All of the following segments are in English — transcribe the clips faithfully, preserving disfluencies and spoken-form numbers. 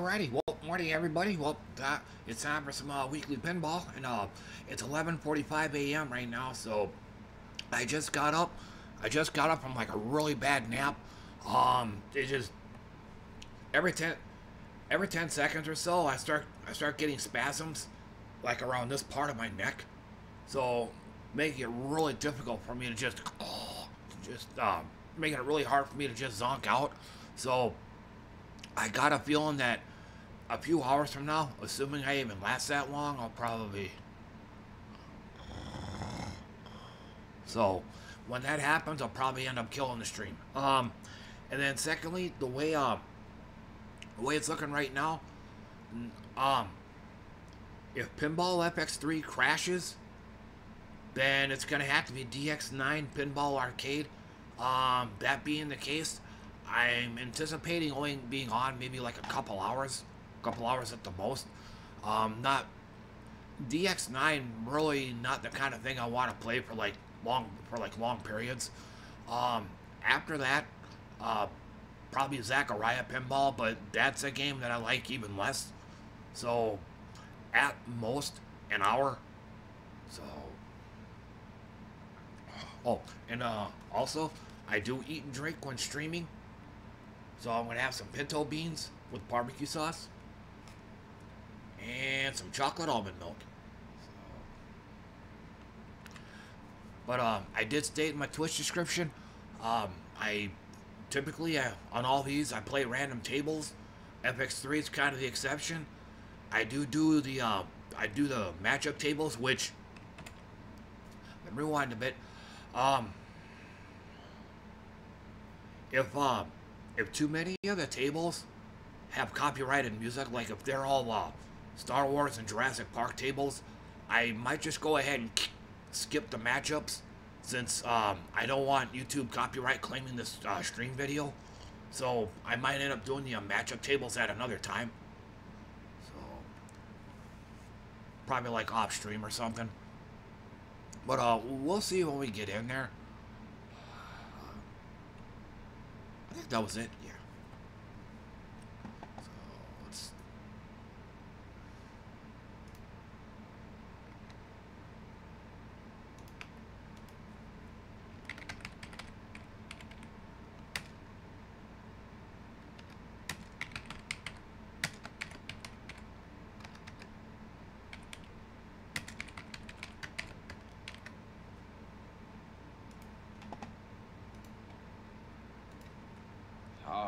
Alrighty, well, morning everybody. Well, uh, it's time for some uh, weekly pinball, and uh, it's eleven forty-five a m right now. So I just got up. I just got up from like a really bad nap. Um, it just every ten every ten seconds or so, I start I start getting spasms, like around this part of my neck. So making it really difficult for me to just oh, just um, making it really hard for me to just zonk out. So I got a feeling that a few hours from now, assuming I even last that long, I'll probably... So, when that happens, I'll probably end up killing the stream. Um, and then secondly, the way, um, the way it's looking right now, um, if Pinball F X three crashes, then it's going to have to be D X nine Pinball Arcade. Um, that being the case, I'm anticipating only being on maybe like a couple hours, a couple hours at the most. Um, not D X nine, really not the kind of thing I want to play for like long for like long periods. Um, after that, uh, probably Zaccaria Pinball, but that's a game that I like even less. So, at most an hour. So, oh, and uh, also I do eat and drink when streaming. So I'm going to have some pinto beans with barbecue sauce and some chocolate almond milk. So. But um, I did state in my Twitch description, um, I typically, I, on all these, I play random tables. F X three is kind of the exception. I do do the, uh, I do the matchup tables, which, let me rewind a bit. Um, if, um, If too many of the tables have copyrighted music, like if they're all uh, Star Wars and Jurassic Park tables, I might just go ahead and skip the matchups since um, I don't want YouTube copyright claiming this uh, stream video. So I might end up doing the uh, matchup tables at another time. So probably like off stream or something. But uh, we'll see when we get in there. I think that was it, yeah. So, let's...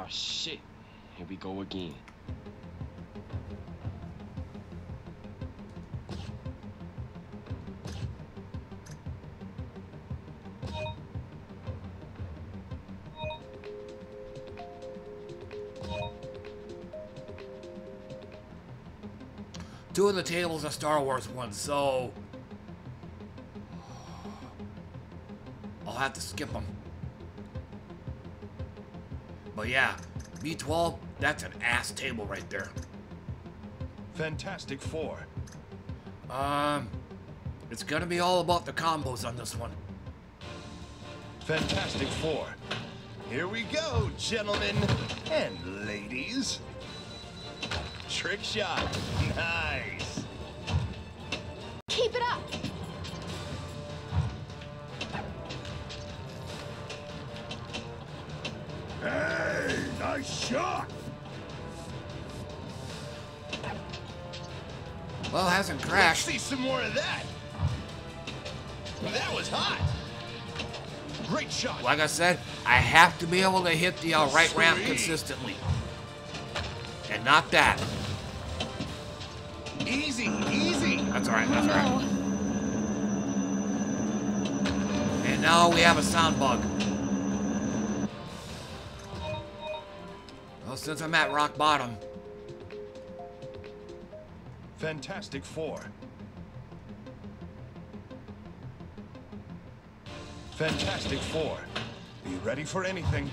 Shit, here we go again. Two of the tables are Star Wars ones, so I'll have to skip them. But yeah, B twelve, that's an ass table right there. Fantastic Four. Um, it's gonna be all about the combos on this one. Fantastic Four. Here we go, gentlemen and ladies. Trick shot. Nice. Keep it up. Hey, nice shot! Well, it hasn't crashed. Let's see some more of that. That was hot. Great shot. Like I said, I have to be able to hit the uh, right ramp consistently, and not that. Easy, easy. That's all right. That's all right. And now we have a sound bug. Since I'm at rock bottom. Fantastic Four. Fantastic Four. Be ready for anything.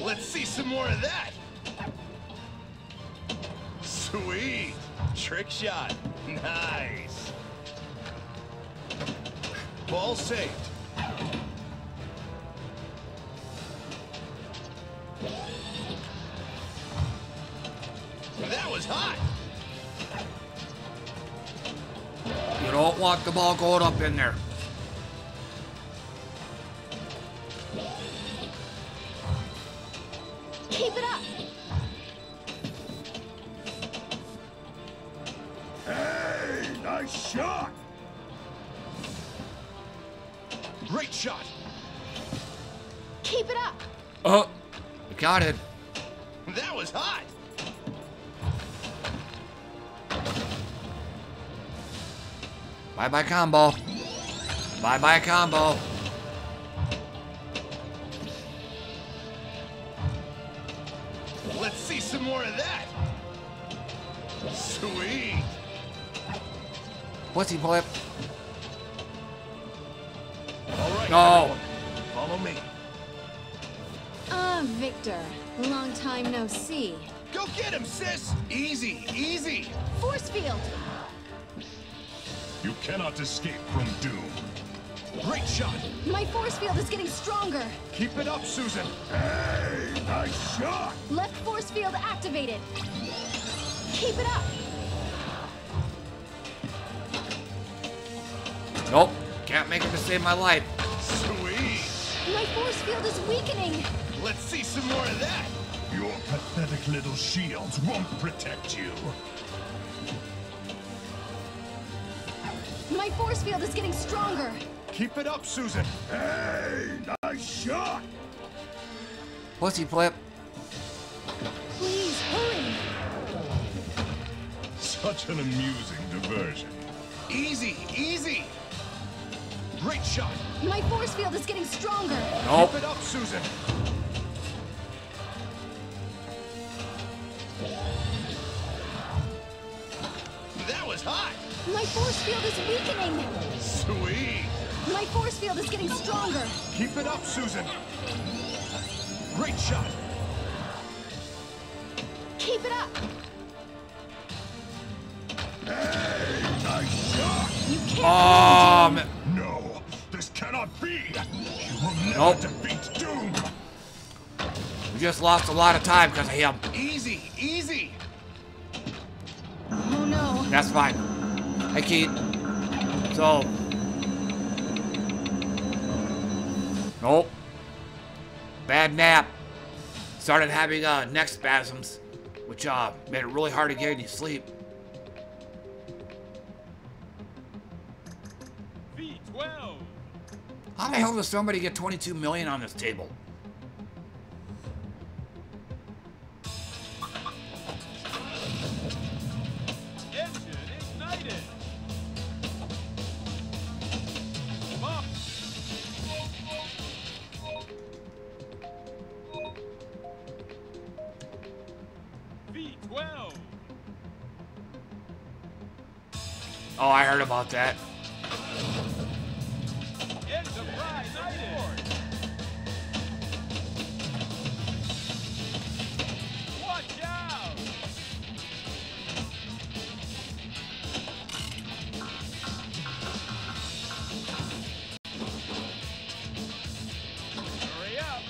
Let's see some more of that. Sweet. Trick shot. Nice. Ball saved. want the ball going up in there. Keep it up. Hey, nice shot. Great shot. Keep it up. Oh, got it. That was hot. Bye bye combo. Bye bye combo. Let's see some more of that. Sweet. Pussy boy. All right. No. Follow me. Ah, uh, Victor. Long time no see. Go get him, sis. Easy, easy. Force field. You cannot escape from doom. Great shot. My force field is getting stronger. Keep it up, Susan. Hey, nice shot. Left force field activated. Keep it up. Nope. Can't make it to save my life. Sweet. My force field is weakening. Let's see some more of that. Your pathetic little shields won't protect you. My force field is getting stronger. Keep it up, Susan. Hey, nice shot. Pussy flip. Please hurry. Such an amusing diversion. Easy, easy. Great shot. My force field is getting stronger. Nope. Keep it up, Susan. That was hot. My force field is weakening. Sweet. My force field is getting stronger. Keep it up, Susan. Great shot. Keep it up. Hey, nice shot. You can't. Um. No, this cannot be. You will never nope. defeat doom. We just lost a lot of time because of him. Easy, easy. Oh no. That's fine. I can't. So. Nope. Bad nap. Started having uh, neck spasms, which uh, made it really hard to get any sleep. V twelve. How the hell does somebody get twenty-two million on this table? Oh, I heard about that. Watch out. Hurry up.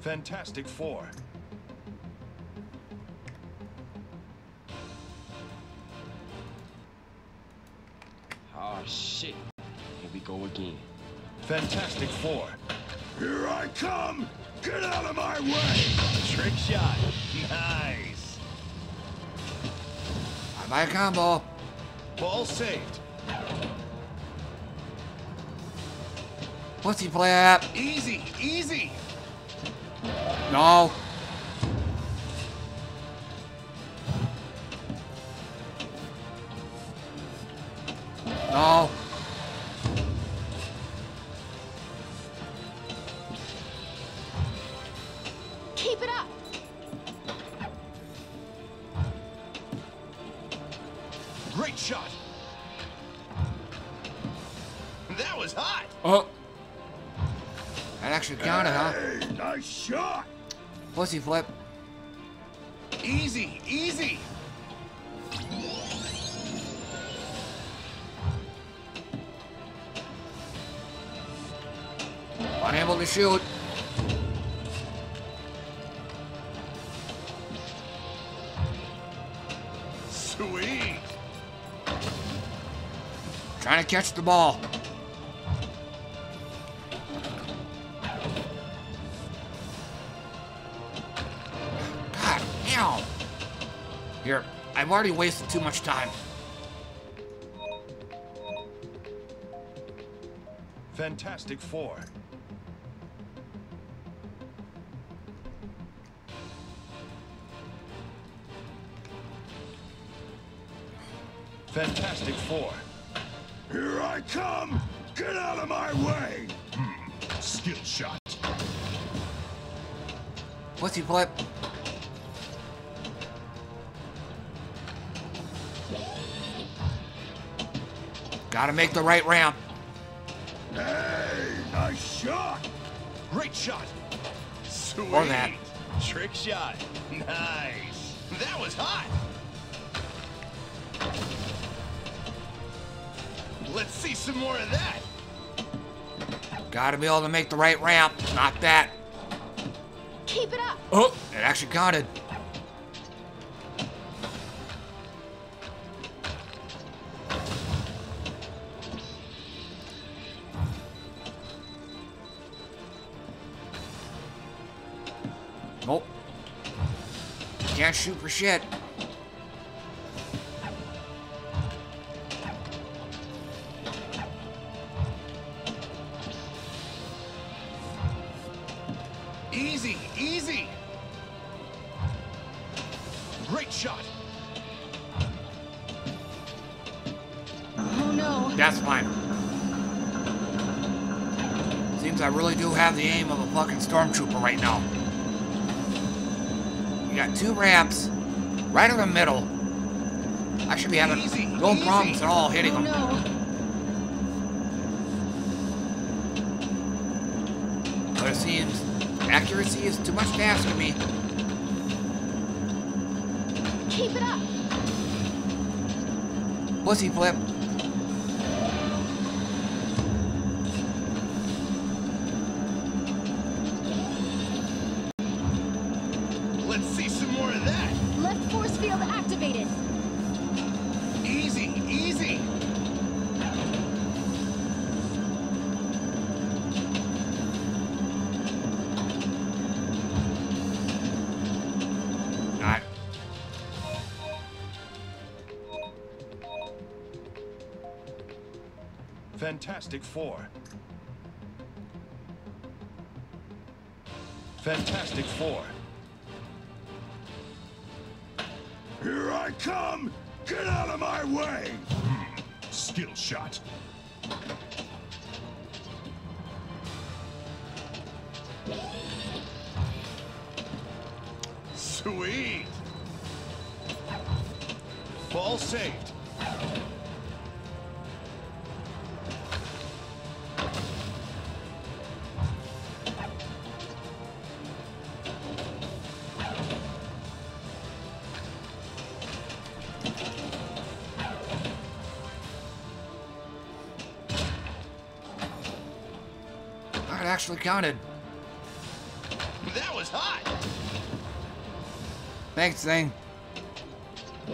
Fantastic Four. Oh shit. Here we go again. Fantastic Four. Here I come! Get out of my way! Trick shot. Nice. I buy a combo. Ball saved. What's he play at? Easy, easy. No. No. Keep it up. Great shot. That was hot. Oh. That actually counted, huh? Hey, nice shot. Pussy flip. Easy, easy. Unable to shoot. Sweet. Trying to catch the ball. Here, I've already wasted too much time. Fantastic Four. Fantastic Four. Here I come! Get out of my way! Hmm. Skill shot. What's he play? Gotta make the right ramp. Hey, nice shot. Great shot. Sweet. Or that. Trick shot. Nice. That was hot. Let's see some more of that. Gotta be able to make the right ramp. Not that. Keep it up. Oh, it actually counted. Can't shoot for shit. Easy, easy. Great shot. Oh no. That's fine. Seems I really do have the aim of a fucking stormtrooper right now. Got two ramps, right in the middle. I should be having easy, no easy. problems at all hitting them. No. But it seems accuracy is too much to ask of me. Keep it up. Pussy flip. Fantastic Four. Fantastic Four. Here I come! Get out of my way! Mm. Skill shot. Sweet! Ball saved. Counted. That was hot. Thanks, Zane.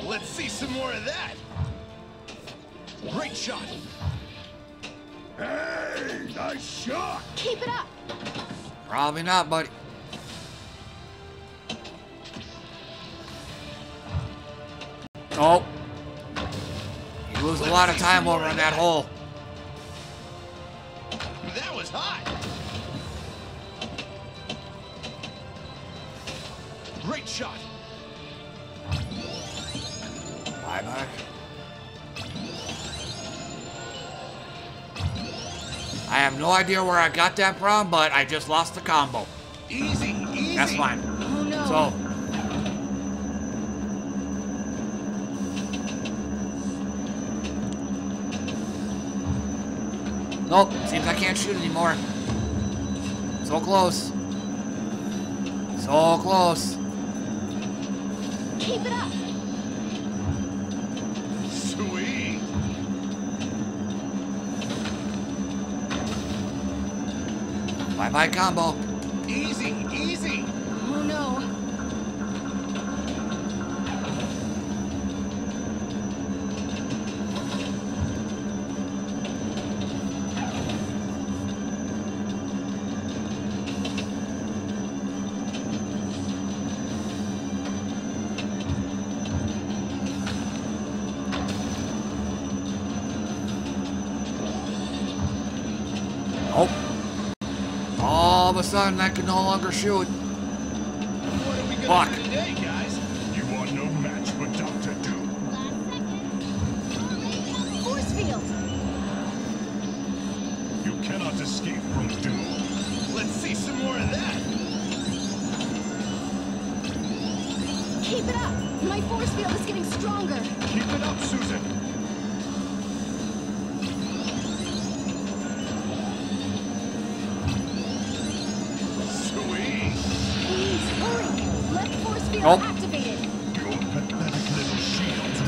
Let's see some more of that. Great shot. Hey, nice shot. Keep it up. Probably not, buddy. Oh. You lose Let's a lot of time over in that, that hole. That was hot. Great shot. Bye bye. I have no idea where I got that from, but I just lost the combo. Easy, easy. That's fine. Oh, no. So. Nope, seems I can't shoot anymore. So close. So close. Keep it up. Sweet. Bye bye combo. Easy, easy. Oh no. Nope. All of a sudden, I can no longer shoot. What are we gonna do today, guys? You are no match for Doctor Doom. Force field. You cannot escape from Doom. Let's see some more of that. Keep it up. My force field is getting stronger. Keep it up, Susan. Nope. Activated.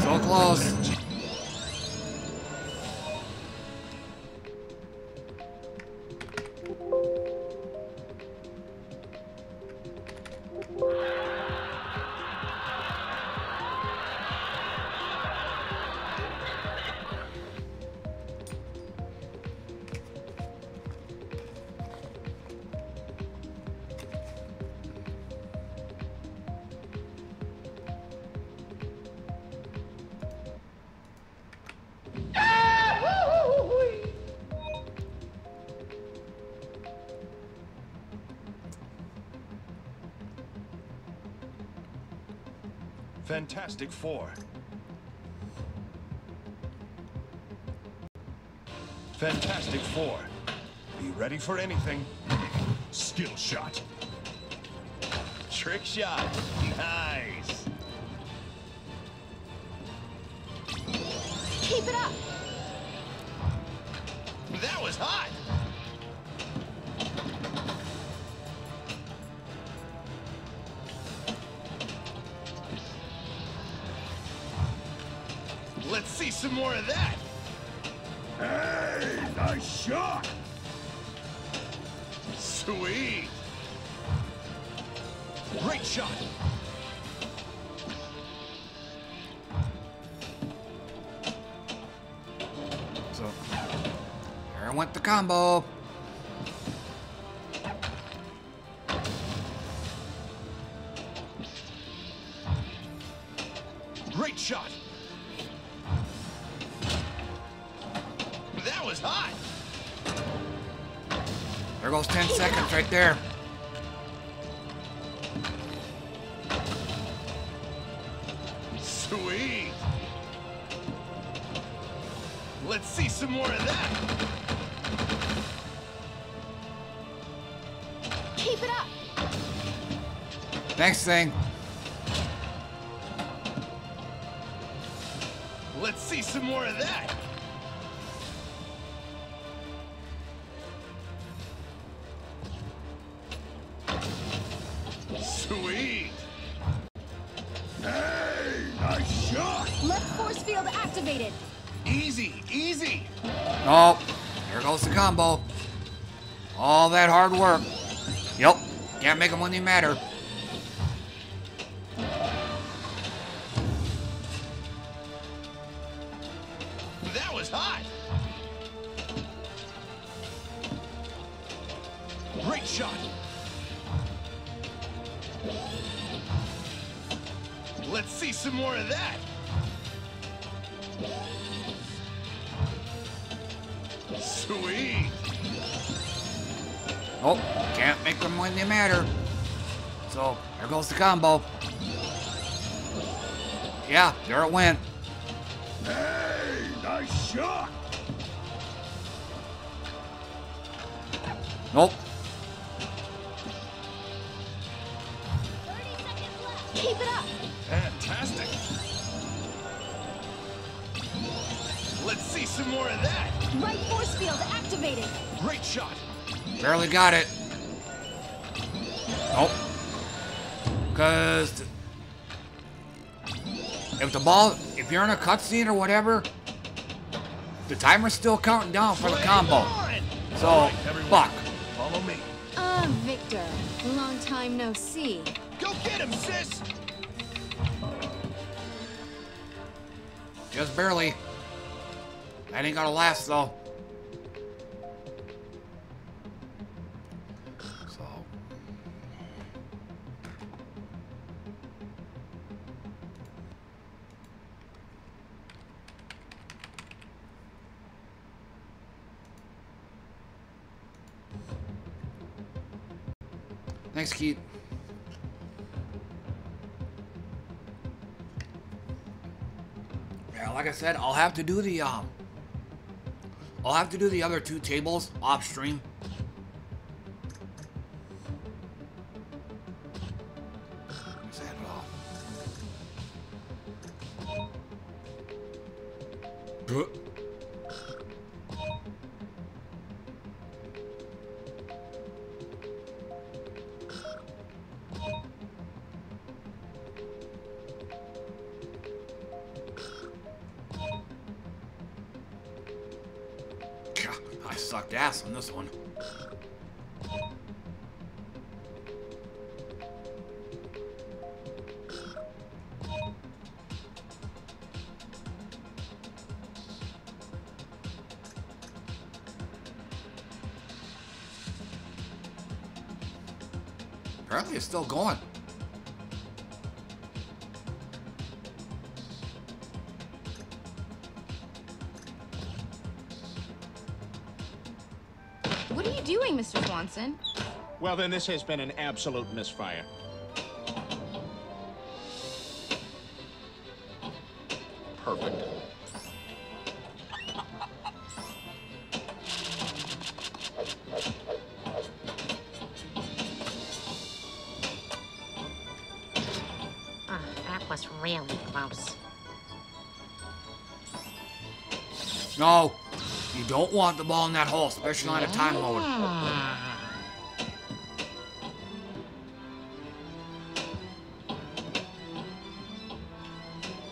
So close. Fantastic Four. Fantastic Four. Be ready for anything. Skill shot. Trick shot. Nice. Keep it up. That was hot. Let's see some more of that. Hey, nice shot. Sweet. Great shot. So, there I went the combo. Great shot. That was hot. There goes ten seconds right there. Sweet. Let's see some more of that. Keep it up. Thanks, Zing. Let's see some more of that. Sweet. Hey, nice shot. Left force field activated. Easy, easy. Oh, there goes the combo. All that hard work. Yep, Can't make them when they matter. That was hot. Great shot. Let's see some more of that. Sweet. Oh, can't make them when they matter. So, there goes the combo. Yeah, there it went. Hey, nice shot. Nope. thirty seconds left. Keep it up. Fantastic. Let's see some more of that. Right force field activated. Great shot. Barely got it. Nope. Because if the ball, if you're in a cutscene or whatever, the timer's still counting down for the combo. So, fuck. Follow me. Ah, uh, Victor. Long time no see. Go get him, sis! Just barely. That ain't gonna last, though. So. Thanks, Keith. Yeah, like I said, I'll have to do the, um... I'll have to do the other two tables off stream. Is that all? Sucked ass on this one. Apparently it's still going. Mister Swanson. Well, then this has been an absolute misfire. Perfect. Uh, that was really close. No. You don't want the ball in that hole, especially on a time load.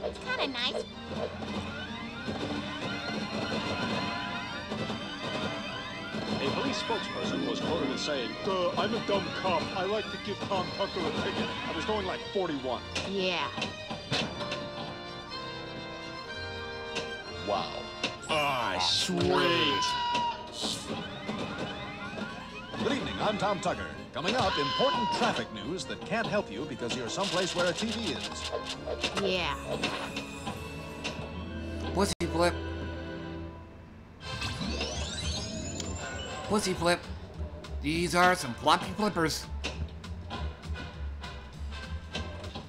It's kind of nice. A police spokesperson was quoted as saying, "Duh, I'm a dumb cop. I like to give Tom Tucker a ticket. I was going like forty-one." Yeah. Wow. Ah, sweet. Good evening, I'm Tom Tucker. Coming up, important traffic news that can't help you because you're someplace where a T V is. Yeah. Pussy flip. Pussy flip. These are some floppy flippers.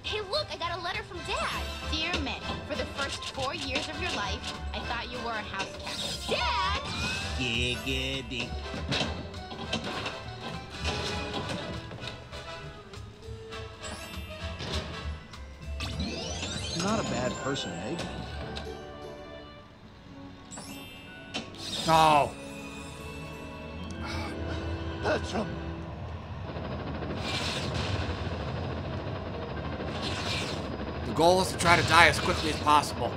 Hey, look, I got a letter from Dad. Dear Mitch, for the first four years of your life, I thought you were a house cat. Dad! Giggity. Not a bad person, eh? No. That's a... The goal is to try to die as quickly as possible.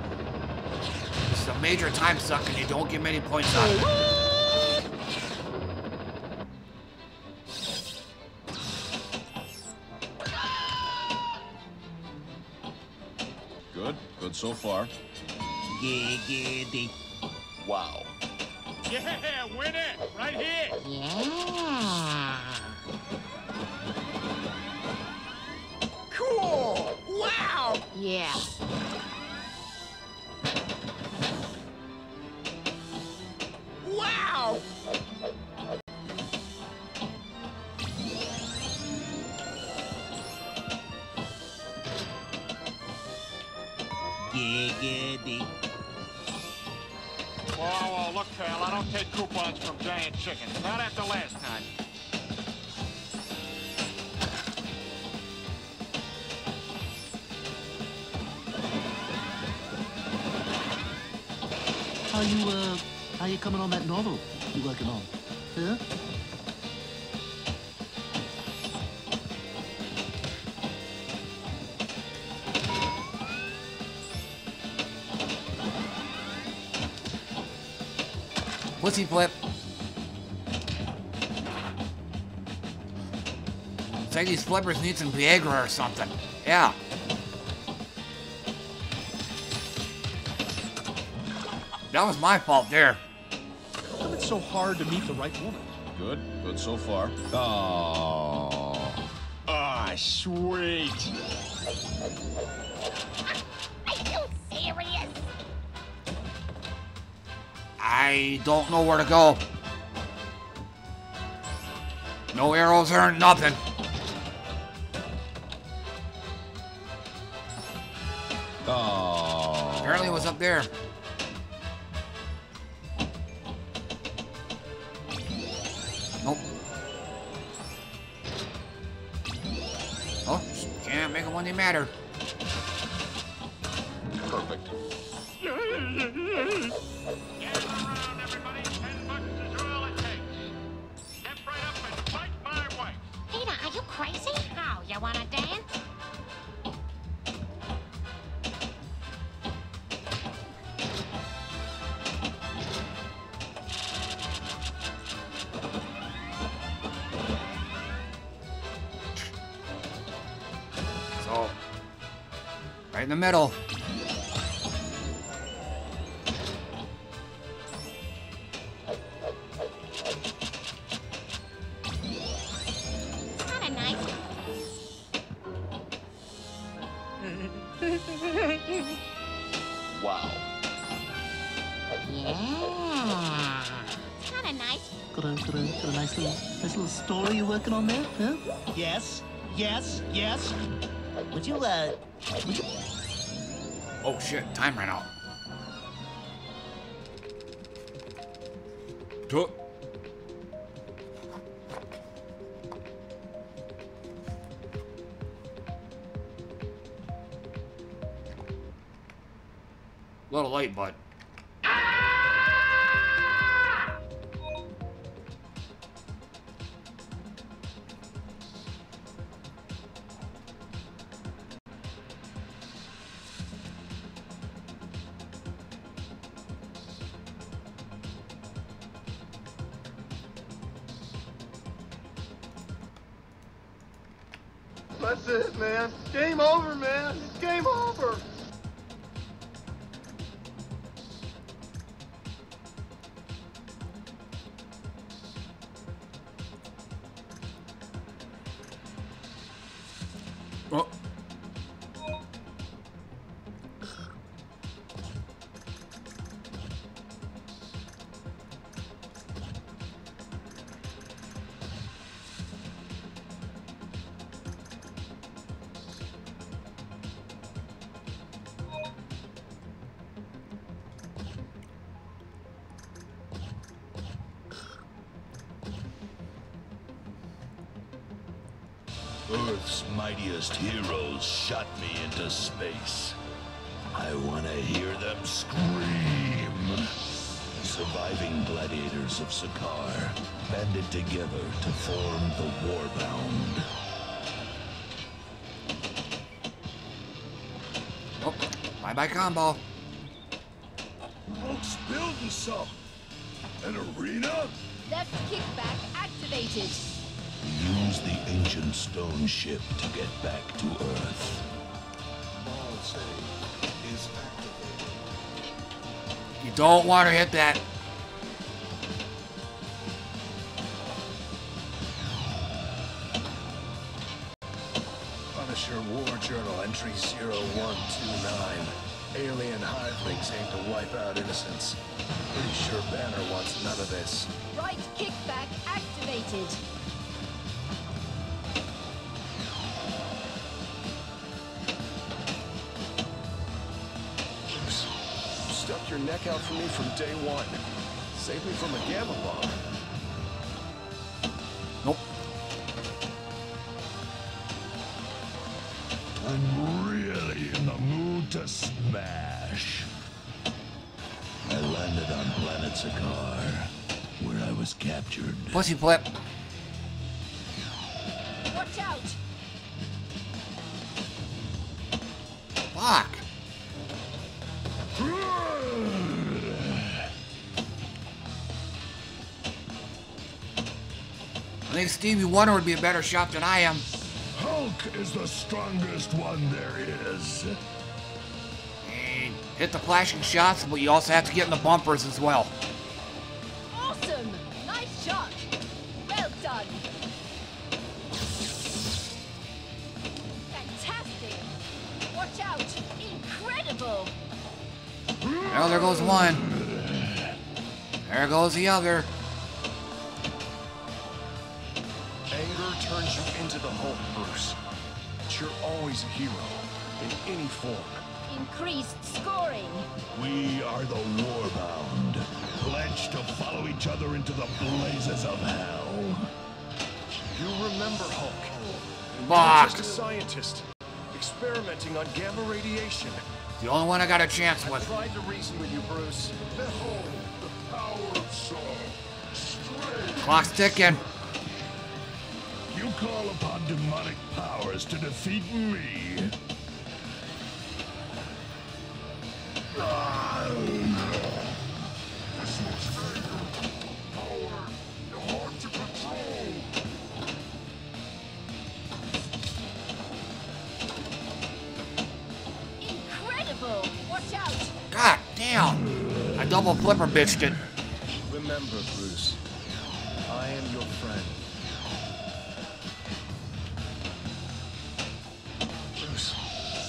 This is a major time suck and you don't get many points on it. Good so far. Yeah, yeah, they... Wow. Yeah, win it! Right here! Yeah! Cool! Wow! Yeah. Wow! Yeah, yeah, they... Oh, oh, look, pal, I don't take coupons from giant chickens. Not after last time. How you, uh, how you coming on that novel you working on? Huh? Pussy flip. Say these flippers need some Viagra or something. Yeah. That was my fault there. How come it's so hard to meet the right woman? Good. Good so far. Oh. Ah, sweet. I don't know where to go. No arrows or nothing. Oh. Apparently it was up there. Nope. Oh, can't make it when they matter. Perfect. Crazy? Oh, you wanna dance? So, right in the middle. On there, huh? Yes, yes, yes. Would you, uh, would you... Oh shit, time ran out. Duh. A little late, bud. Mightiest heroes shot me into space. I want to hear them scream. Surviving gladiators of Sakaar banded together to form the Warbound. Oh, bye bye combo. Folks building some. An arena? Left kickback activated. Use the ancient stone ship to get back to Earth. You don't want to hit that. Punisher War Journal entry zero one two nine. Alien hivelings aim to wipe out innocence. Pretty sure Banner wants none of this. Right kickback activated. Stuck your neck out for me from day one. Save me from a gamma bomb. Nope. I'm really in the mood to smash. I landed on planet Sakaar, where I was captured. Pussy flip. Watch out! Fuck! I think Stevie Wonder would be a better shot than I am. Hulk is the strongest one there is. And hit the flashing shots, but you also have to get in the bumpers as well. Awesome! Nice shot! Well done! Fantastic! Watch out! Incredible! Well, there goes one. There goes the other. Anger turns you into the Hulk, Bruce. But you're always a hero, in any form. Increased scoring. We are the Warbound, pledged to follow each other into the blazes of hell. You remember Hulk. Fuck. Just a scientist, experimenting on gamma radiation. The only one I got a chance with. I tried to reason with you, Bruce. Behold the power of soul. Clock's ticking. You call upon demonic powers to defeat me. This much anger, power, you're hard to control. Incredible! Watch out! God damn! I double flipper bitched it. Remember, Bruce, I am your friend.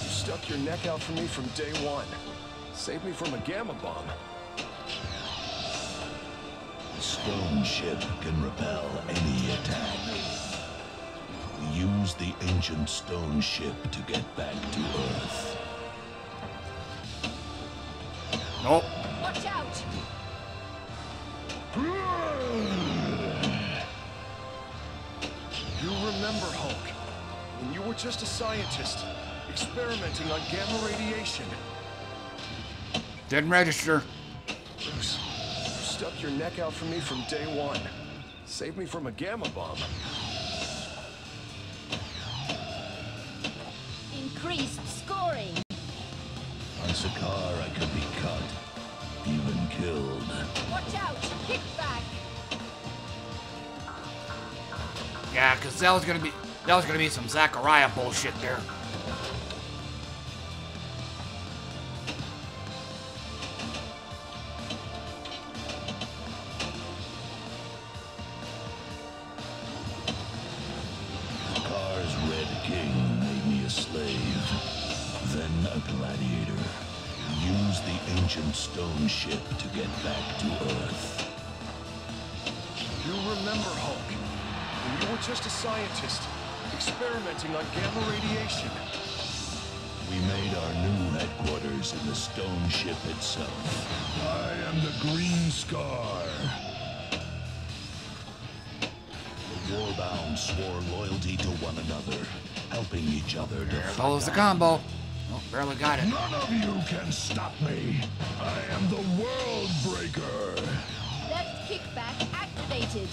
Stuck your neck out for me from day one. Save me from a gamma bomb. The stone ship can repel any attack. Use the ancient stone ship to get back to Earth. Nope. Watch out! You remember, Hulk, when you were just a scientist. Experimenting on gamma radiation. Didn't register. Bruce, you stuck your neck out for me from day one. Save me from a gamma bomb. Increased scoring. On Sakaar, I could be cut, even killed. Watch out! Kick back. Yeah, cause that was gonna be that was gonna be some Zaccaria bullshit there. Stone ship to get back to Earth. You remember, Hulk, when you were just a scientist, experimenting on gamma radiation. We made our new headquarters in the stone ship itself. I am the Green Scar. The Warbound swore loyalty to one another, helping each other to follows the combo. Oh, barely got it. None of you can stop me. I am the World Breaker. Left kickback activated.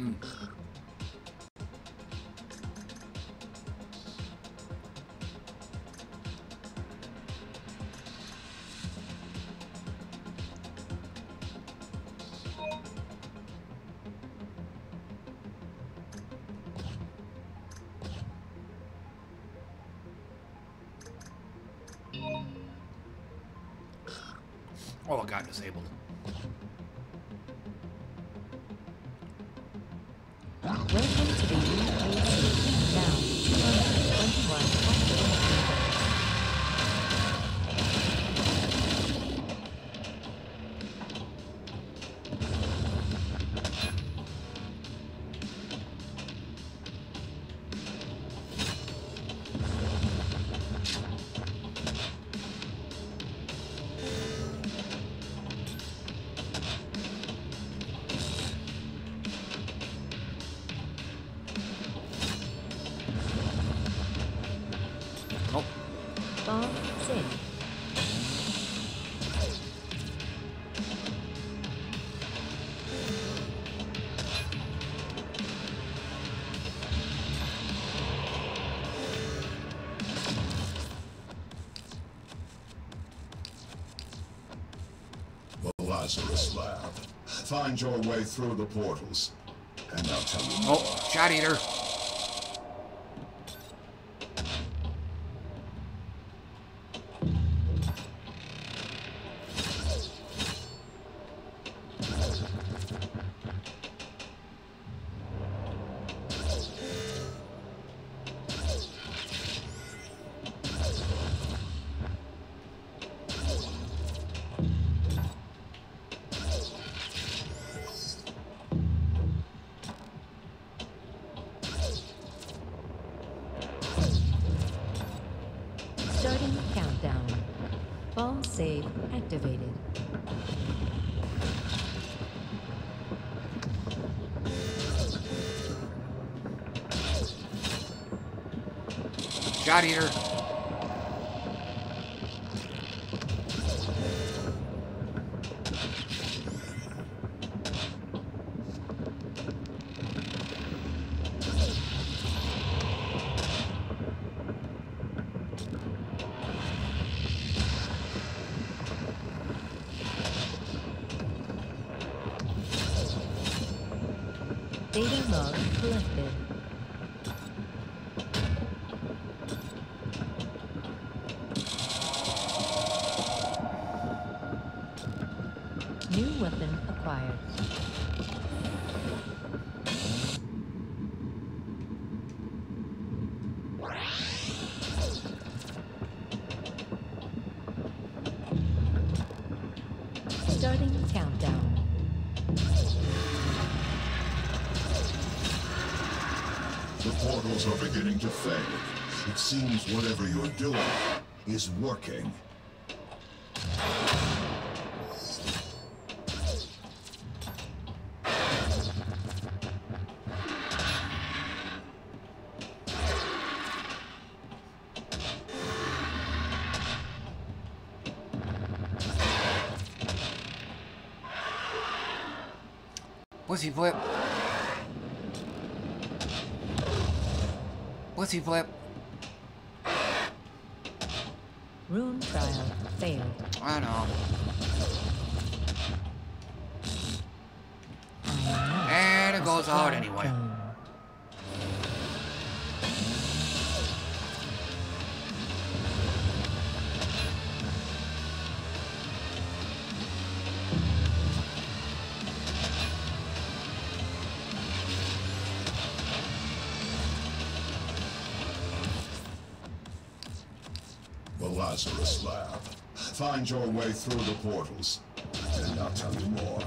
Mm. Oh, it got disabled. Welcome to the U A C down slab. Find your way through the portals, and I'll tell you. Oh, shot eater. Shot eater. To fail. It seems whatever you're doing is working. Pussy flip. Pussy flip. Room trial failed. I know. And it goes out anyway. Lab. Find your way through the portals, and I'll tell you more.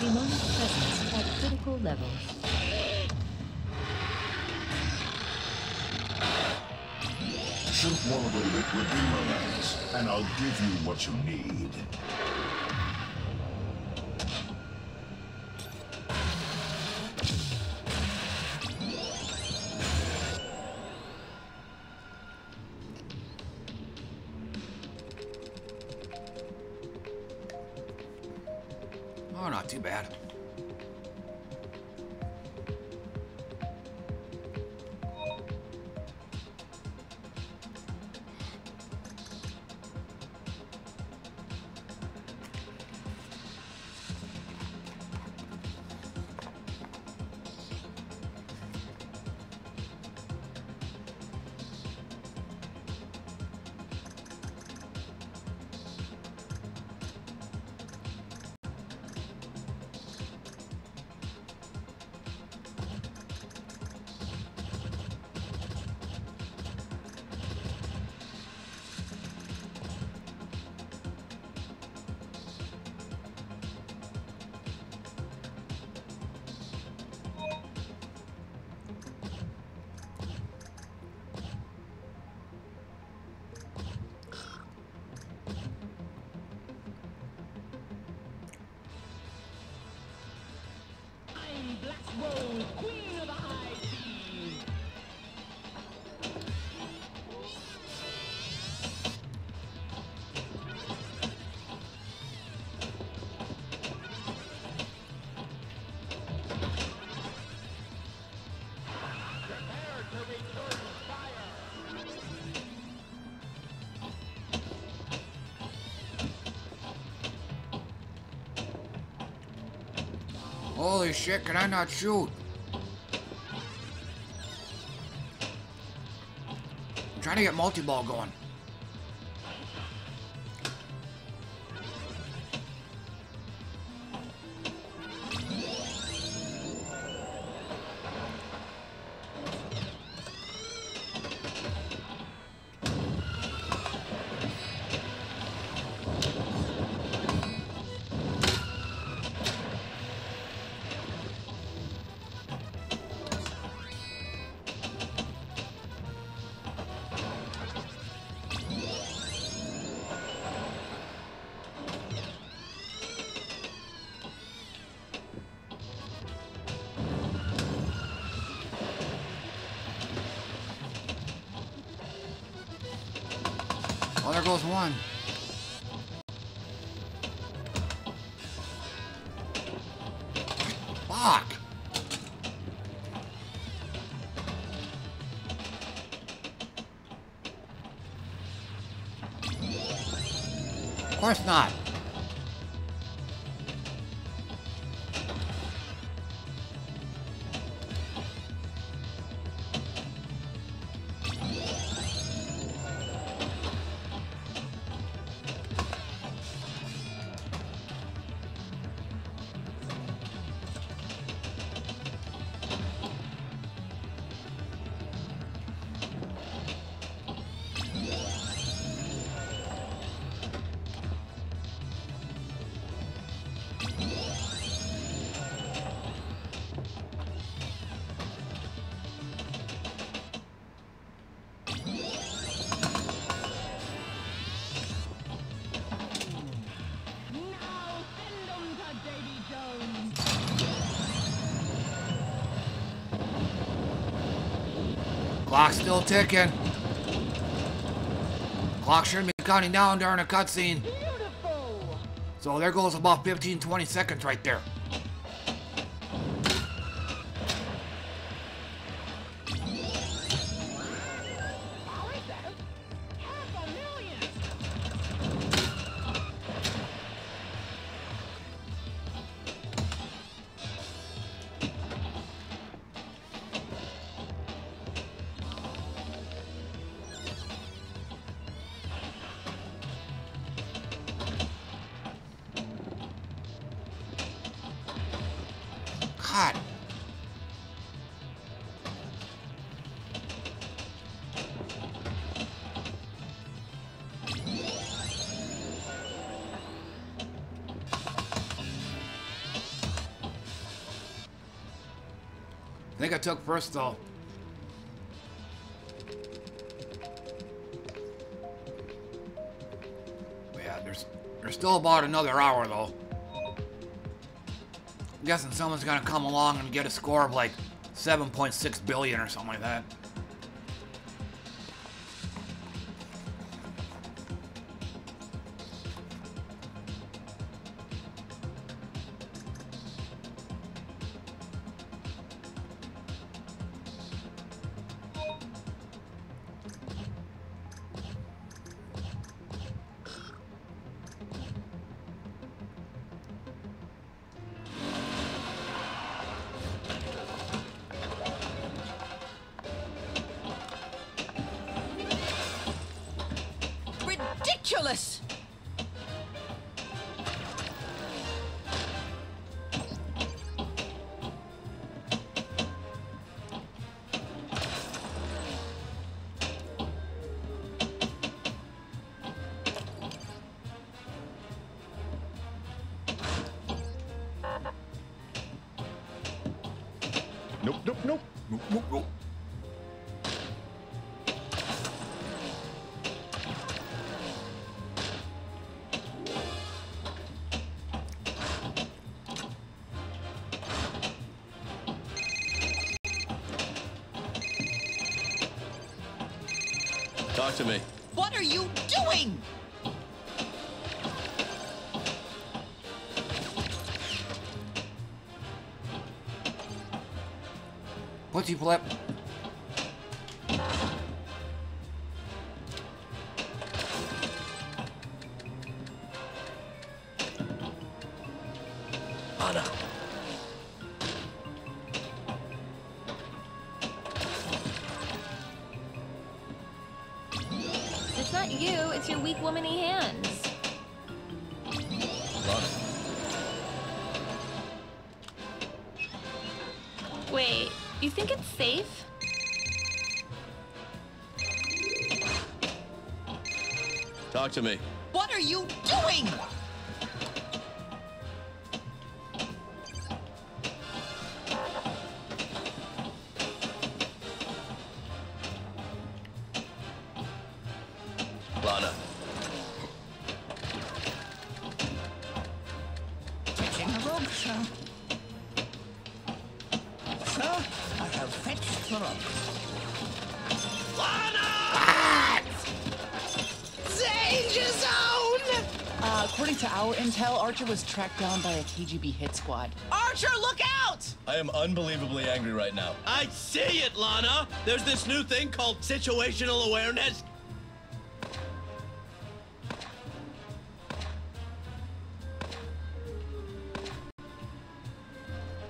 Demonic presence at critical levels. Shoot one of the liquid demons, and I'll give you what you need. Holy shit, can I not shoot? I'm trying to get multi-ball going. Goes one. Fuck. Of course not. Clock's still ticking. Clock should be counting down during a cutscene. So there goes about fifteen, twenty seconds right there. I think I took first though. Yeah, there's there's still about another hour though. I'm guessing someone's gonna come along and get a score of like seven point six billion or something like that. To me. What are you doing? What's he flip? To me. What are you doing? Lana. Touching the rope, sir. Sir, I have fetched the rope. Lana! Uh, according to our intel, Archer was tracked down by a K G B hit squad. Archer, look out! I am unbelievably angry right now. I see it, Lana! There's this new thing called situational awareness.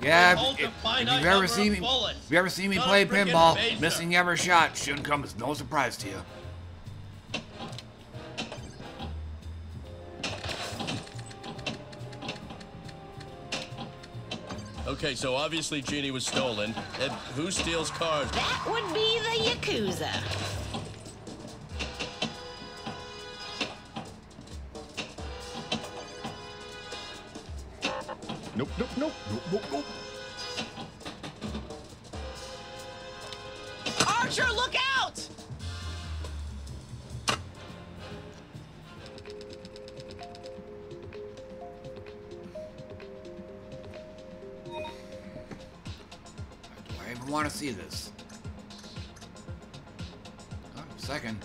Yeah, if, if, if you've ever seen me, if you ever see me play pinball, missing every shot shouldn't come as no surprise to you. Okay, so obviously Genie was stolen. And who steals cars? That would be the Yakuza. Nope, nope, nope, nope, nope, nope. Archer, look out! Want to see this? Oh, second.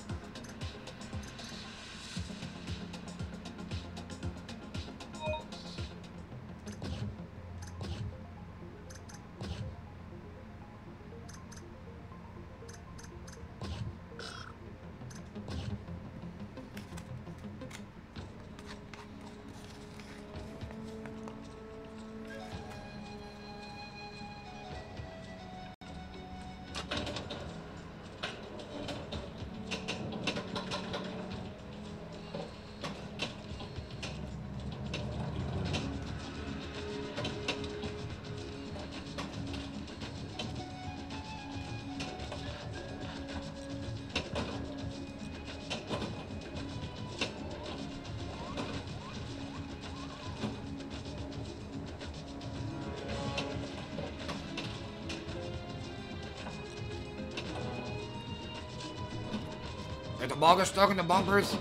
ball gets stuck in the bumpers.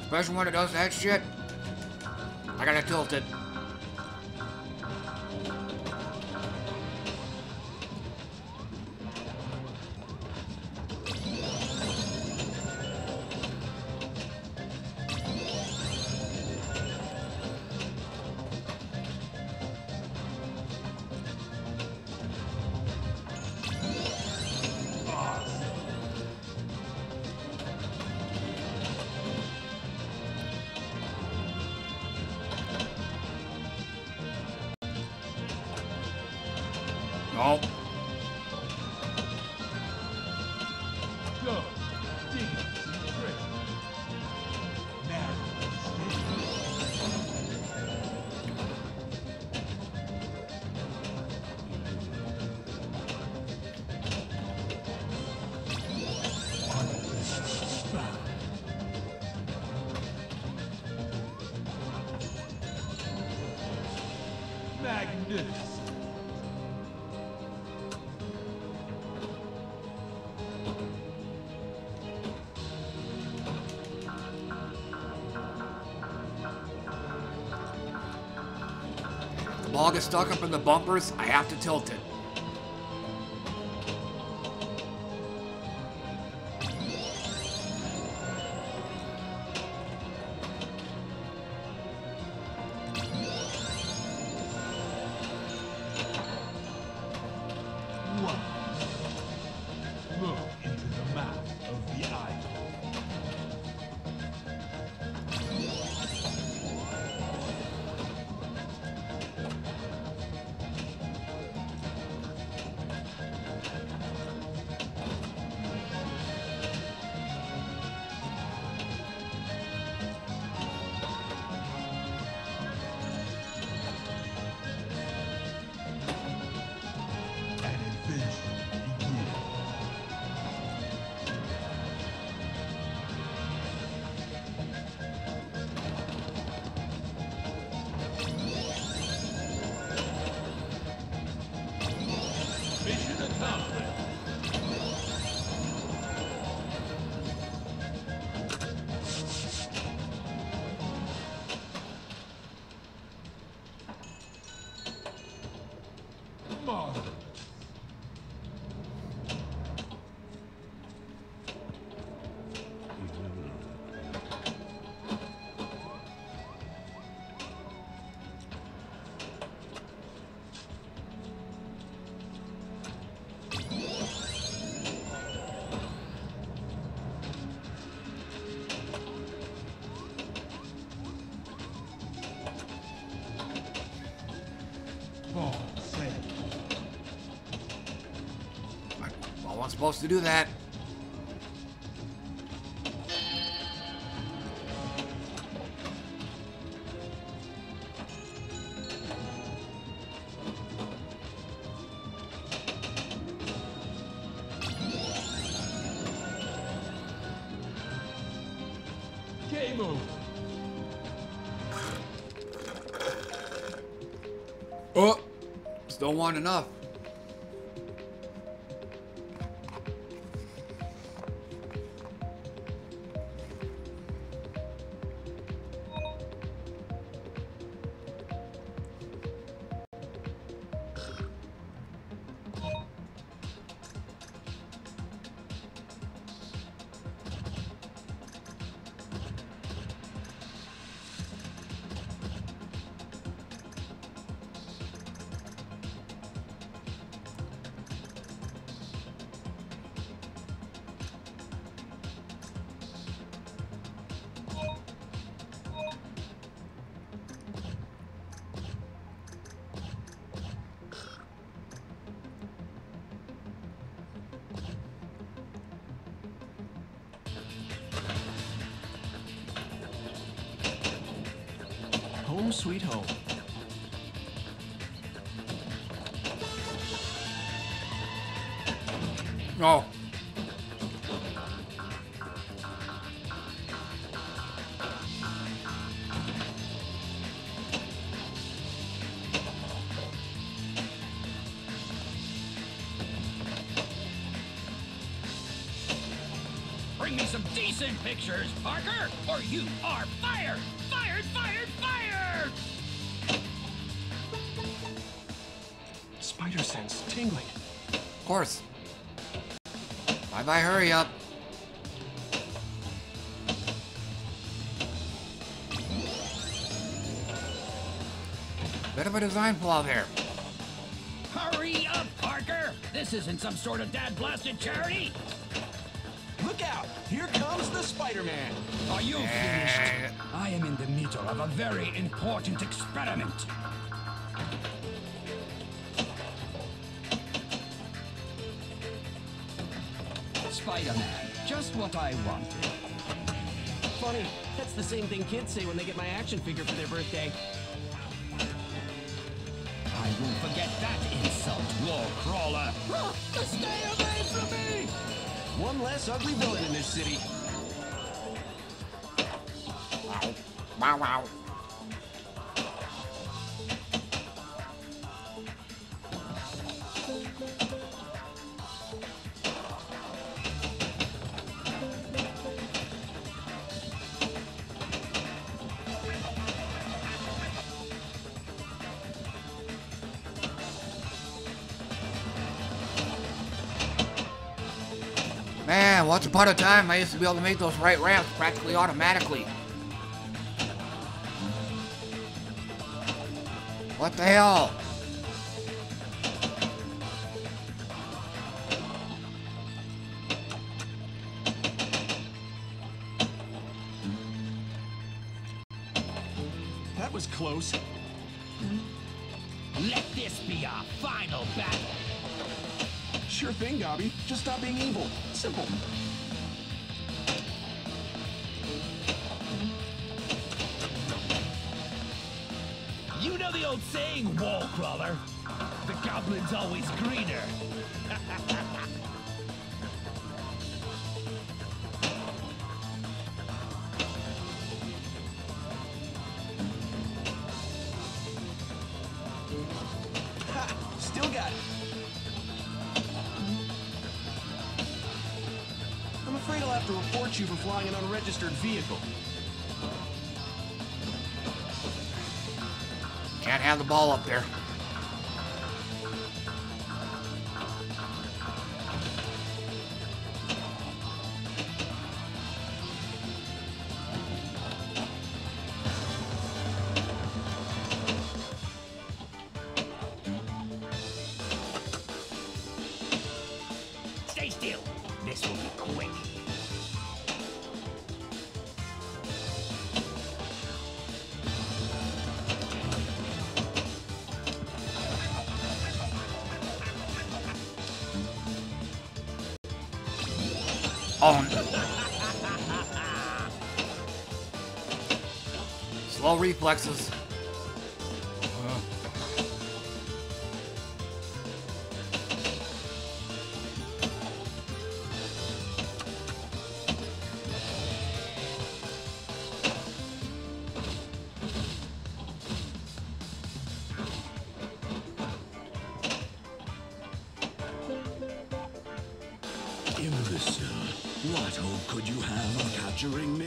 Especially when it does that shit. I gotta tilt it. Ball gets stuck up in the bumpers, I have to tilt it. Supposed to do that. Game over. Oh, still want enough. Sweet home. Oh. Bring me some decent pictures, Parker, or you are fired! Fired, fired, fired! Spider sense tingling. Of course. Bye bye, hurry up. Bit of a design flaw there. Hurry up, Parker! This isn't some sort of dad-blasted charity! Look out! Here comes the Spider-Man! Are you finished? I am in the middle of a very important experiment. Spider-Man, just what I wanted. Funny, that's the same thing kids say when they get my action figure for their birthday. I won't forget that insult, Warcrawler! Oh, stay away from me! One less ugly villain in this city. Wow, wow, wow. Man, once upon a time, I used to be able to make those right ramps practically automatically. What the hell? That was close. Let this be our final battle. Sure thing, Gobby. Just stop being evil. Simple. You know the old saying, Wallcrawler. The goblin's always greener. You for flying an unregistered vehicle. Can't have the ball up there. Slow reflexes. Uh. Imbecile, what hope could you have of capturing me?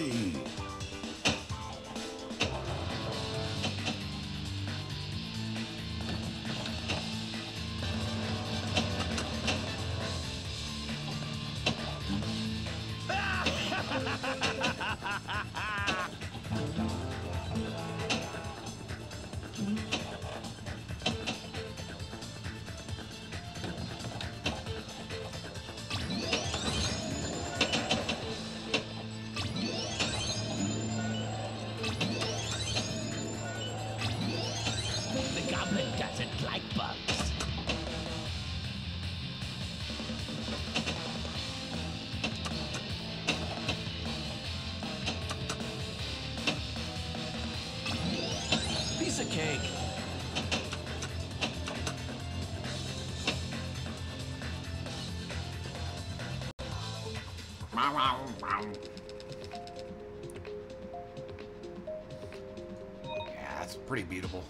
Beatable.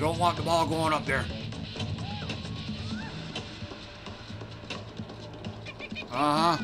You don't want the ball going up there. Uh-huh.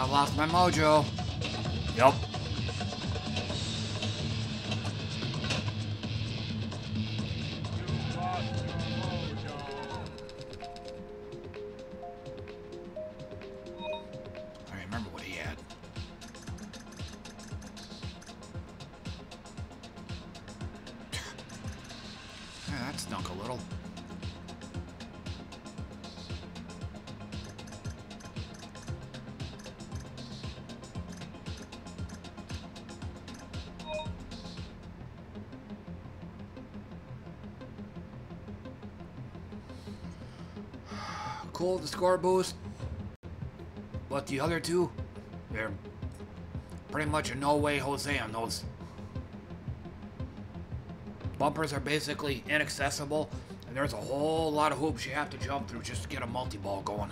I lost my mojo. Yep. You lost your mojo. I remember what he had. Yeah, that stunk a little. Cool, the score boost, but the other two, they're pretty much a no way Jose on those. Bumpers are basically inaccessible, and there's a whole lot of hoops you have to jump through just to get a multi-ball going.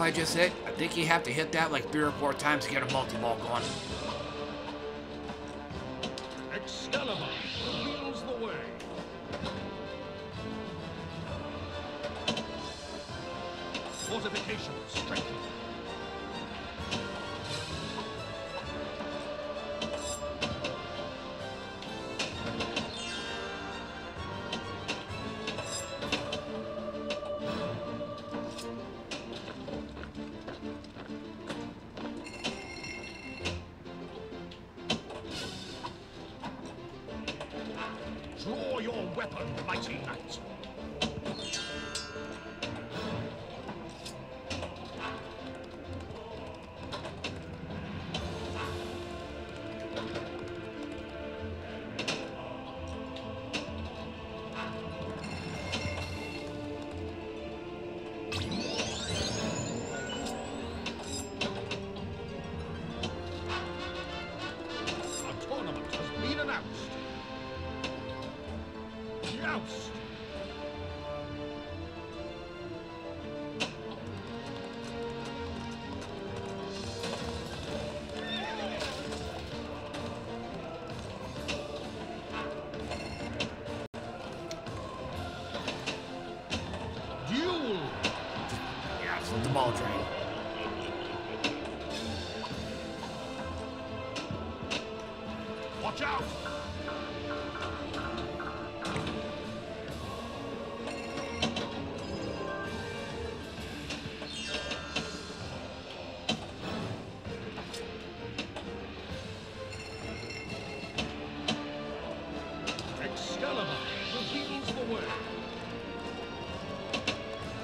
I just hit, I I think you have to hit that like three or four times to get a multi-ball going. Excalibur leads the way. Fortification strengthened.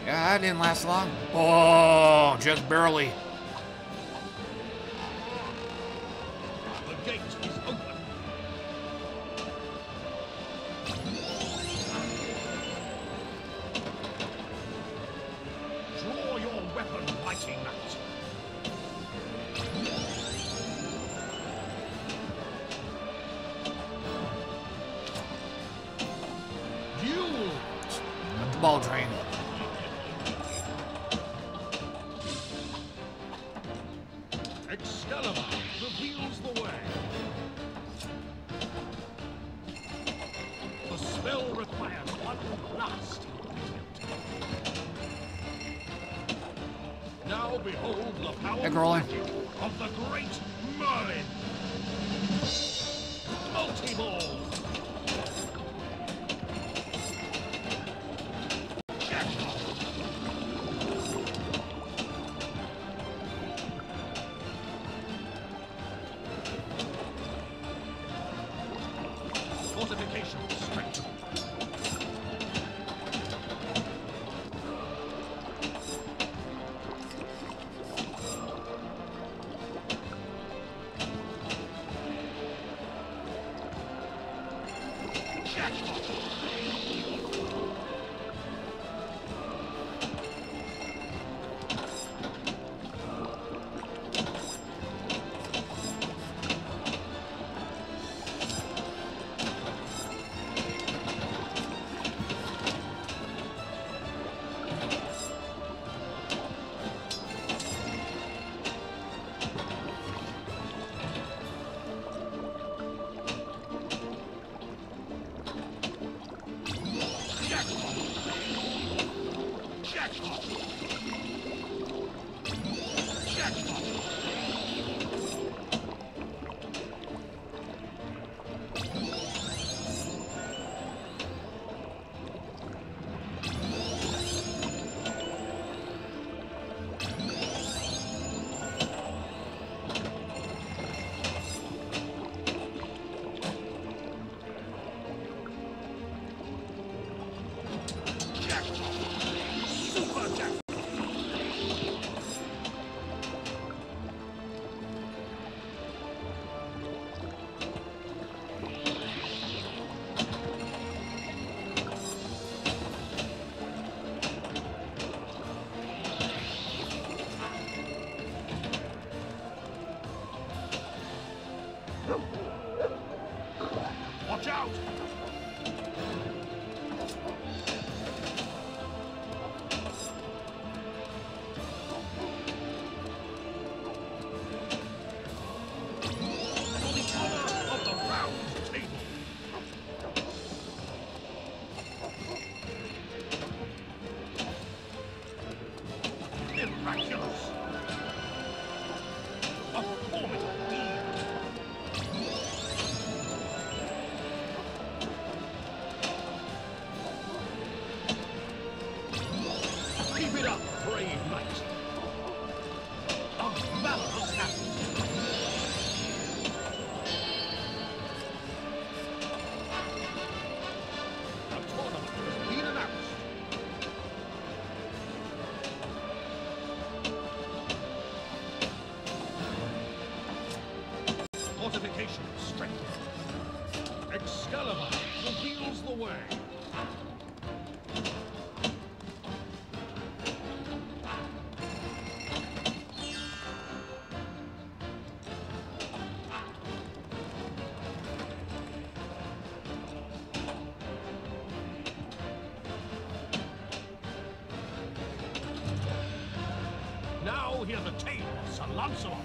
That didn't last long. Oh, just barely. hear the tale of Sir Lancelot.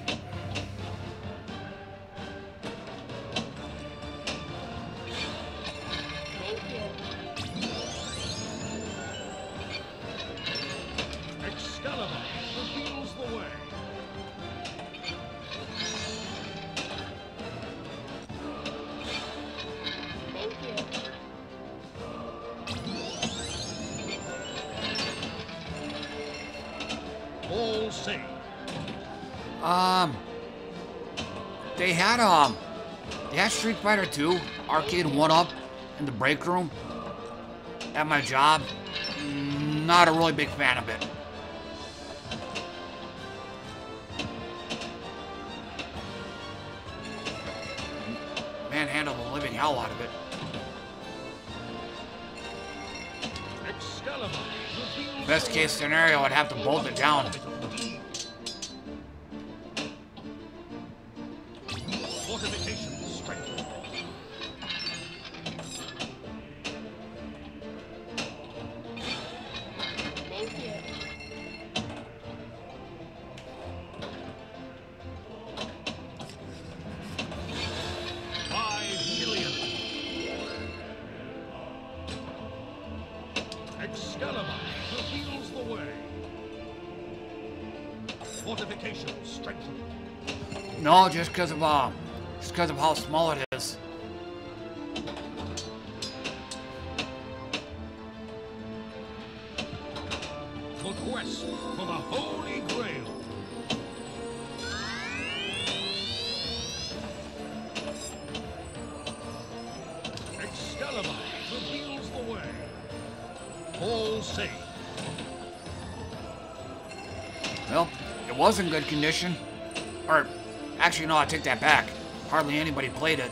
Um, they had, um, they had Street Fighter two, Arcade one up in the break room at my job. Not a really big fan of it. Man handled the living hell out of it. Best case scenario, I'd have to bolt it down. Just because of uh, just because of how small it is. The quest for the Holy Grail. Excalibur reveals the way. All safe. Well, it was in good condition. Or. Actually, no, I take that back. Hardly anybody played it.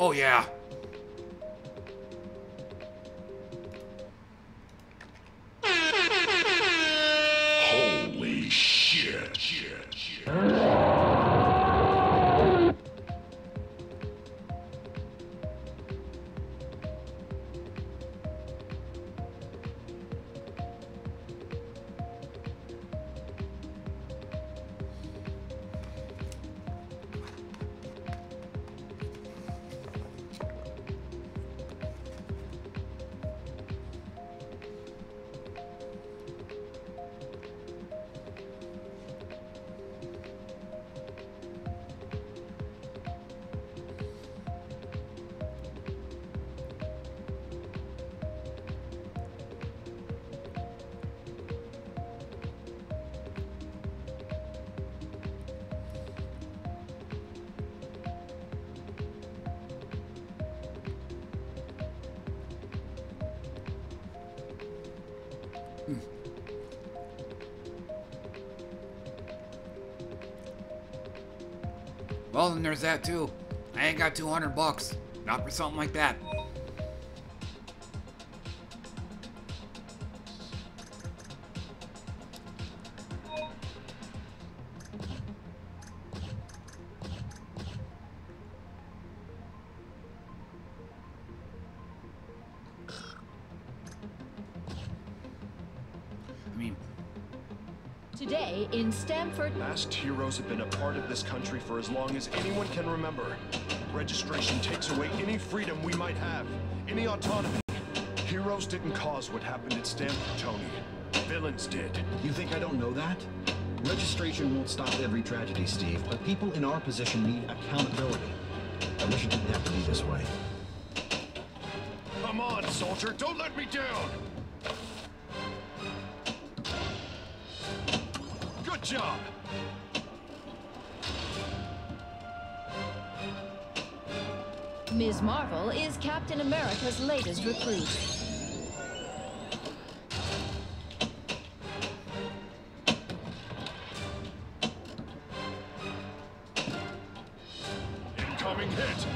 Oh, yeah. Holy shit. shit, shit. Well, then there's that too. I ain't got two hundred bucks. Not for something like that. today in Stamford. Past heroes have been a part of this country for as long as anyone can remember. Registration takes away any freedom we might have, any autonomy. Heroes didn't cause what happened at Stamford, Tony. Villains did. You think I don't know that? Registration won't stop every tragedy, Steve, but people in our position need accountability. I wish it didn't have to be this way. Come on, soldier, don't let me down! Good job! Miz Marvel is Captain America's latest recruit. Incoming hit!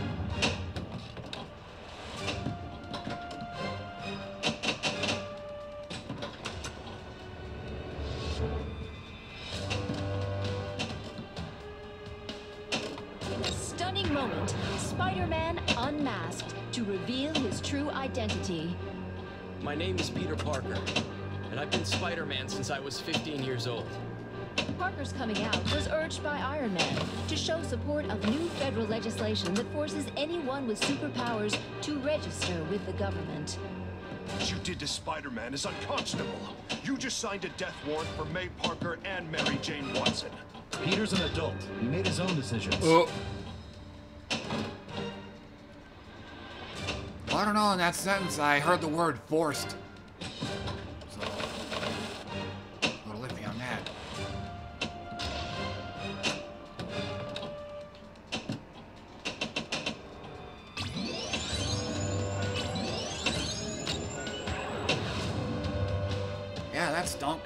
Identity. My name is Peter Parker, and I've been Spider-Man since I was fifteen years old. Parker's coming out was urged by Iron Man to show support of new federal legislation that forces anyone with superpowers to register with the government. What you did to Spider-Man is unconscionable. You just signed a death warrant for May Parker and Mary Jane Watson. Peter's an adult. He made his own decisions. Oh. I don't know, in that sentence, I heard the word forced. So, little iffy on that. Yeah, that stunk.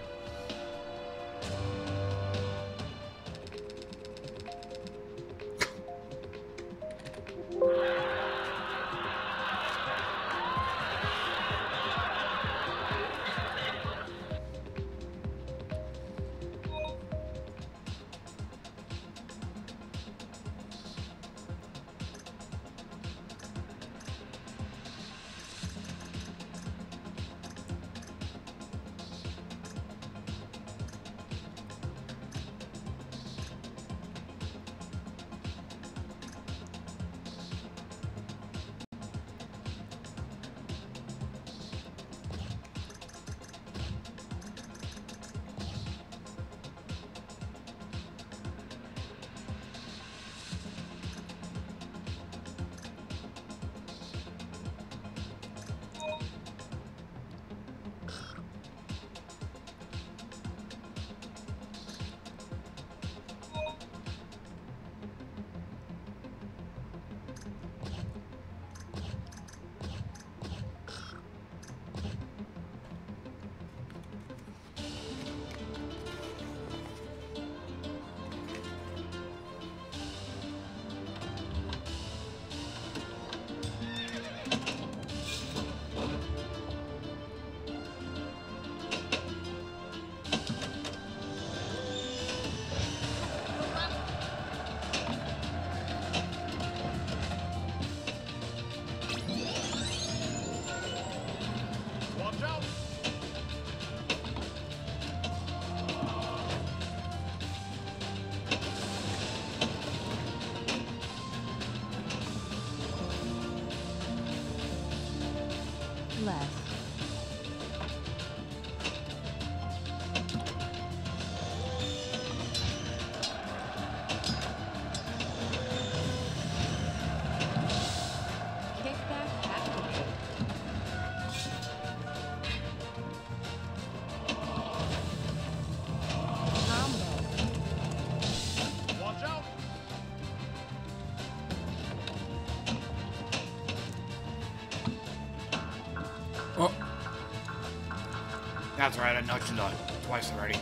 That's right, I knocked you down twice already.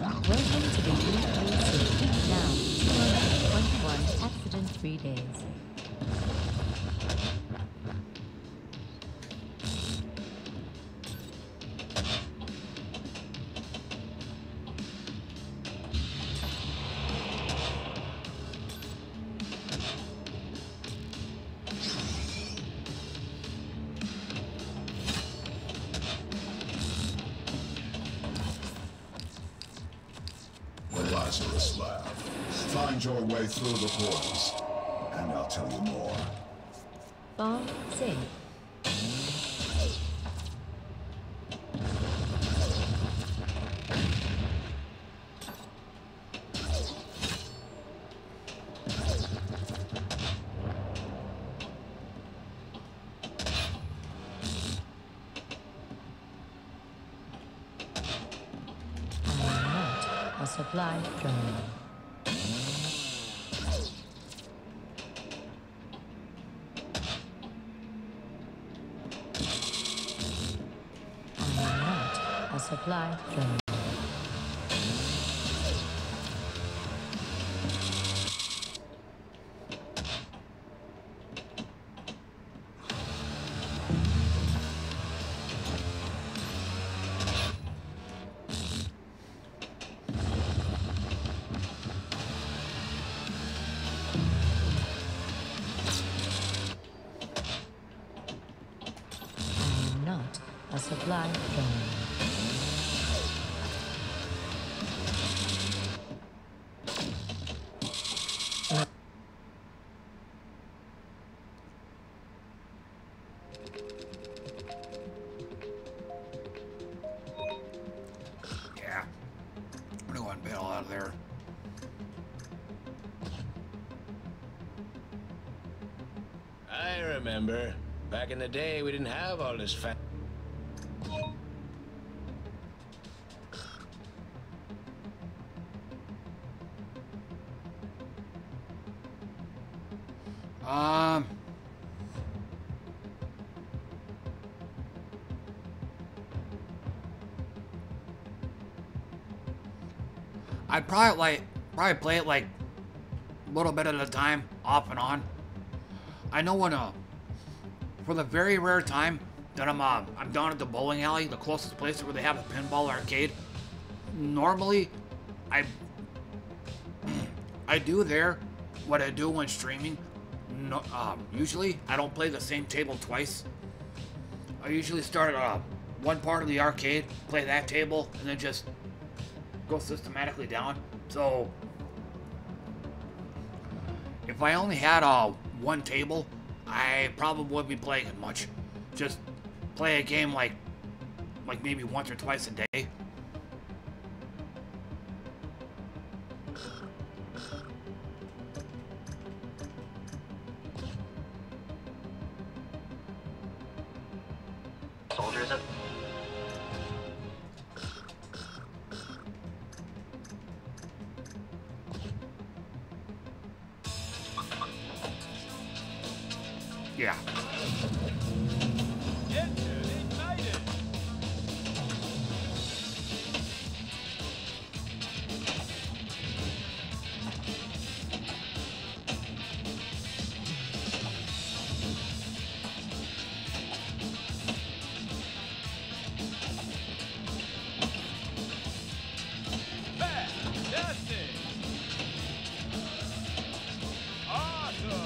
Welcome to the U T C. Now, two hundred twenty-one accident-free days. Your way through the portals, and I'll tell you more. Bomb safe. I'm not a supply drone. Supply drone. I'm not a supply drone. Back in the day, we didn't have all this fa- Um... I'd probably, like, probably play it, like, a little bit at a time, off and on. I know when, uh... for the very rare time that I'm uh, I'm down at the bowling alley, the closest place where they have a pinball arcade. Normally, I I do there what I do when streaming. No, um, usually, I don't play the same table twice. I usually start at uh, one part of the arcade, play that table, and then just go systematically down. So, if I only had uh, one table, I probably wouldn't be playing it much. Just play a game like, like maybe once or twice a day. Soldiers up. Yeah. Get to the United. Fantastic. Awesome.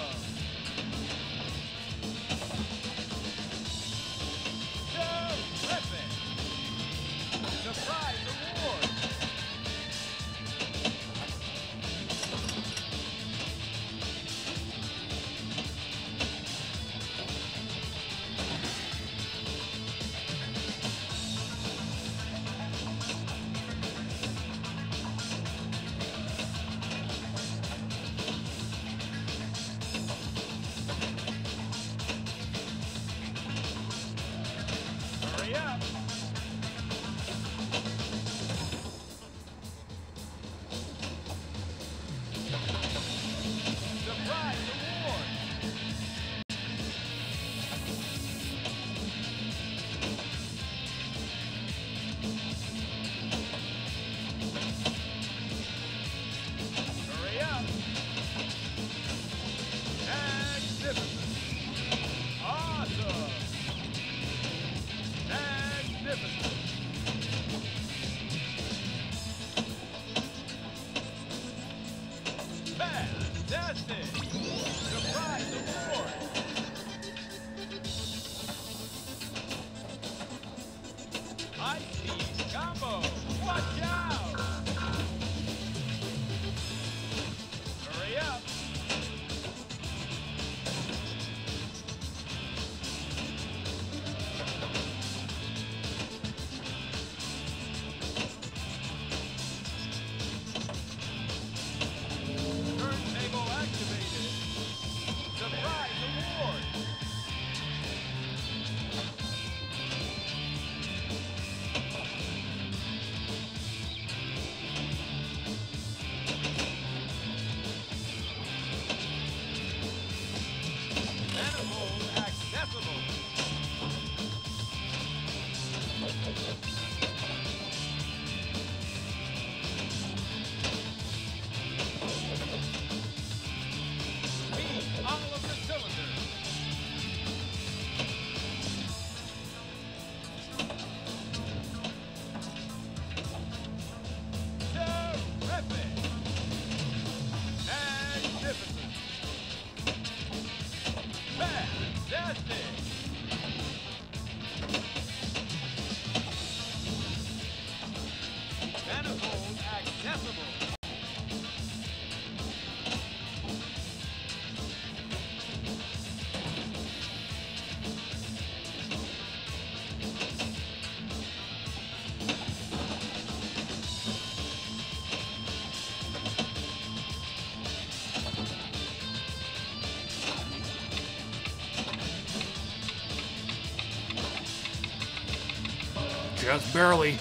Just barely.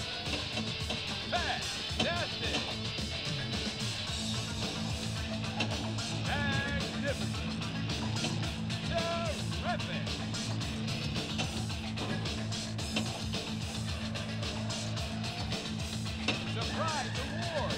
Fantastic. Magnificent. Terrific. Surprise award.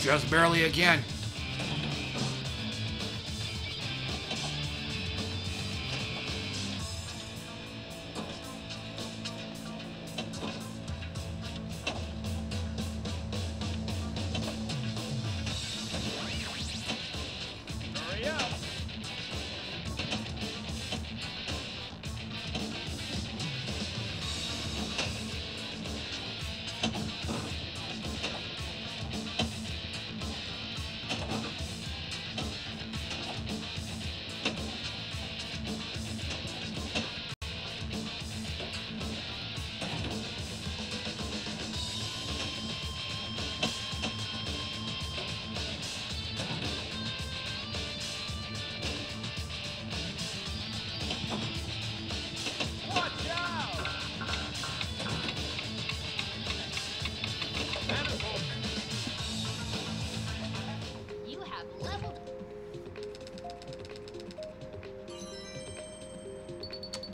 Just barely again.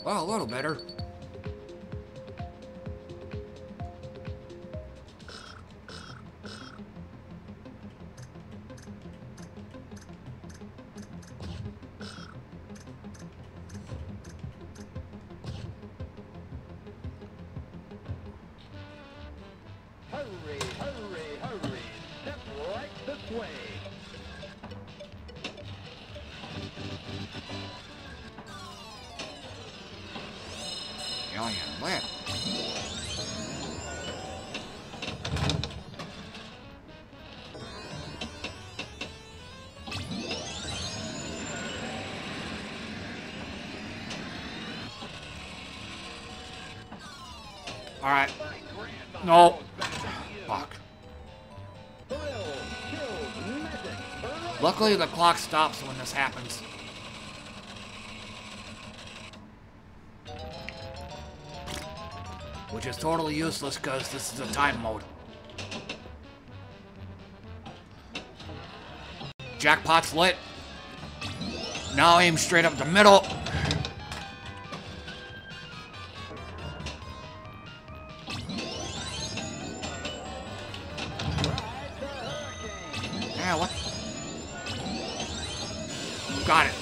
Well, a little better. Hurry, hurry, hurry. Step right this way. Alien land. All right. No. Fuck. Luckily, the clock stops when this happens. Which is totally useless because this is a time mode. Jackpot's lit. Now aim straight up the middle. Yeah, what? Got it.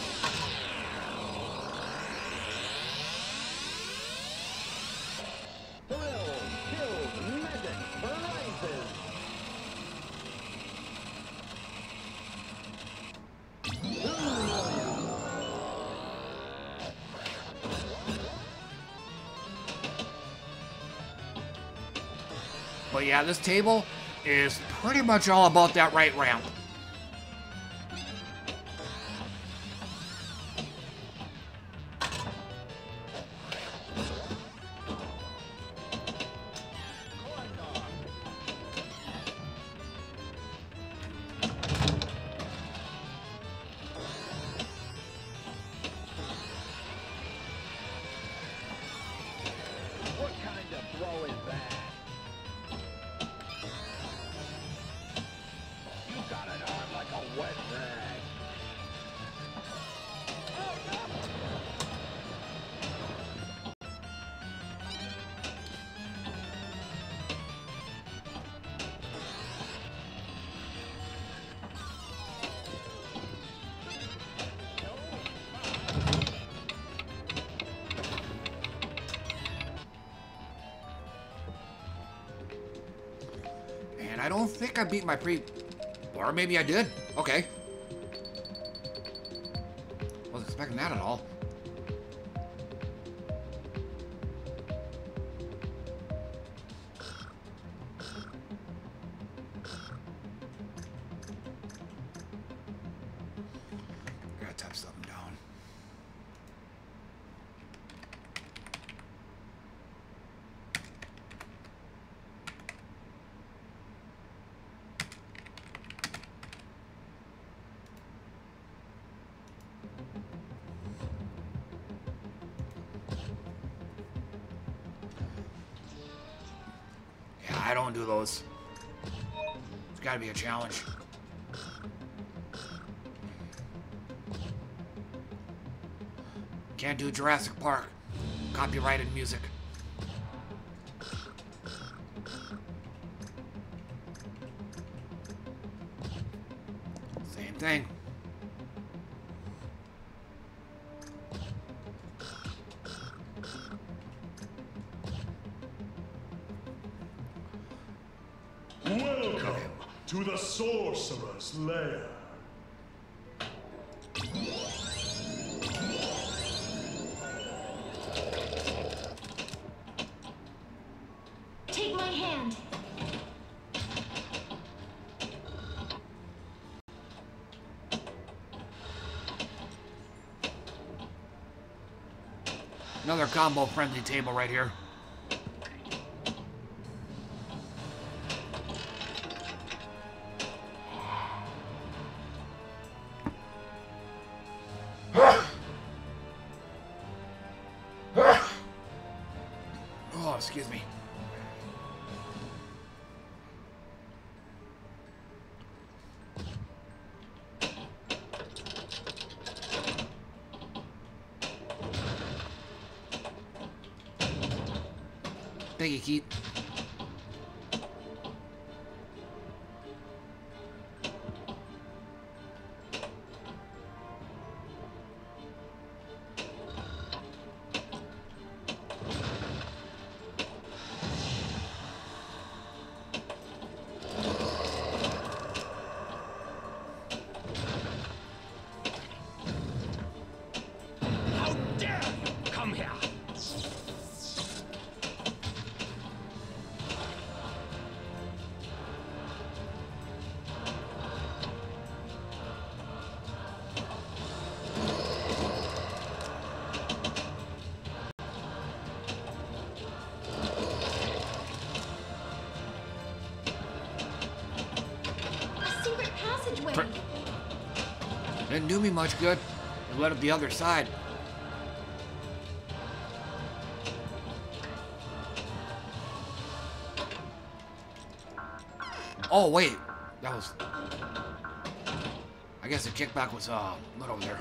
But yeah, this table is pretty much all about that right ramp. I think I beat my pre... Or maybe I did. Okay. Wasn't expecting that at all. I gotta type something down. It's gotta be a challenge. Can't do Jurassic Park. Copyrighted music. Same thing. Sorcerer's Lair. Take my hand. Another combo-friendly table right here. Thank you, Keith. Didn't do me much good. It led up the other side. Oh, wait. That was... I guess the kickback was, uh, not over there.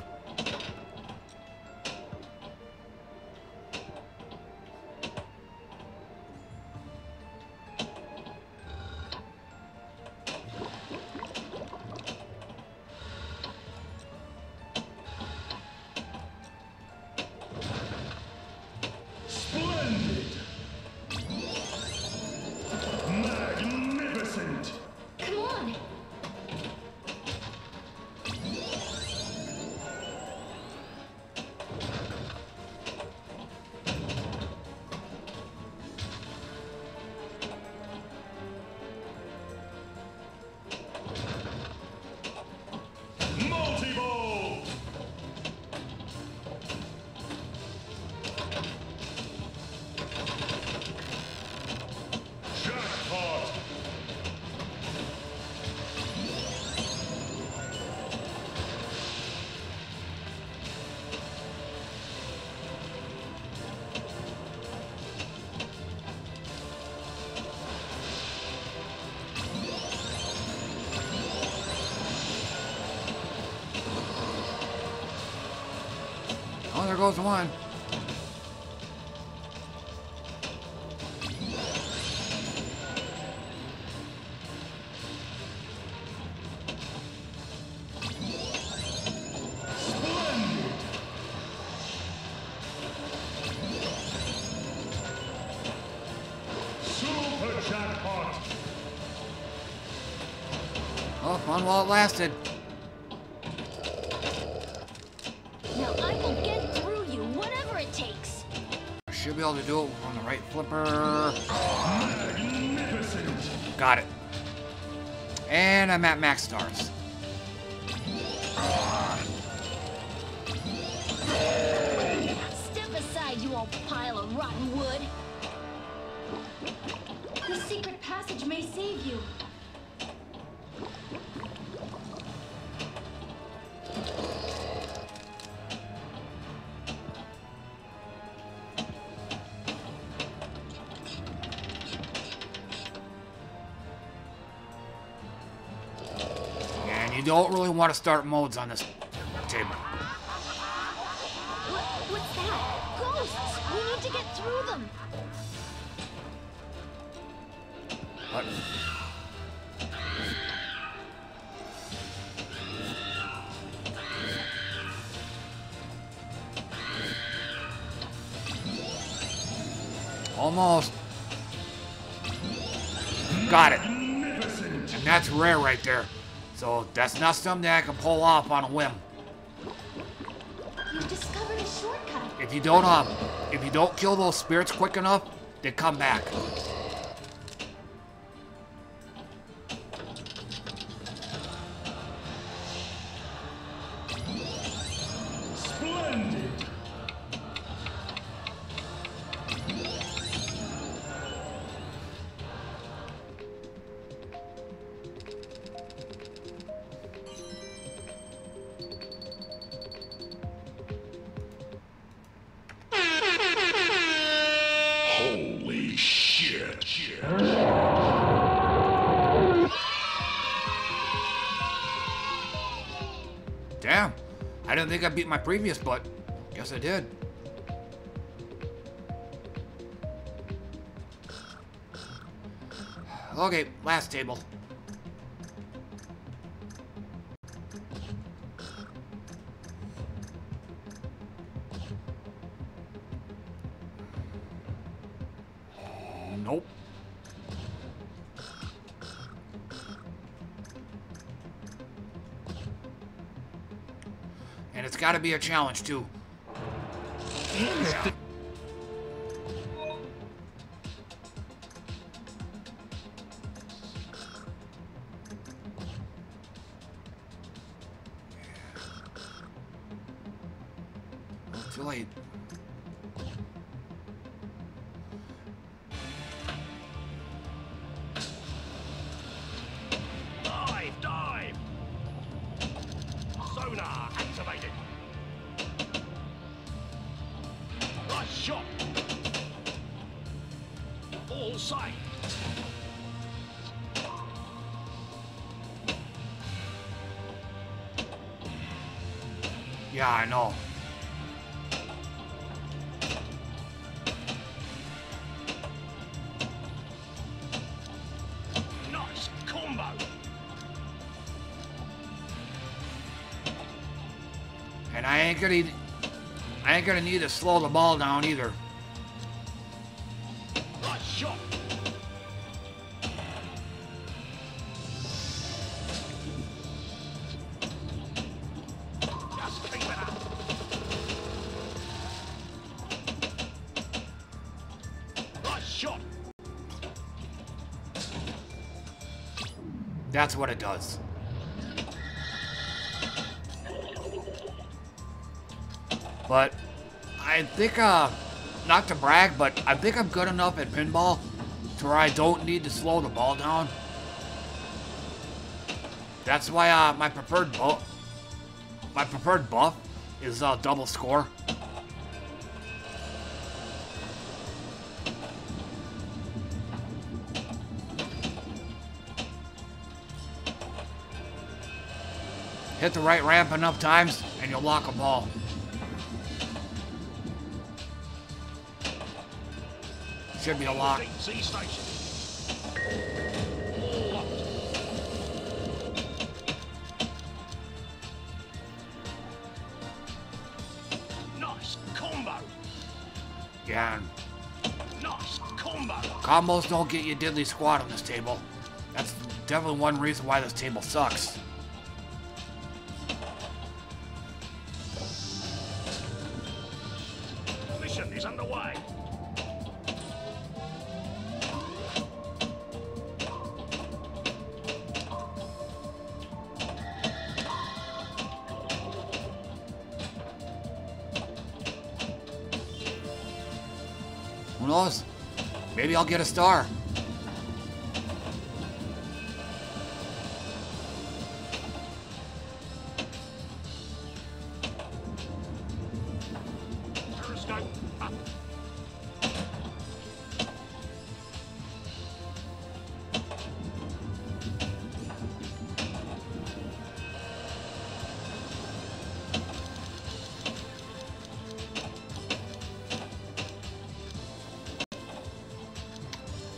Goes one. Super jackpot. Oh, fun while it lasted. To do it on the right flipper. Magnificent. Got it. And I'm at max stars. Step aside, you old pile of rotten wood. The secret passage may save you. Don't really want to start modes on this table. What, what's that? Ghosts! We need to get through them. What? Almost. Got it. And that's rare right there. So that's not something that I can pull off on a whim. You've discovered a shortcut. If you don't um, if you don't kill those spirits quick enough, they come back. I think I beat my previous, but guess I did. Okay, last table. Nope. Gotta be a challenge too. Yeah. Too late. Dive, dive. sight. Yeah, I know. Nice combo. And I ain't gonna, I ain't gonna need to slow the ball down either. Nice shot. That's what it does. But I think, uh, not to brag, but I think I'm good enough at pinball to where I don't need to slow the ball down. That's why uh, my preferred buff, my preferred buff, is uh, double score. Hit the right ramp enough times, and you'll lock a ball. Should be a lock. Nice combo. Yeah. Nice combo. Combos don't get you diddly squat on this table. That's definitely one reason why this table sucks. Maybe I'll get a star.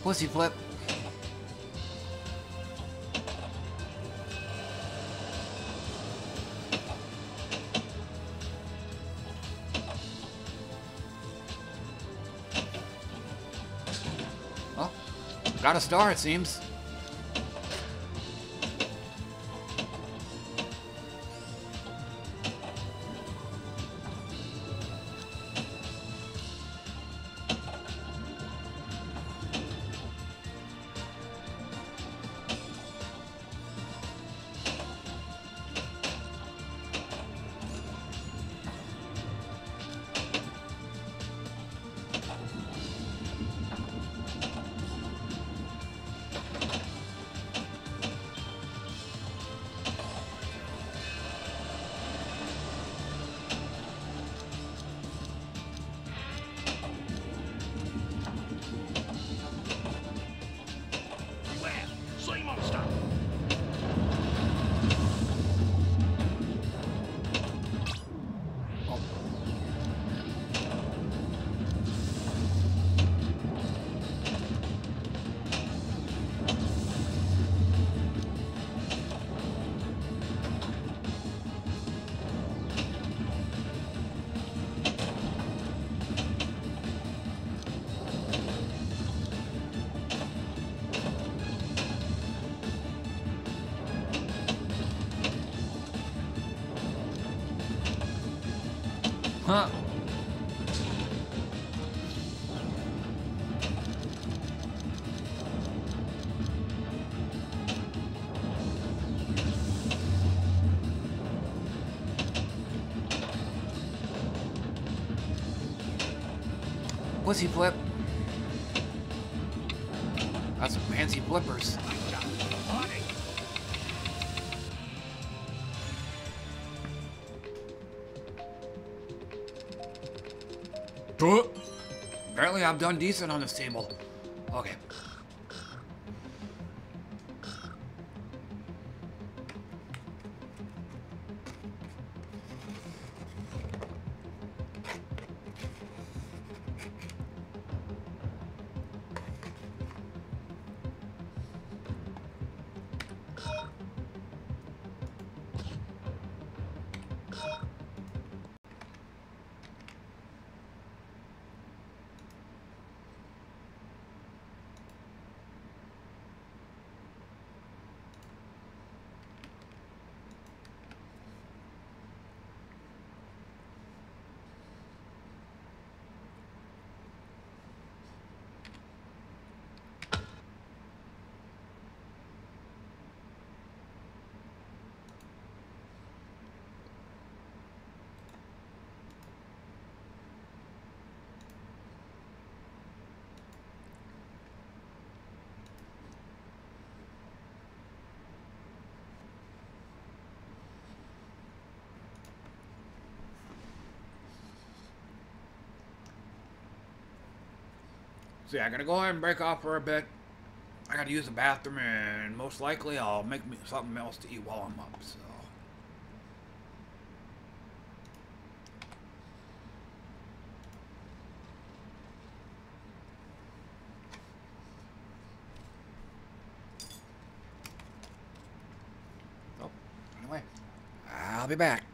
Pussy flip. Oh, got a star it seems. Pussy flip. That's some fancy flippers. Apparently I've done decent on this table. Okay. So yeah, I'm gonna go ahead and break off for a bit. I gotta use the bathroom, and most likely I'll make me something else to eat while I'm up. So. Oh, anyway, I'll be back.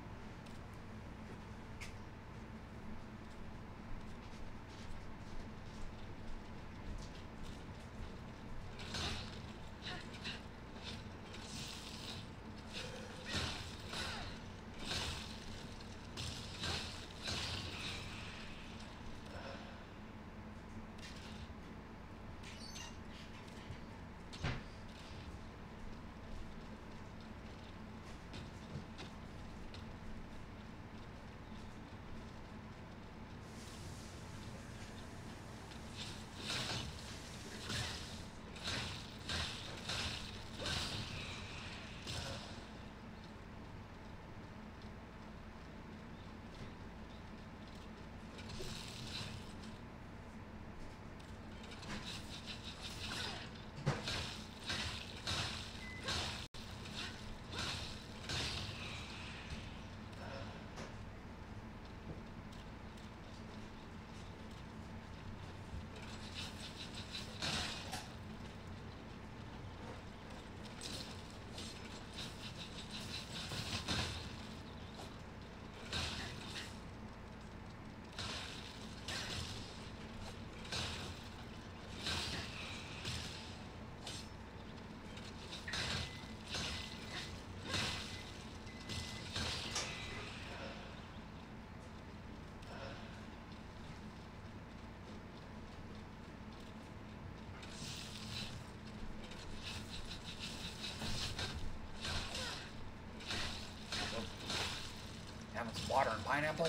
Water and pineapple,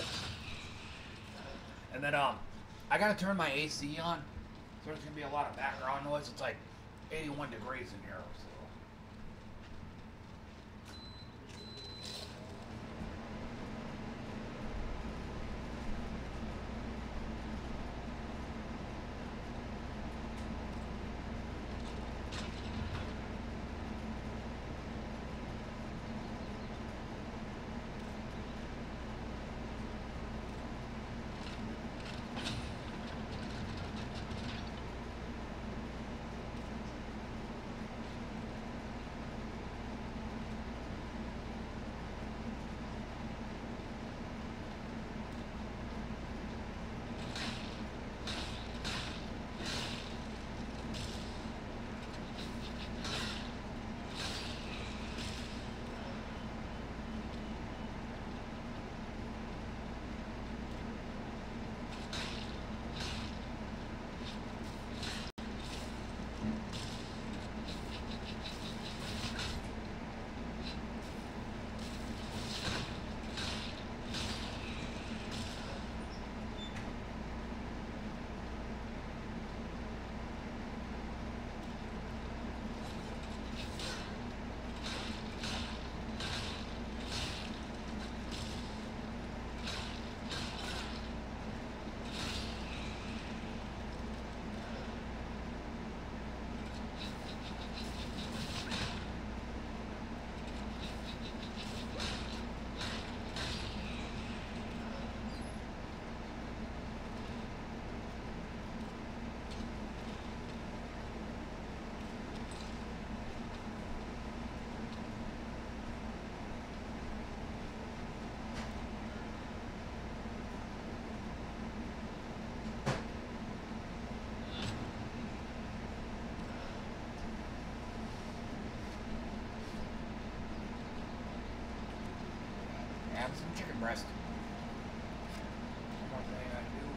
and then um, I gotta turn my A C on, so there's gonna be a lot of background noise. It's like eighty-one degrees in here. So. like some chicken breast. One thing I do.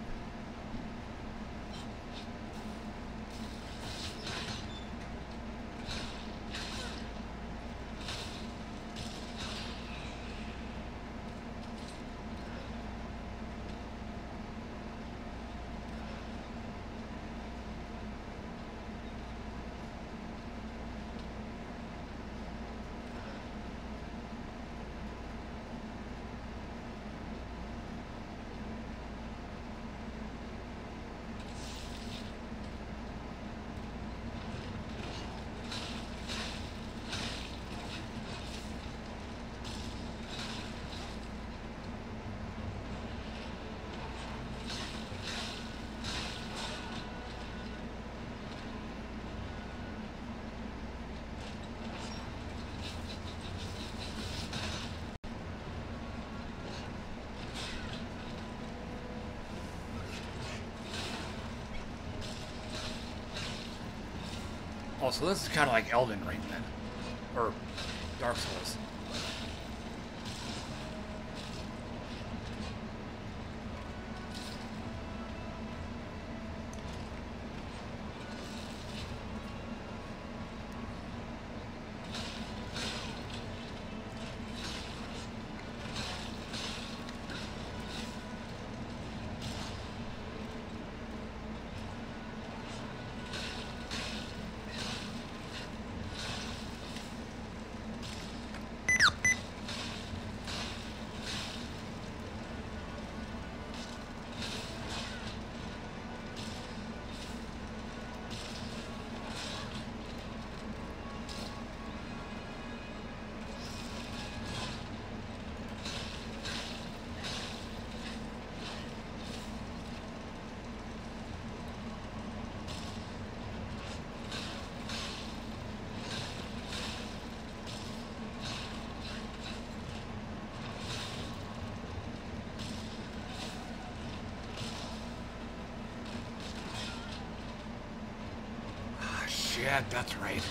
Oh, so this is kind of like Elden Ring then, or Dark Souls. Yeah, that's right.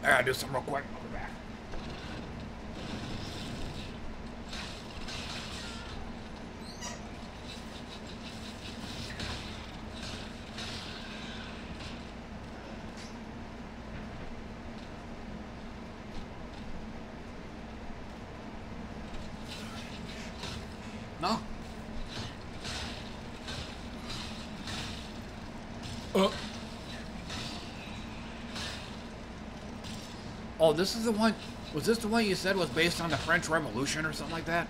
I gotta do something real quick. I'll be back. No? Uh. Oh, this is the one, was this the one you said was based on the French Revolution or something like that?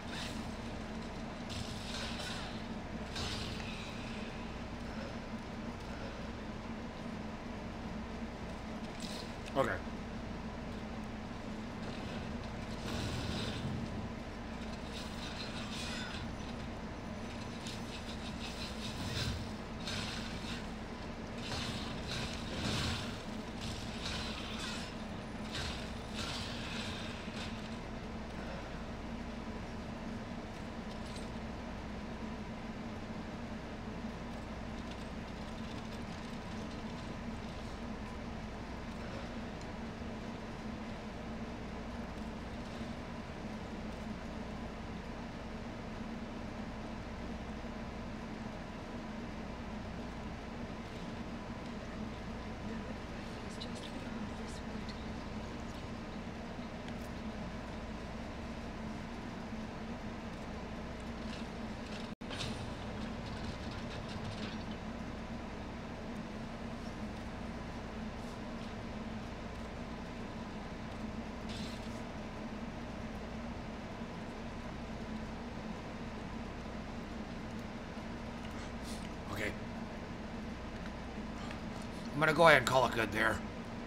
I'm gonna go ahead and call it good there.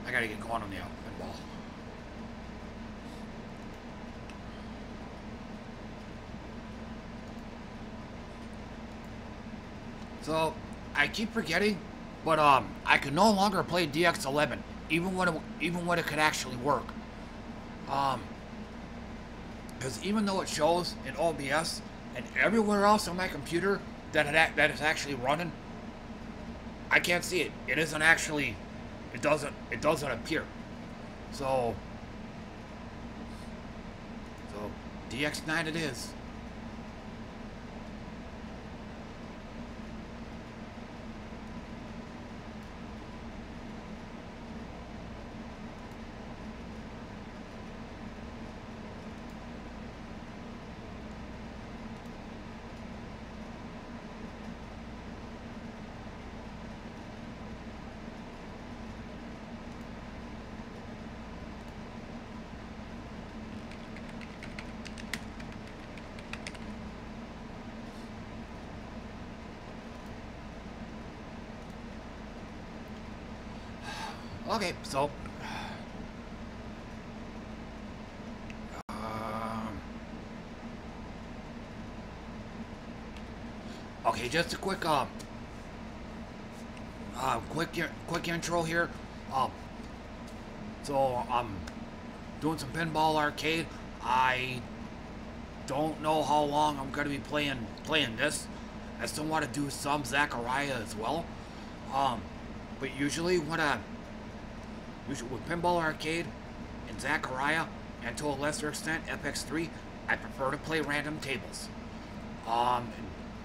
I gotta get going on the pinball. So, I keep forgetting, but um, I can no longer play D X eleven, even when it, even when it could actually work. Um, because even though it shows in O B S and everywhere else on my computer that it, that is actually running, I can't see it. It isn't actually. It doesn't. It doesn't appear. So. So D X nine it is. Okay, so, um, okay, just a quick, um, uh, quick, quick intro here. Um, so I'm doing some Pinball Arcade. I don't know how long I'm gonna be playing playing this. I still want to do some Zaccaria as well. Um, but usually when I with Pinball Arcade and Zaccaria, and to a lesser extent, F X three, I prefer to play random tables. Um,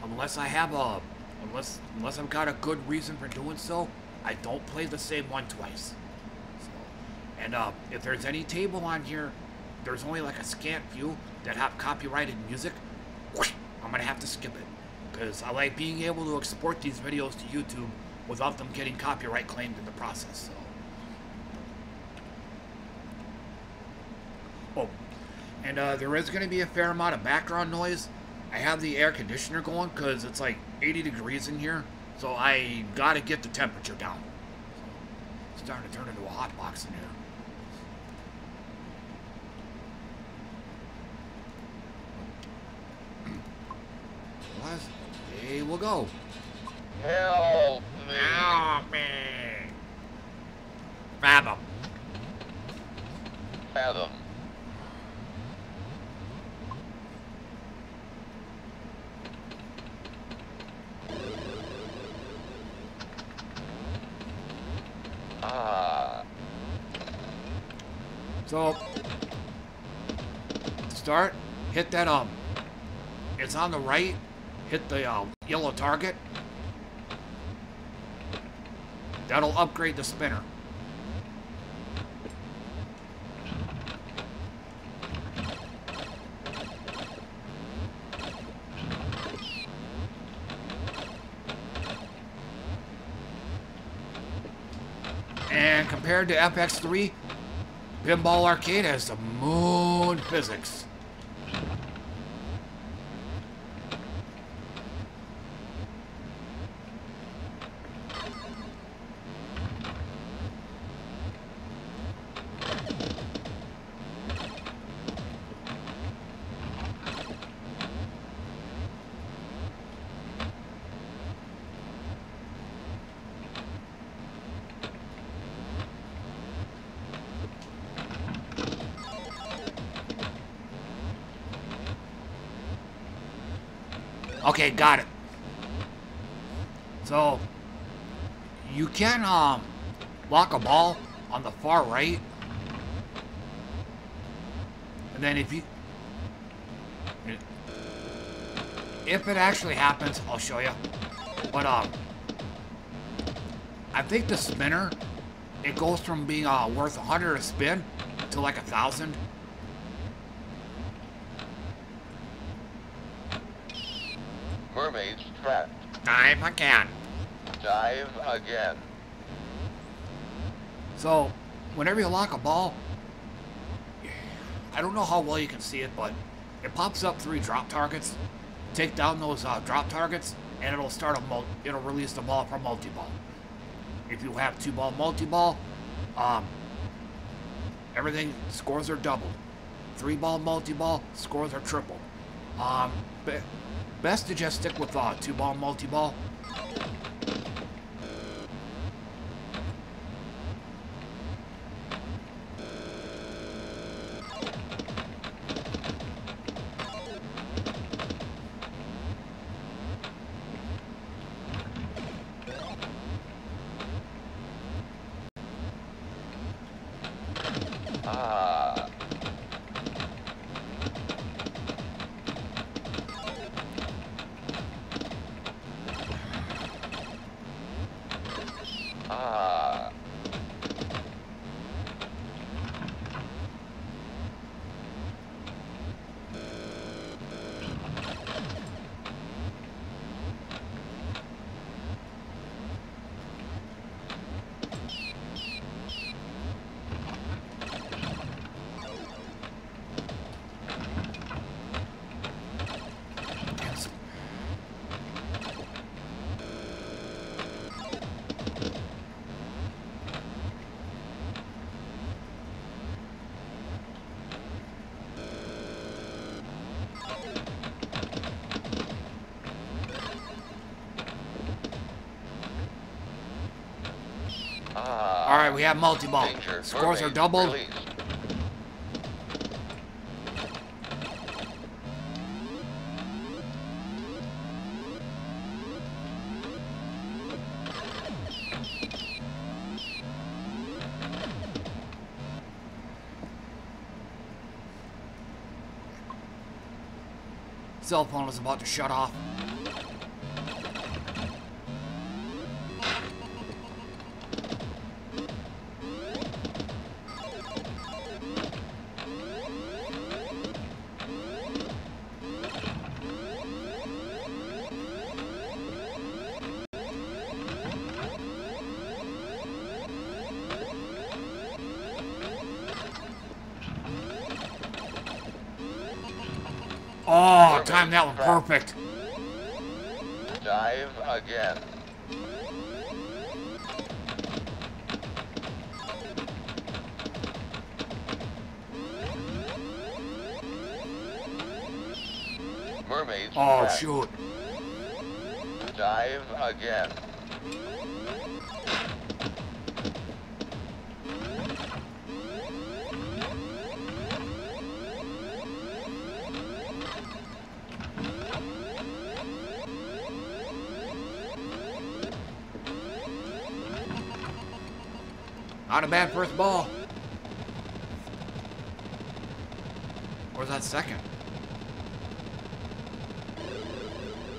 unless I have a, unless unless I've got a good reason for doing so, I don't play the same one twice. So, and uh, if there's any table on here, there's only like a scant few that have copyrighted music, I'm gonna have to skip it, because I like being able to export these videos to YouTube without them getting copyright claimed in the process. So. Oh, and uh, there is going to be a fair amount of background noise. I have the air conditioner going because it's like eighty degrees in here, so I got to get the temperature down. It's starting to turn into a hot box in here. Last day we'll go. Help me. Help me. Fathom. Fathom. Ah. So start, hit that um it's on the right, hit the uh, yellow target. That'll upgrade the spinner. Compared to F X three, Pinball Arcade has the moon physics. Okay, got it. So, you can um, lock a ball on the far right. And then if you... If it actually happens, I'll show you. But, um... I think the spinner, it goes from being uh, worth one hundred a spin to like one thousand. Mermaid's trapped. Dive again. Dive again. So, whenever you lock a ball, I don't know how well you can see it, but it pops up three drop targets. Take down those uh, drop targets, and it'll start a mul- it'll release the ball for multi-ball. If you have two ball, multi ball, um, everything scores are doubled. Three ball, multi ball, scores are tripled. Um, be best to just stick with uh, two ball, multi ball. We have multi-ball. Scores are doubled. Release. Cell phone is about to shut off. That was perfect. Dive again. Mermaids. Oh, back. Shoot. Dive again. Not a bad first ball. Or that second.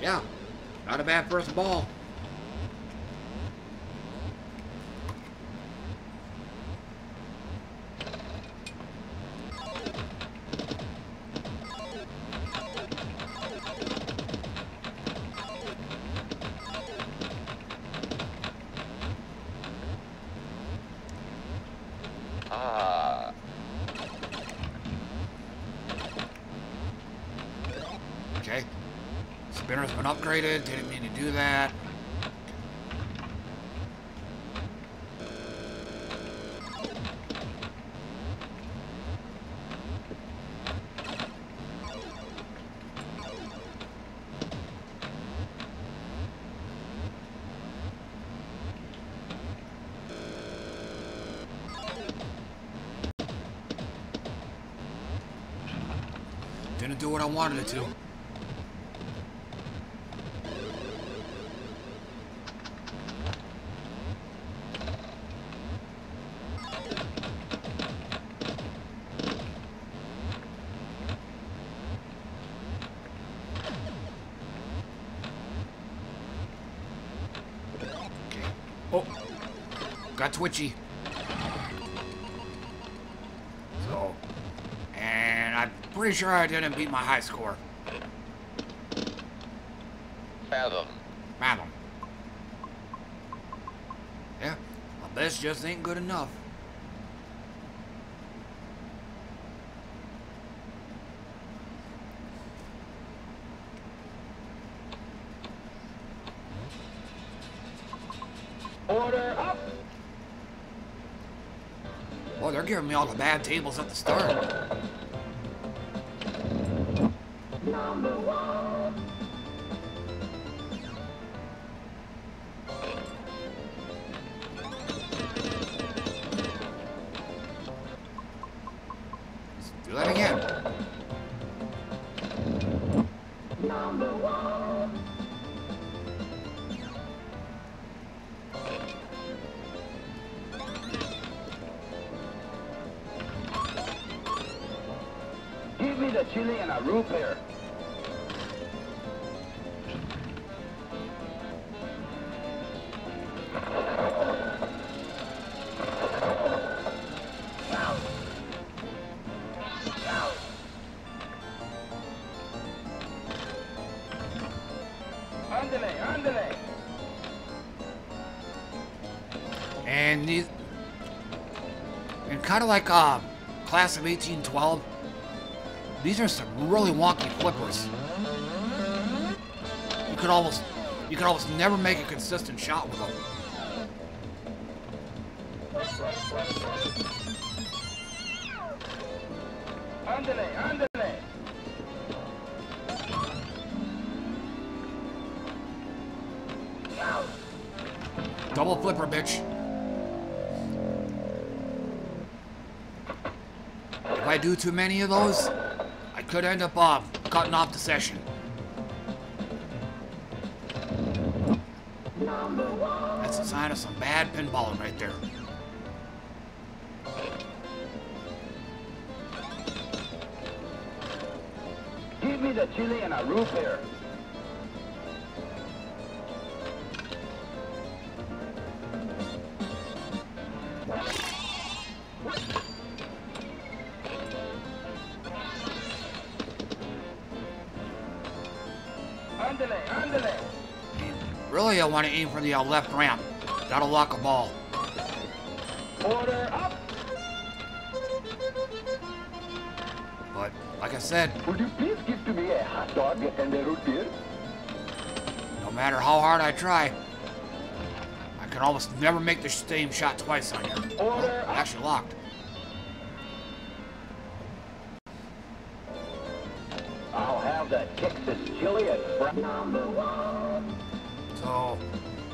Yeah, not a bad first ball. Upgraded, didn't mean to do that. Didn't do what I wanted it to. Twitchy. So, and I'm pretty sure I didn't beat my high score. Fathom. Fathom. Yeah, well, this just ain't good enough. Order up. They're giving me all the bad tables at the start. Number one. Let's do that again. Number one. Give me the chili and a root beer. And these, and kind of like uh, Class of eighteen twelve, these are some really wonky flippers. You could almost, you could almost never make a consistent shot with them. Andale, andale. Double flipper, bitch. If I do too many of those, I could end up uh, cutting off the session. That's a sign of some bad pinballing right there. Give me the chili and a root beer. Really, I want to aim for the uh, left ramp. That'll lock a ball. Order up. But like I said, would you please give to me a hot dog and a root beer? No matter how hard I try, I can almost never make the same shot twice on here. Order oh, actually locked. I'll have the Texas chili and fries. Number one. So,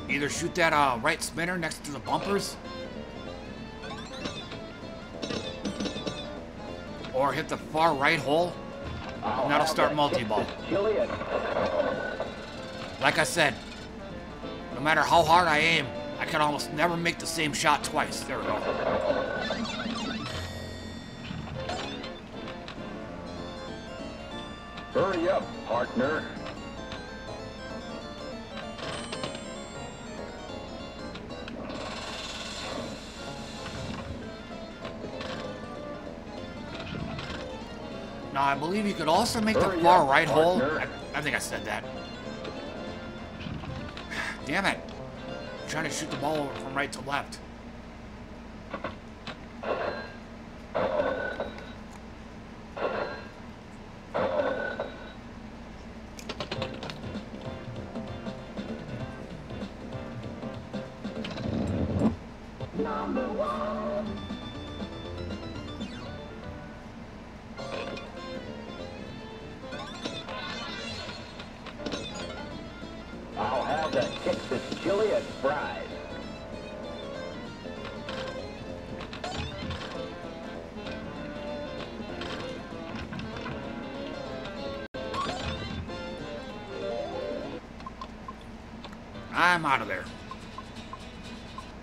either shoot that uh, right spinner next to the bumpers, or hit the far right hole, and that'll start multi-ball. Like I said, no matter how hard I aim, I can almost never make the same shot twice. There we go. Hurry up, partner. Now, I believe you could also make Hurry the far up, right partner. hole. I, I think I said that. Damn it. I'm trying to shoot the ball over from right to left. I'm out of there.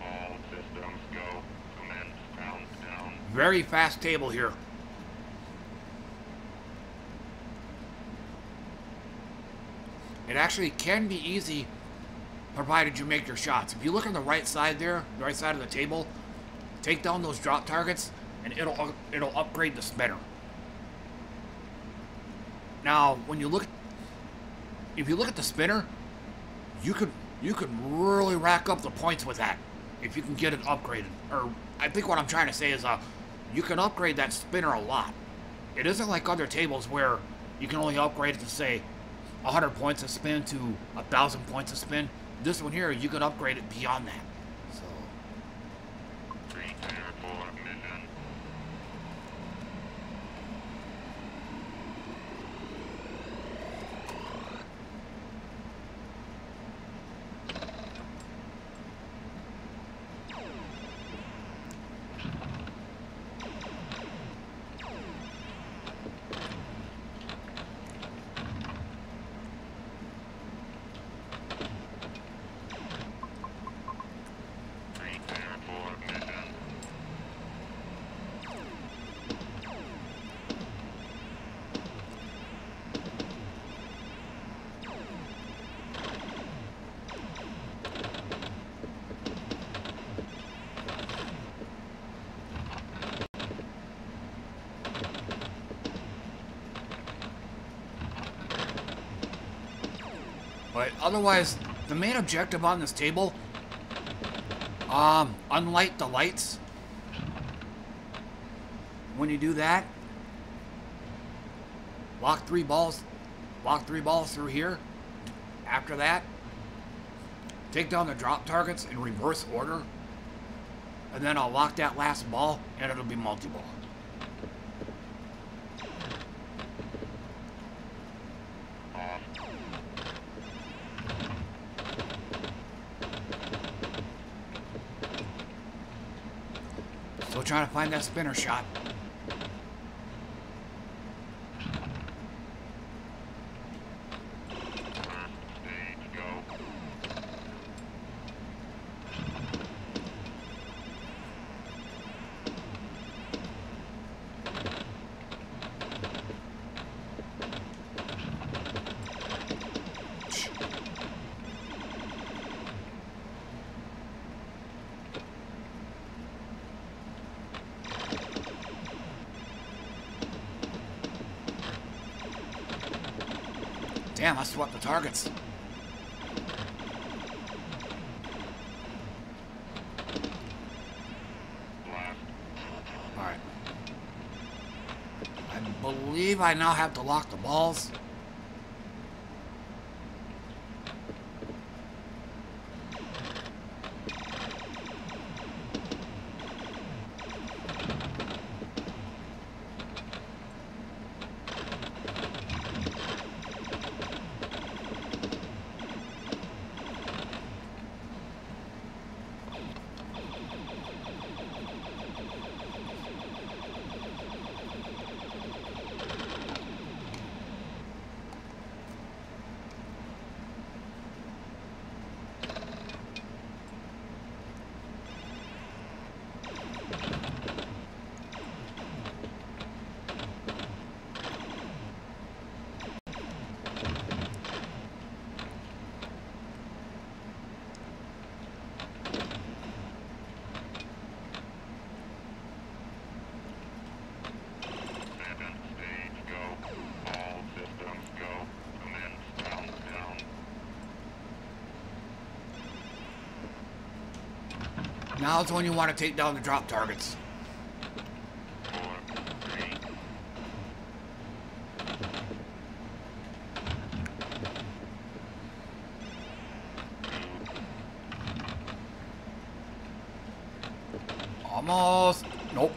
All systems go. Commence countdown. Very fast table here. It actually can be easy, provided you make your shots. If you look on the right side there, the right side of the table, take down those drop targets, and it'll it'll upgrade the spinner. Now, when you look, if you look at the spinner, you could. You could really rack up the points with that if you can get it upgraded. Or I think what I'm trying to say is uh, you can upgrade that spinner a lot. It isn't like other tables where you can only upgrade it to, say, one hundred points a spin to one thousand points a spin. This one here, you can upgrade it beyond that. So. But otherwise, the main objective on this table, um, unlight the lights. When you do that, lock three balls, lock three balls through here. After that, take down the drop targets in reverse order, and then I'll lock that last ball, and it'll be multi-ball. Still trying to find that spinner shot. Damn, I swept the targets. Alright. I believe I now have to lock the balls. Now it's when you want to take down the drop targets. Almost. Nope.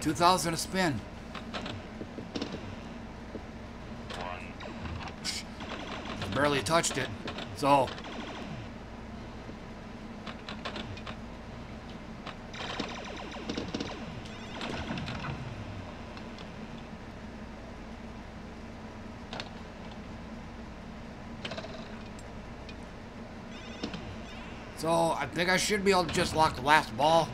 two thousand a spin. Barely touched it. So So I think I should be able to just lock the last ball.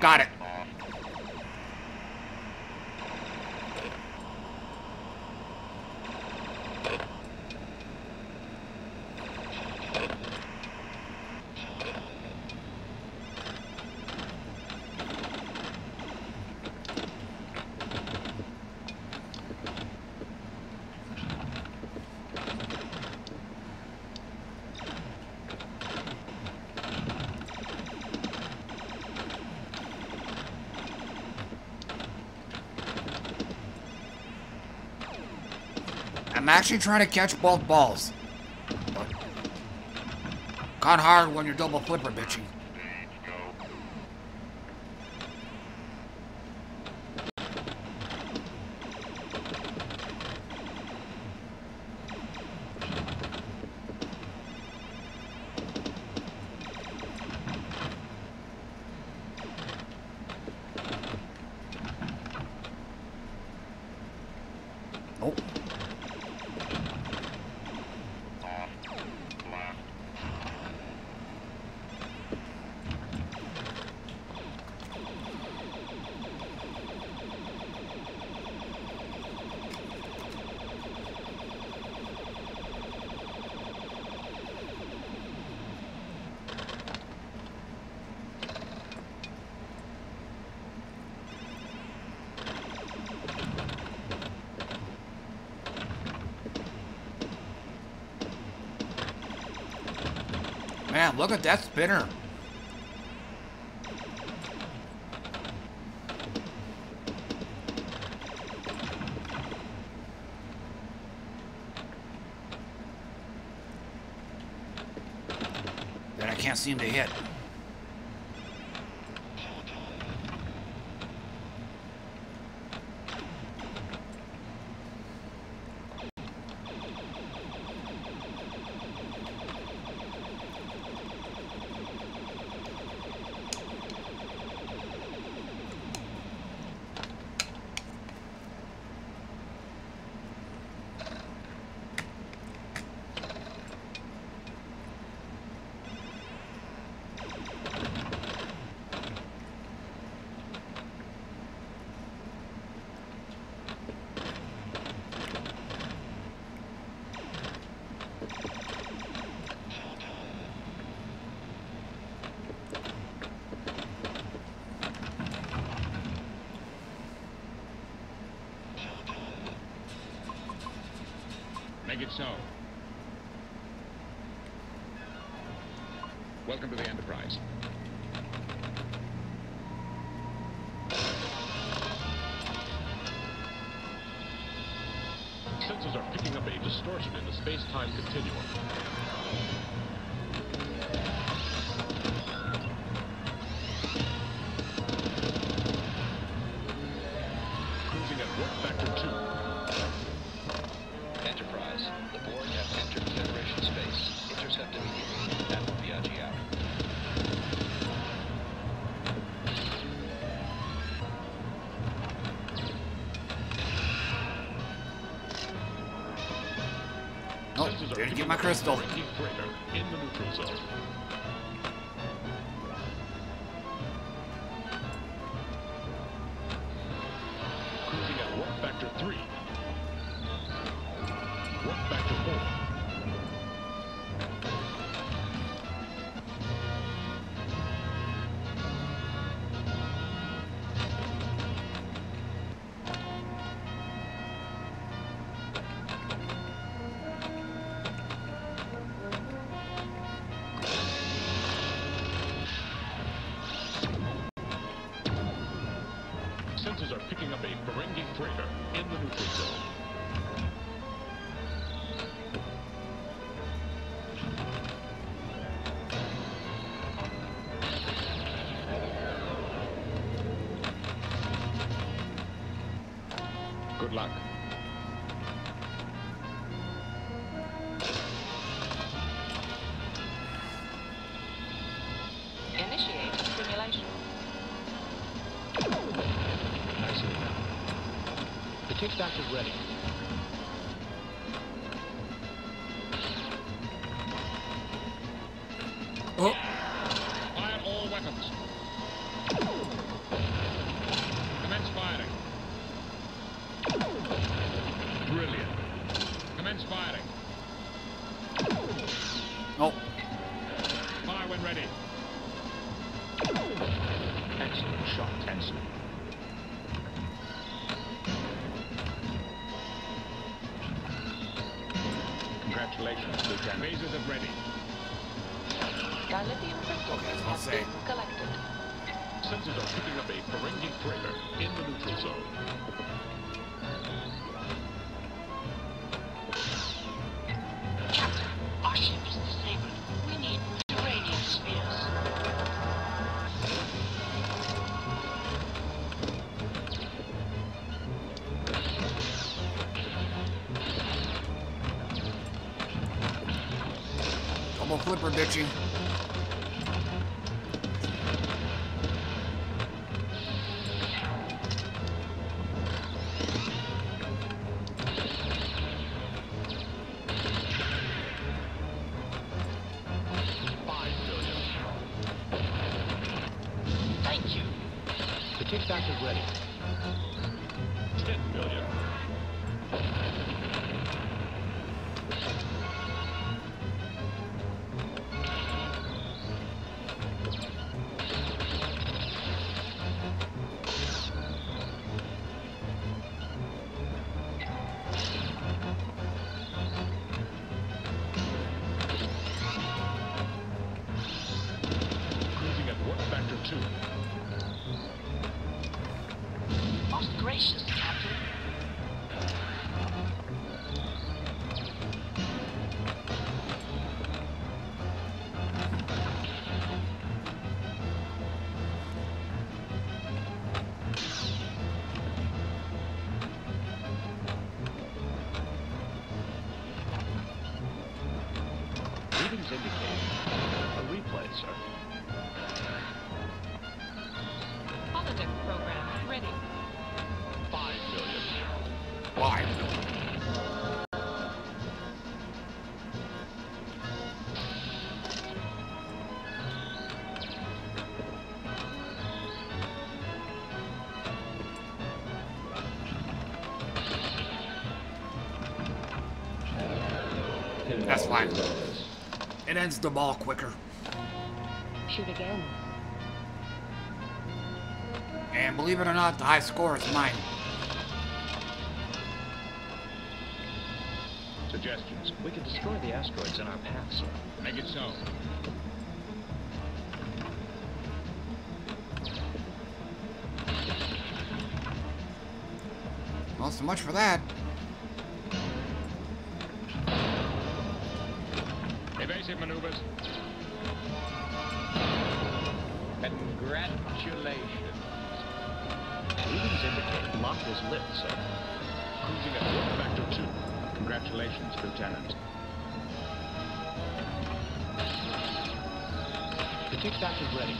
Got it. I'm actually trying to catch both balls. Gone hard when you're double flipper bitching. man, look at that spinner. That I can't seem to hit. So, welcome to the Enterprise. Sensors are picking up a distortion in the space-time continuum. Crystal. Kickstart ready. Oh. Fire all weapons. Commence firing. Brilliant. Commence firing. Oh. Fire when ready. Excellent shot. Excellent. Congratulations, Lieutenant. Lasers are ready. Dilithium crystals have been collected. Sensors are picking up a Ferengi freighter in the neutral zone. Captain, our ship is disabled. We need uranium spheres. Flipper bitching. Thank you. The kickstart is ready. ten million. most gracious, Captain. Readings indicate a replay, sir. Holodeck program ready. Five million. Five million. That's fine. It ends the ball quicker. Shoot again. And believe it or not, the high score is mine. Suggestions. We can destroy the asteroids in our path, sir. Make it so. Well, so much for that. Evasive maneuvers. Congratulations. Readings indicate lock is lit, sir. Cruising at warp factor two. Congratulations, Lieutenant. The kickback is ready.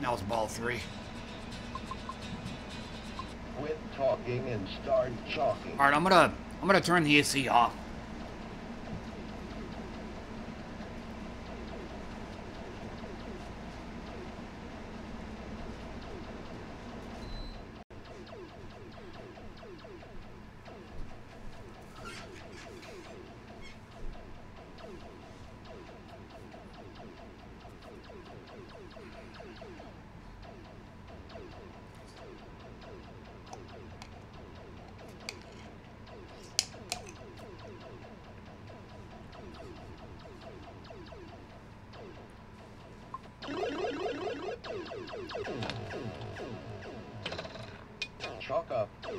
That was ball three. Quit talking and start talking. All right, I'm gonna I'm gonna turn the A C off. Chalk up. Oh.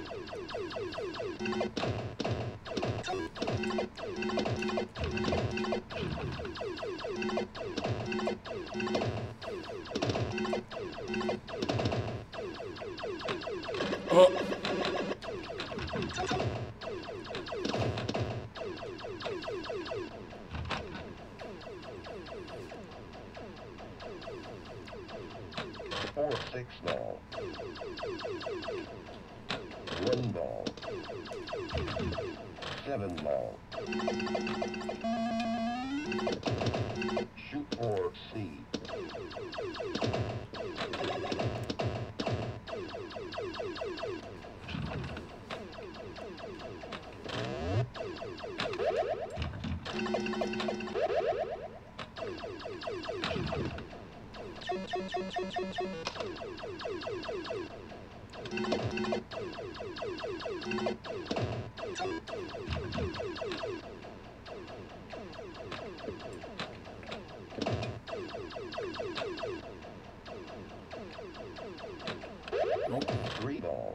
Four, six ball. One ball. Seven ball. Shoot for C. Nope. Three ball.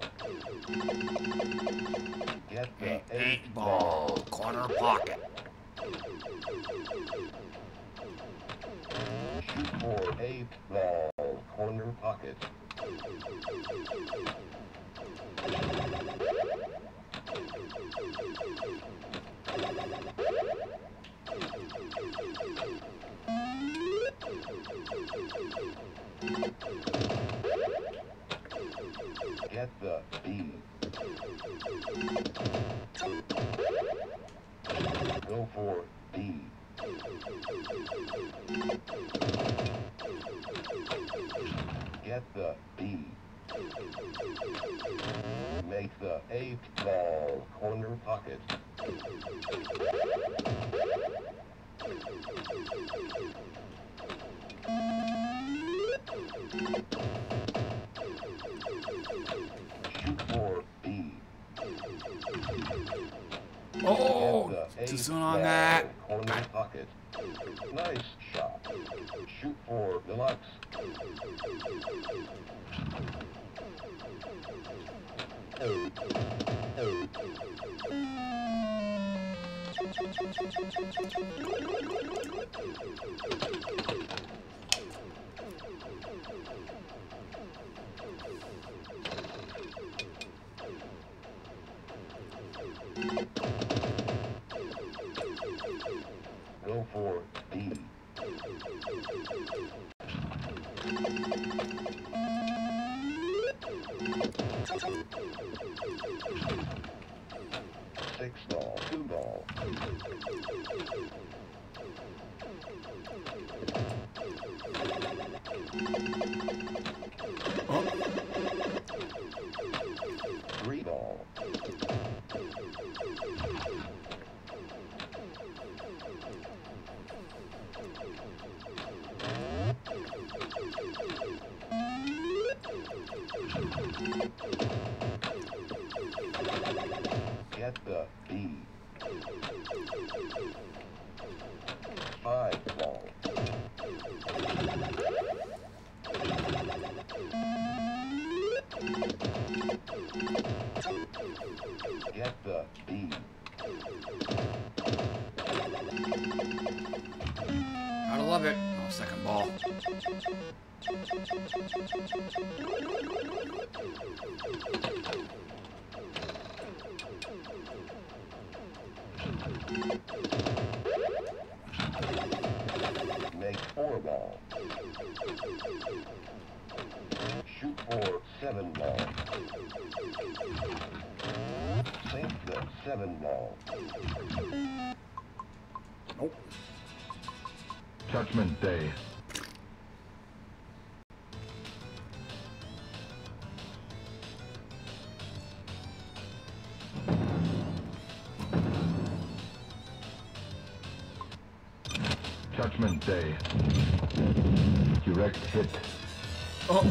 Get the eight, eight ball. ball. Corner pocket. Shoot for eight ball. Corner pocket. Get the B. Go for B. Get the B. Make the eight ball corner pocket. Shoot for B. Oh, to zoom on that. Pocket. Nice shot. Shoot for deluxe. Oh. Oh. Go for D. Six ball, two ball. Oh. Three ball. Get the B. Five ball. Get the B. Gotta love it. Oh, second ball. Make four ball. Shoot for seven ball. Sink the seven ball. Nope. Judgment Day. Judgment Day. Direct hit. Oh.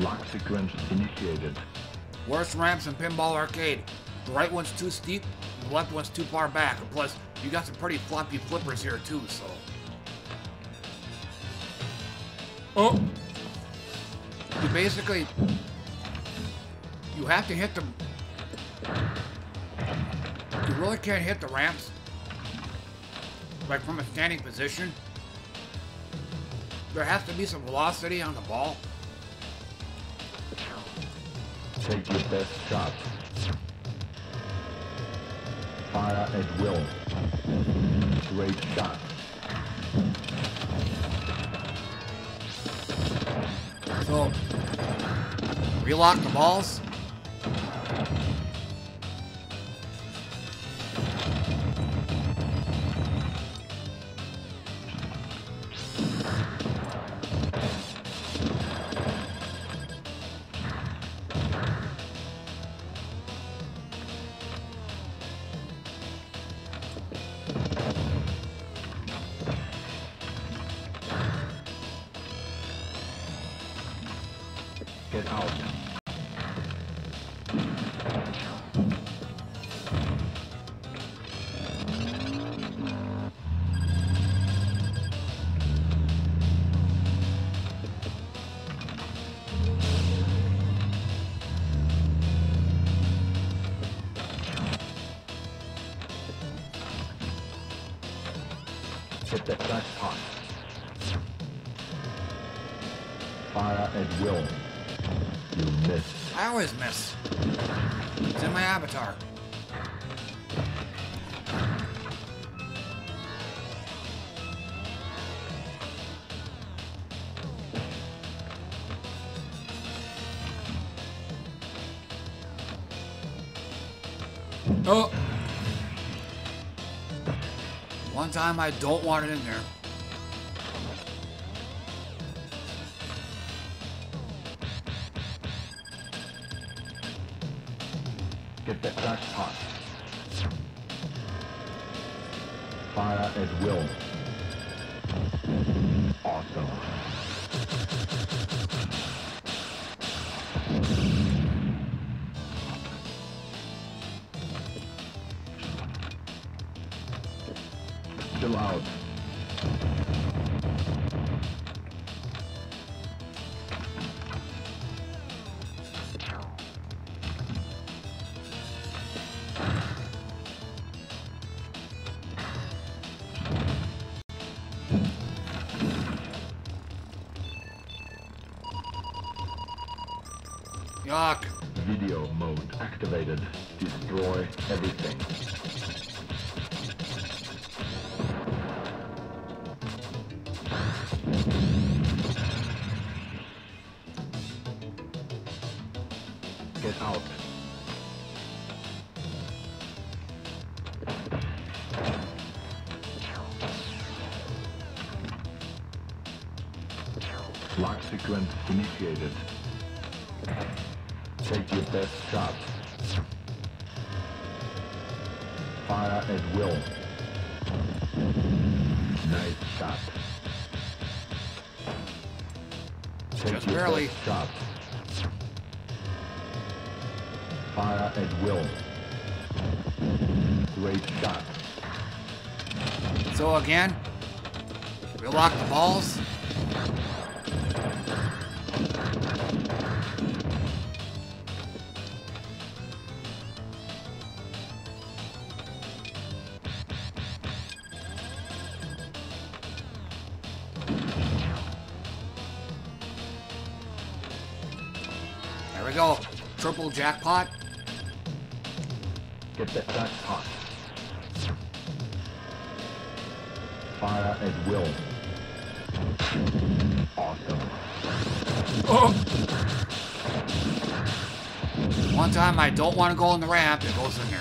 Lock sequence initiated. Worst ramps in Pinball Arcade. The right one's too steep, the left one's too far back. And plus, you got some pretty floppy flippers here too, so. Oh. You basically, you have to hit them. You really can't hit the ramps. Like from a standing position, there has to be some velocity on the ball. Take your best shot. Fire at will. Great shot. So, relock the balls. Time I don't want it in there. Get that jackpot. Fire at will. Awesome. still out. Yuck. Video mode activated. Destroy everything. Get out. Lock sequence initiated. Take your best shot. Fire at will. Nice shot. Take Just your barely. Best shot. Fire at will. Great shot. So again, we lock the balls. Jackpot. Get the jackpot. Fire at will. Awesome. Oh. One time I don't want to go on the ramp, it goes in here.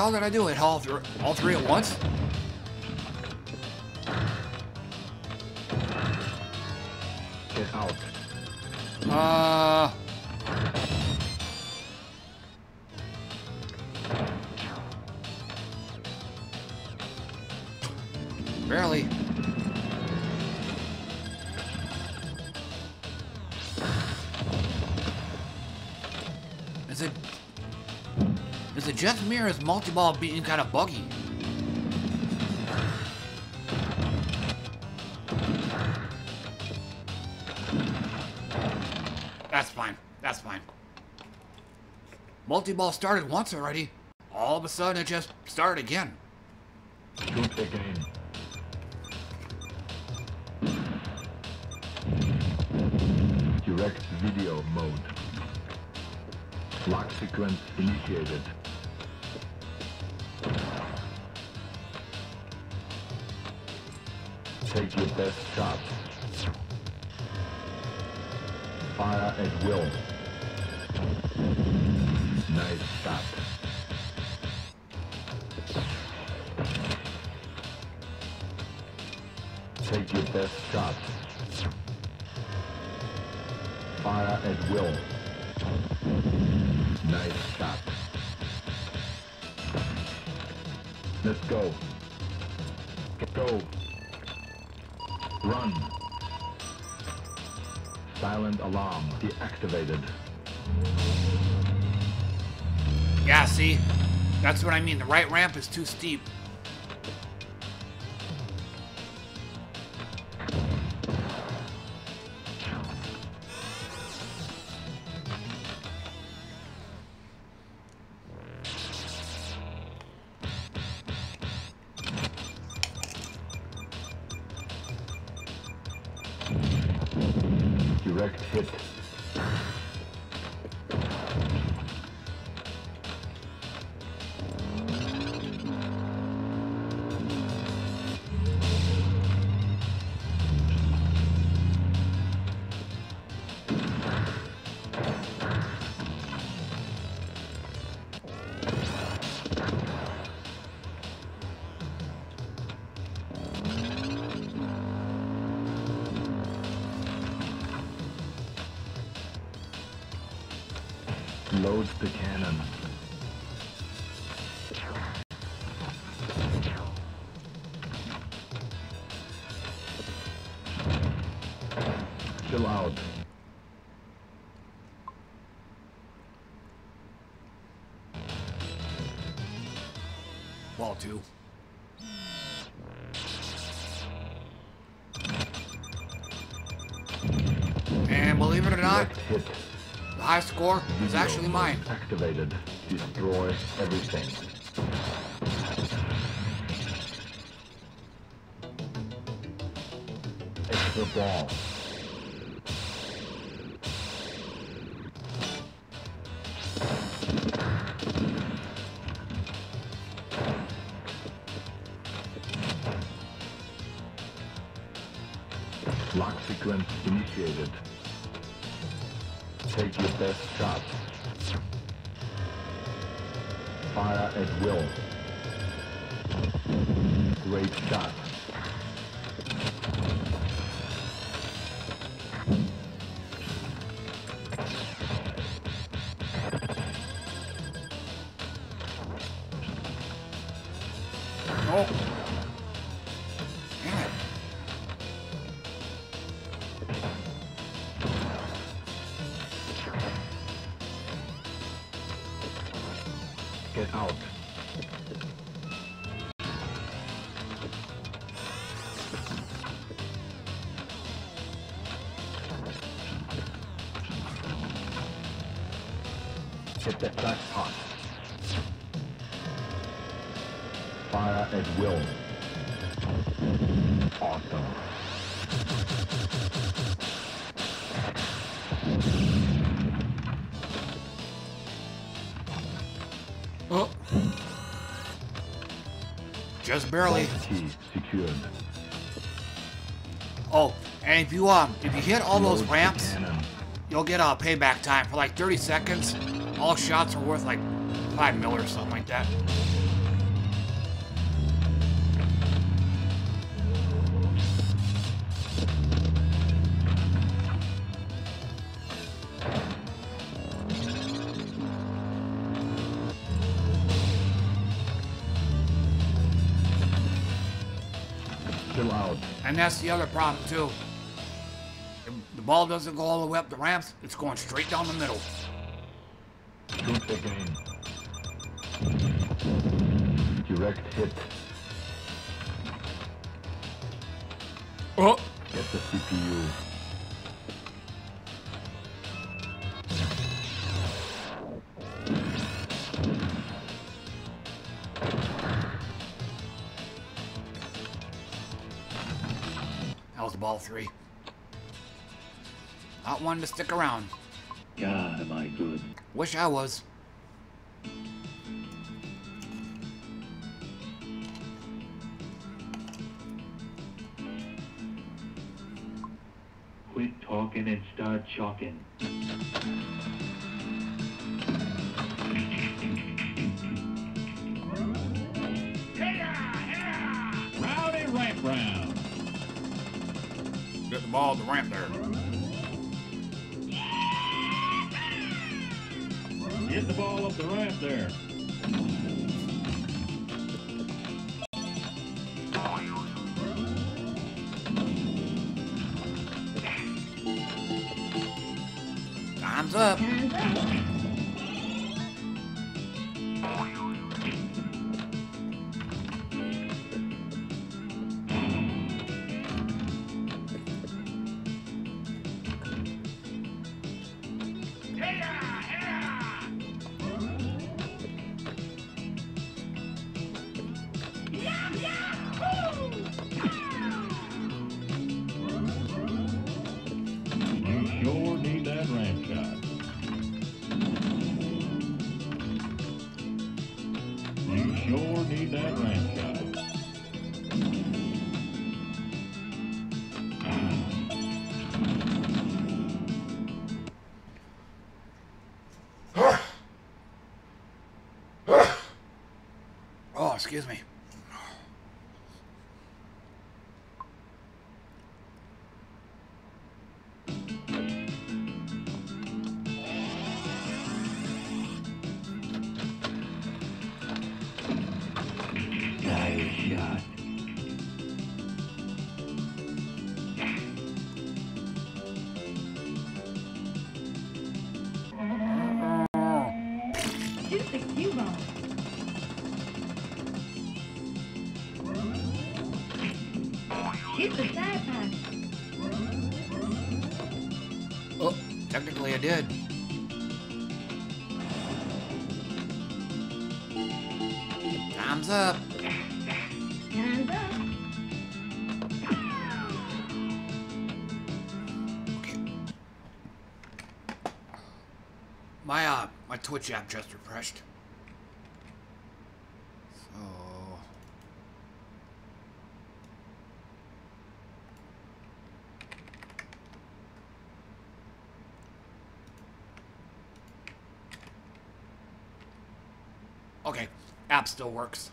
How did I do it? All three, all three at once? Get out. Uh. Barely. Is it? Is it just me or is multi-ball being kind of buggy? That's fine. That's fine. Multi-ball started once already. All of a sudden it just started again. Shoot the game. Direct video mode. Lock sequence initiated. Take your best shot. Fire at will. Nice shot. Take your best shot. Fire at will. Nice shot. Let's go. Go. Run. Silent alarm deactivated. Yeah, see? That's what I mean. The right ramp is too steep. And believe it or not, the high score is actually mine. Activated. Destroy everything. Extra ball. Initiated. Take your best shot. Fire at will. Great shot. Barely. Secured. Oh, and if you um, if you hit all those ramps, you'll get a uh, payback time for like thirty seconds. All shots are worth like five mil or something like that. And that's the other problem too. The ball doesn't go all the way up the ramps, it's going straight down the middle. Shoot the game. Direct hit. Oh! Get the C P U. Ball three. Not one to stick around. God, am I good. Wish I was. Quit talking and start chalking. Rowdy ramp round. Get the ball to the ramp there. Get the ball up the ramp there. thumbs up. Excuse me. Did. Time's up. Time's up. Okay. My uh, my Twitch app just refreshed. App still works.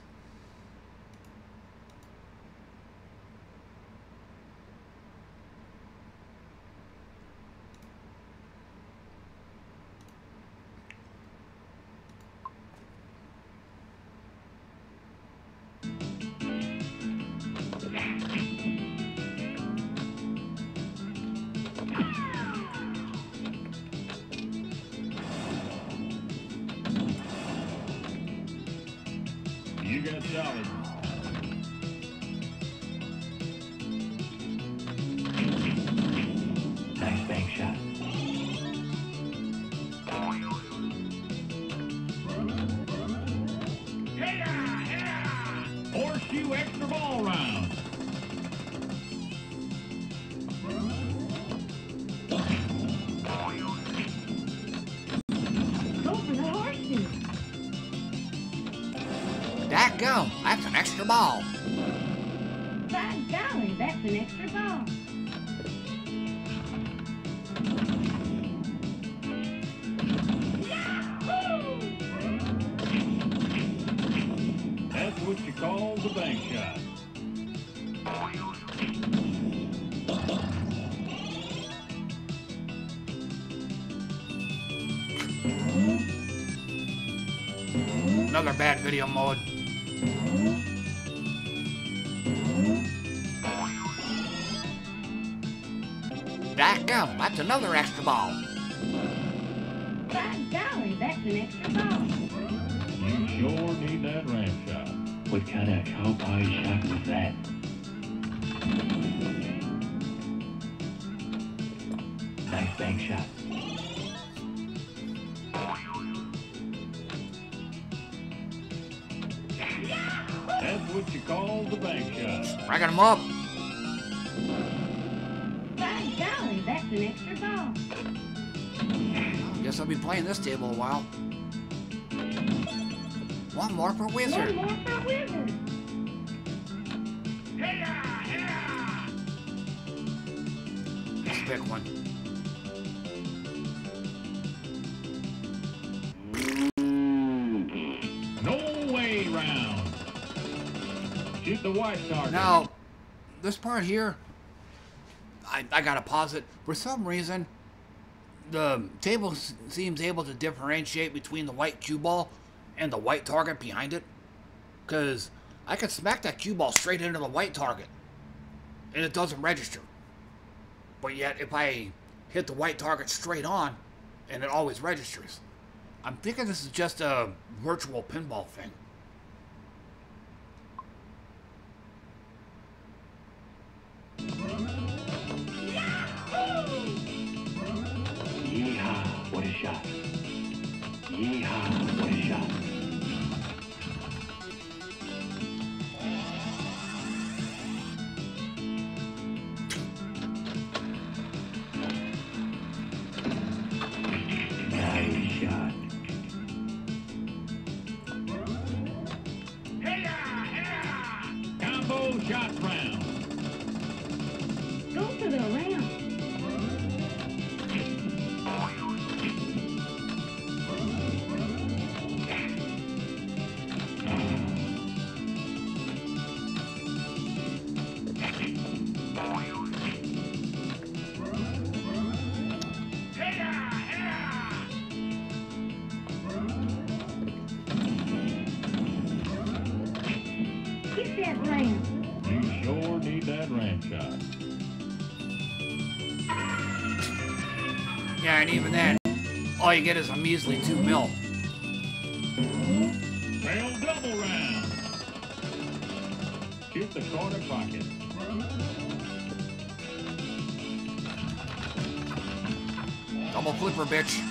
Ball. By golly, that's an extra ball. Yahoo! That's what you call the bank shot. Another bad video mode. That's another extra ball. By golly, that's an extra ball. You sure need that ram shot. What kind of cowboy shot was that? Nice bank shot. That's what you call the bank shot. Racking them up. An extra ball. I guess I'll be playing this table a while. One more for Wizard. One more for Wizard. Let's pick one. No way round. Shoot the white target. Now, this part here. I, I gotta pause it. For some reason, the table s seems able to differentiate between the white cue ball and the white target behind it. Because I could smack that cue ball straight into the white target, and it doesn't register. But yet, if I hit the white target straight on, and it always registers. I'm thinking this is just a virtual pinball thing. Yeehaw, what a shot. Yeehaw, what a shot. All you get is a measly two mil. Rail double round. Shoot the corner pocket. Double flipper, bitch.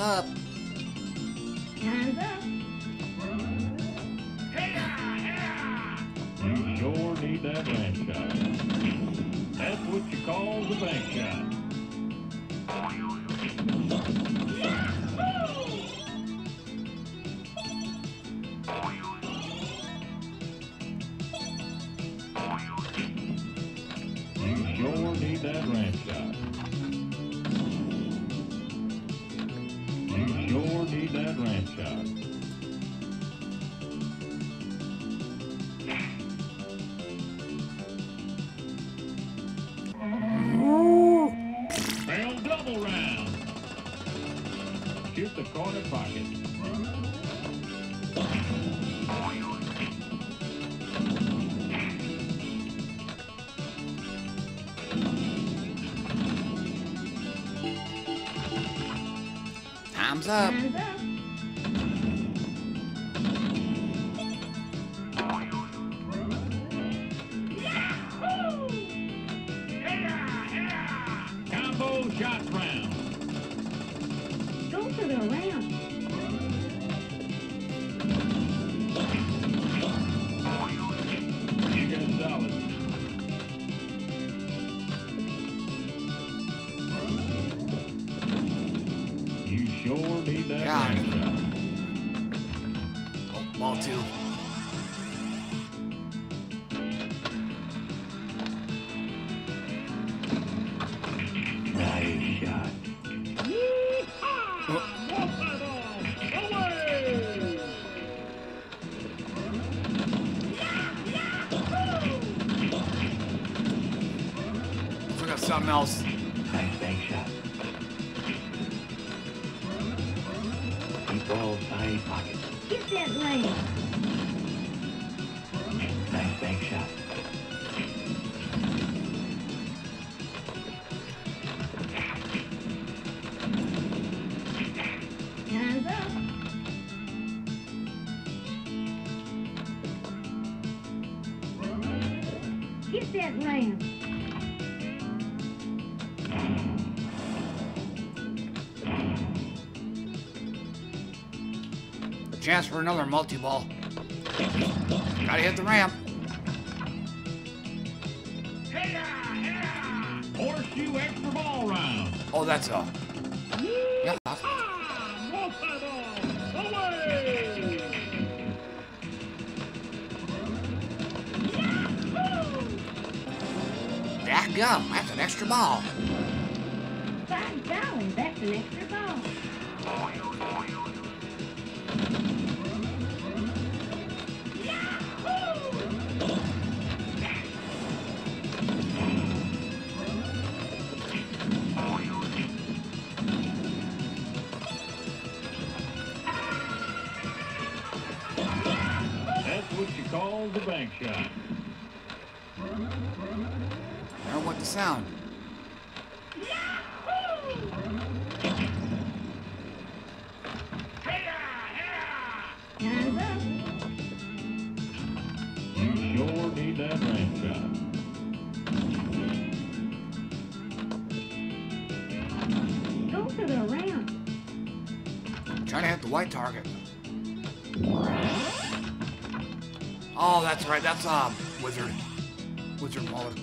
Up. something else. Get that blade. Nice bank shot. Time's up. Get that lamp. A chance for another multi-ball. Gotta hit the ramp. Hey, yeah, yeah. Horseshoe extra ball round. Oh, that's a. Yeah. Gum, that's an extra ball. Five down, that's an extra ball. That's what you call the bank shot. The sound. Yahoo! Hey-ya, hey-ya. You sure need that ramp shot. Go for the ramp. I'm trying to hit the white target. Oh, that's right. That's um, wizard, wizard wallet.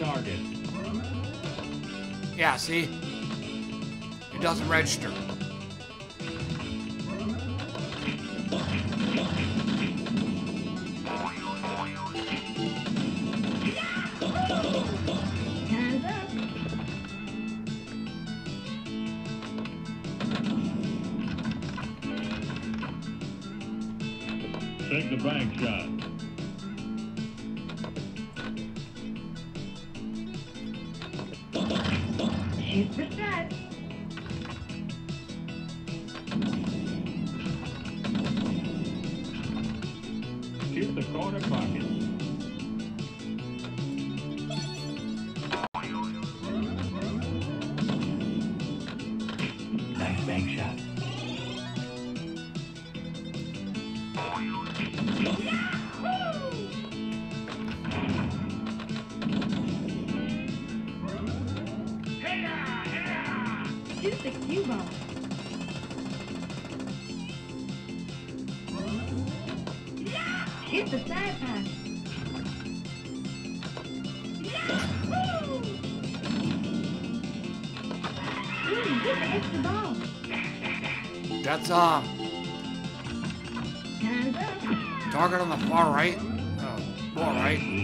Target. Yeah, see? It doesn't register. Take the bank shot. That's, um, target on the far right. Oh, far right. Yeah.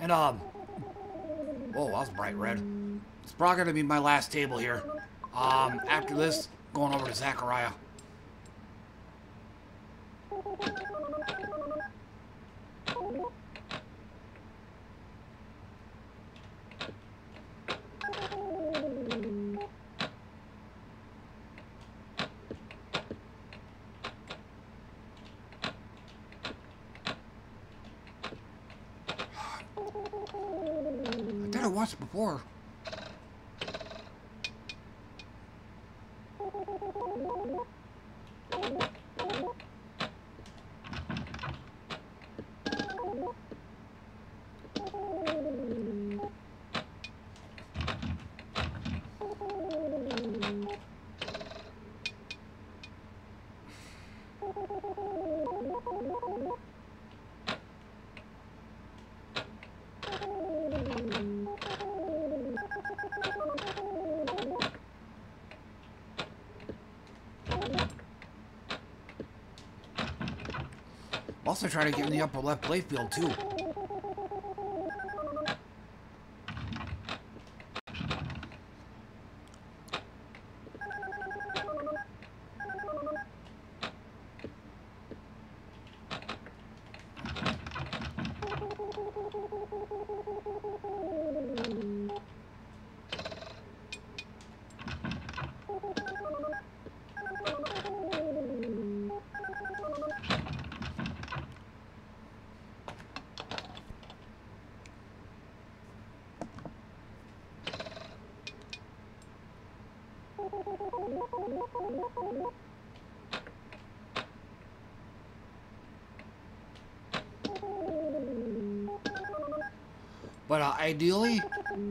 And, um, whoa, that was bright red. It's probably going to be my last table here. Um, after this, going over to Zaccaria. Before. also try to get in the upper left playfield too. But uh, ideally,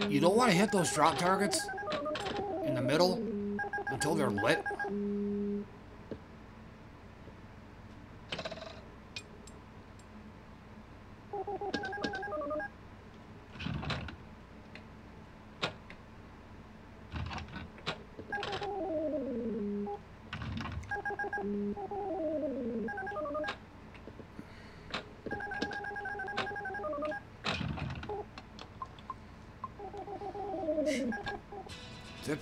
you don't want to hit those drop targets in the middle until they're lit. Check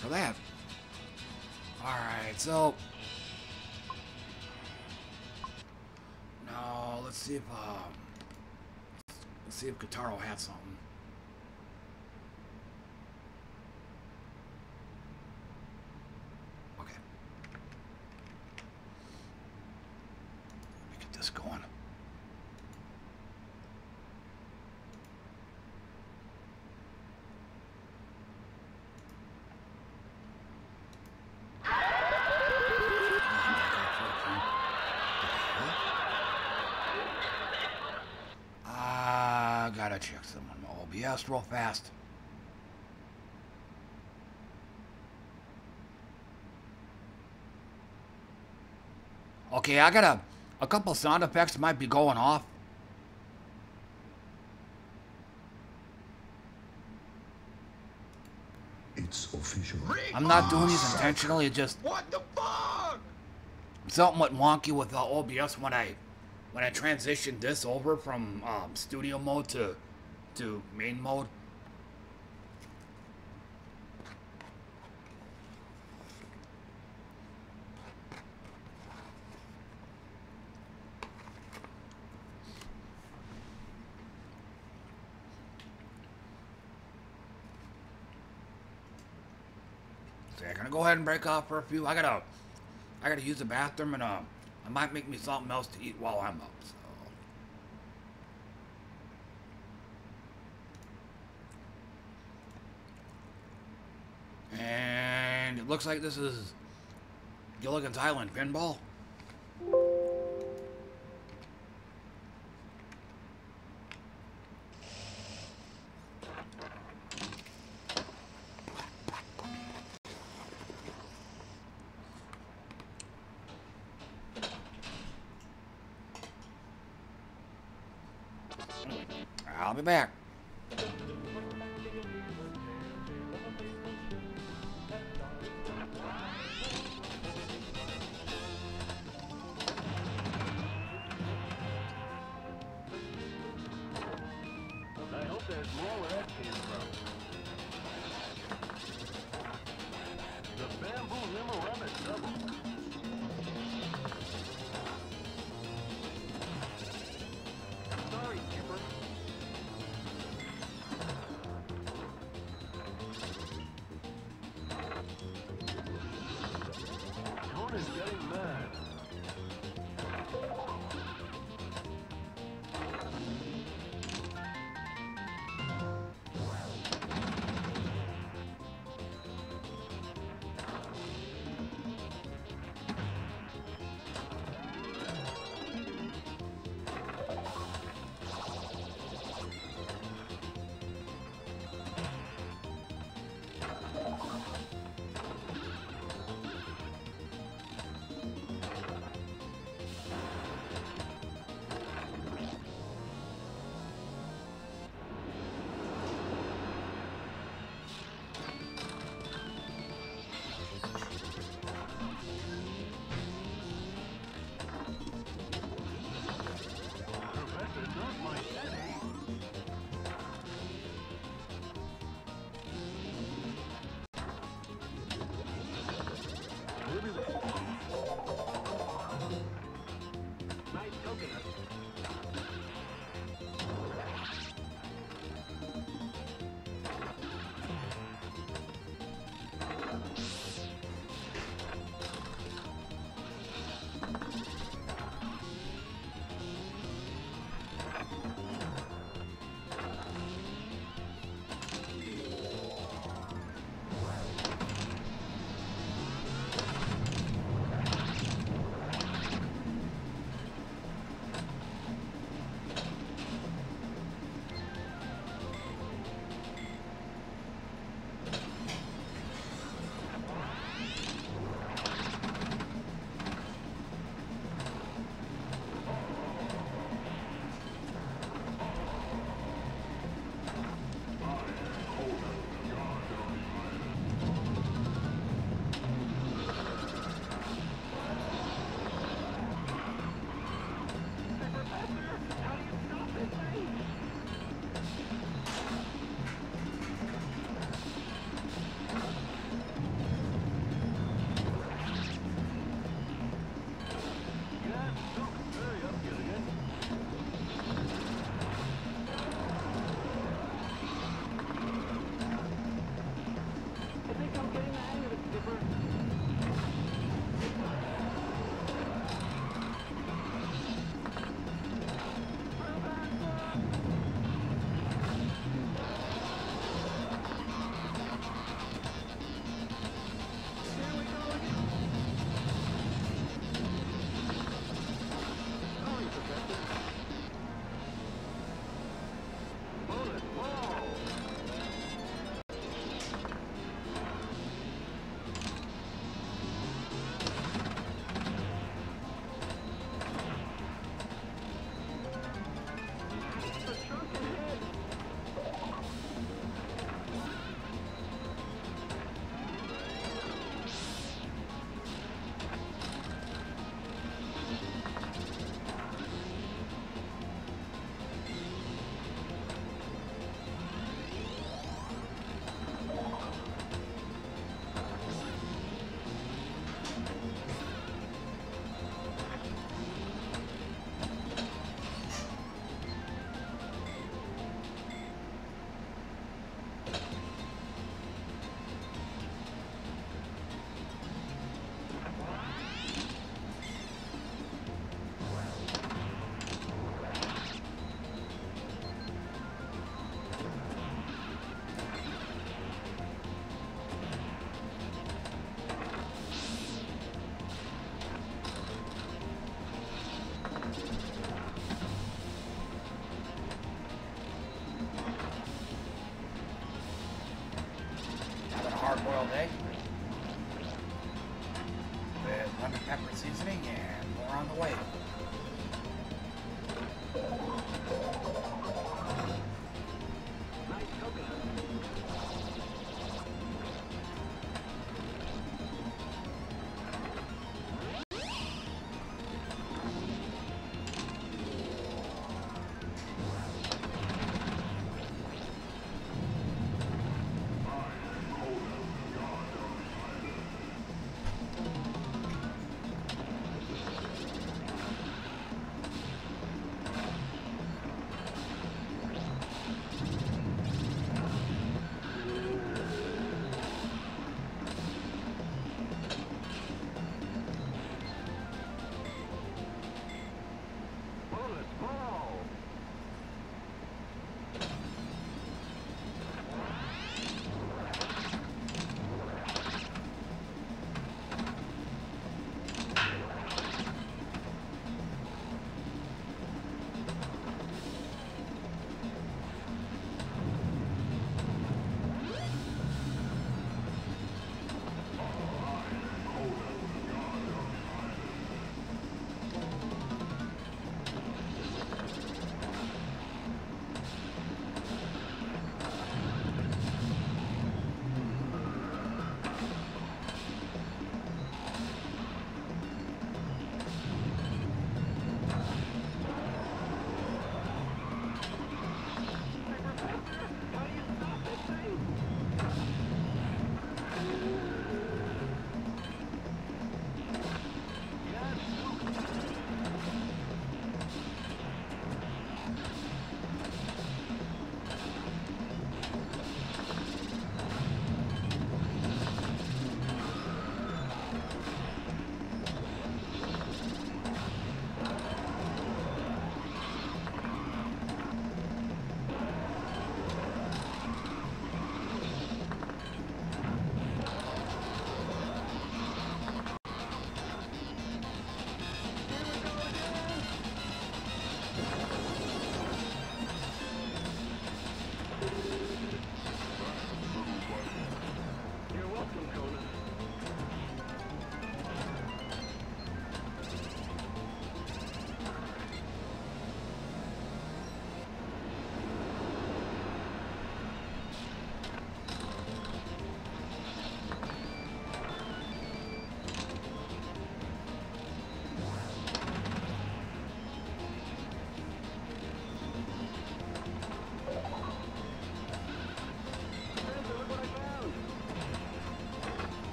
someone O B S real fast. Okay, I got a a couple sound effects might be going off. It's official. I'm not doing these intentionally. It just what the fuck? Something went wonky with the O B S when I when I transitioned this over from um, studio mode to to main mode. So I'm gonna go ahead and break off for a few. I gotta, I gotta use the bathroom and uh, I might make me something else to eat while I'm up. So. And it looks like this is Gilligan's Island Pinball. I'll be back.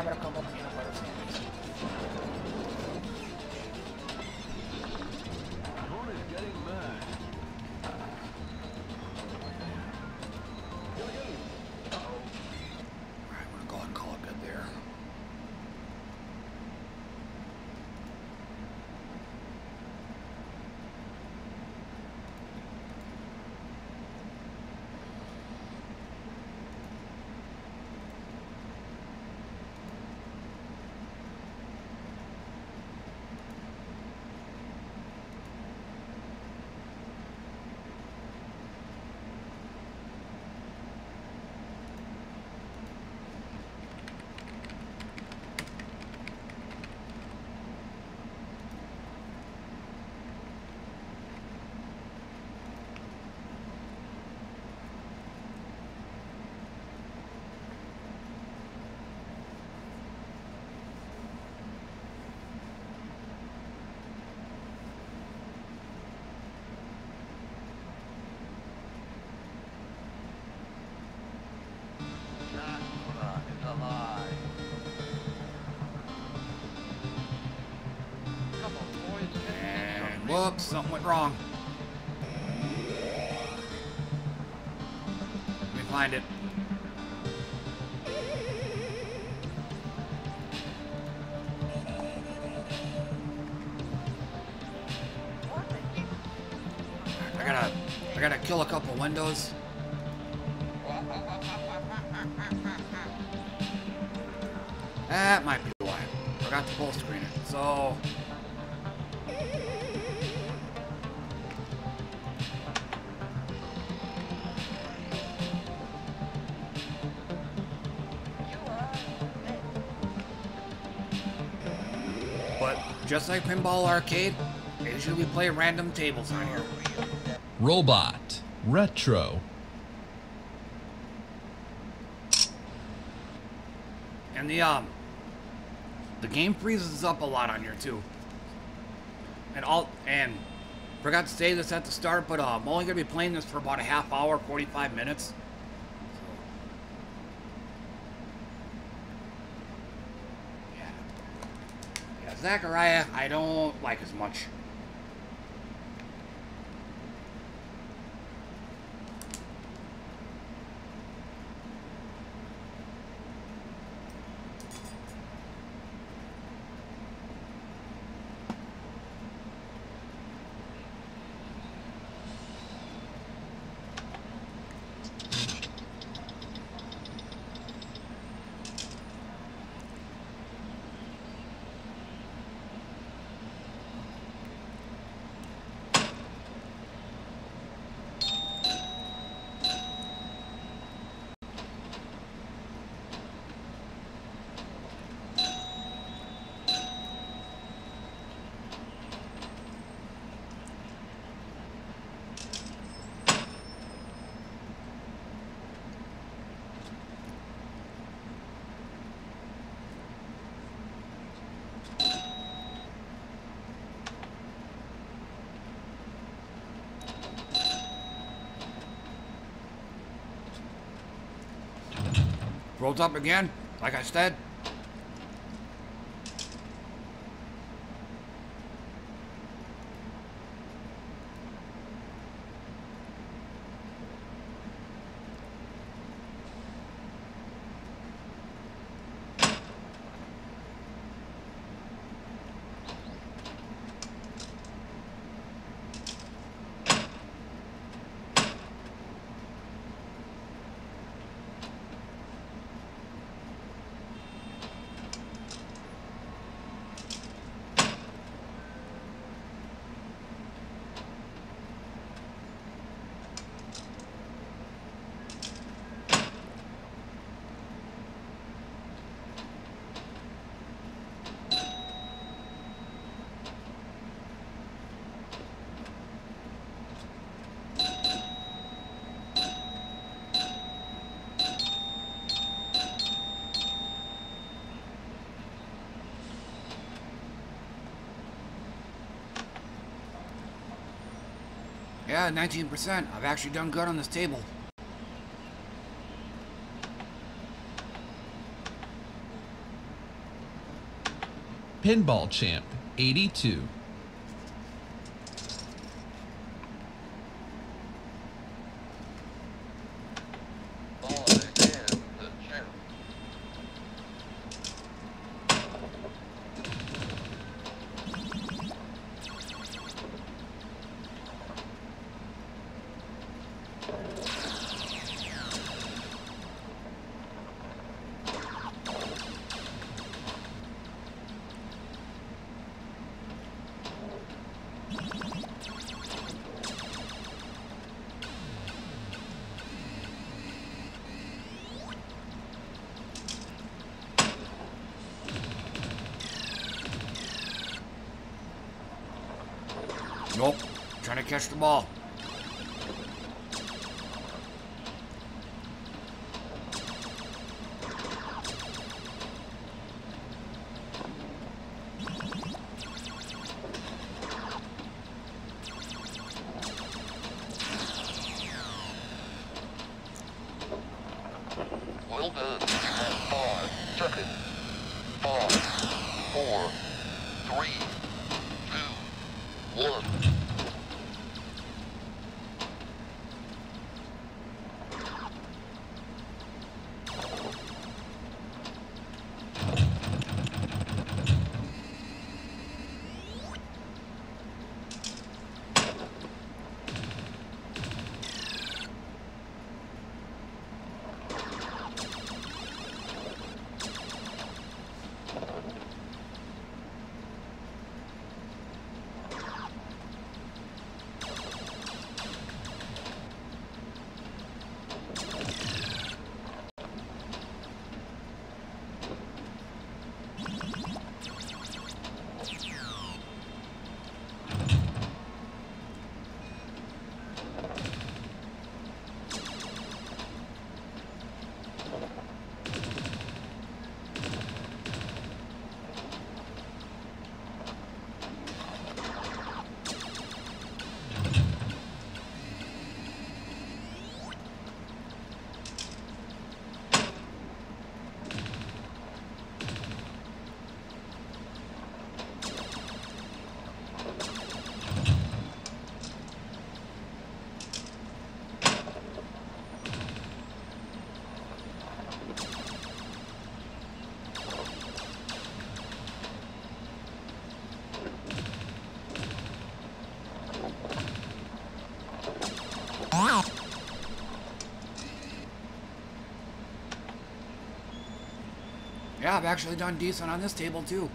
abro como también lo puedo hacer. Whoops, something went wrong. Let me find it. I gotta, I gotta kill a couple windows. That might be why. Forgot to full screen it, so. Just like Pinball Arcade, usually we play random tables on here. Robot Retro. And the um, the game freezes up a lot on here too. And all and forgot to say this at the start, but uh, I'm only gonna be playing this for about a half hour, forty-five minutes. Zaccaria, I don't like as much. Rolled up again, like I said. Yeah, nineteen percent. I've actually done good on this table. Pinball Champ eighty-two. Nope, trying to catch the ball. Well done. Five seconds. Five, four, three, two, one. Yeah, I've actually done decent on this table too.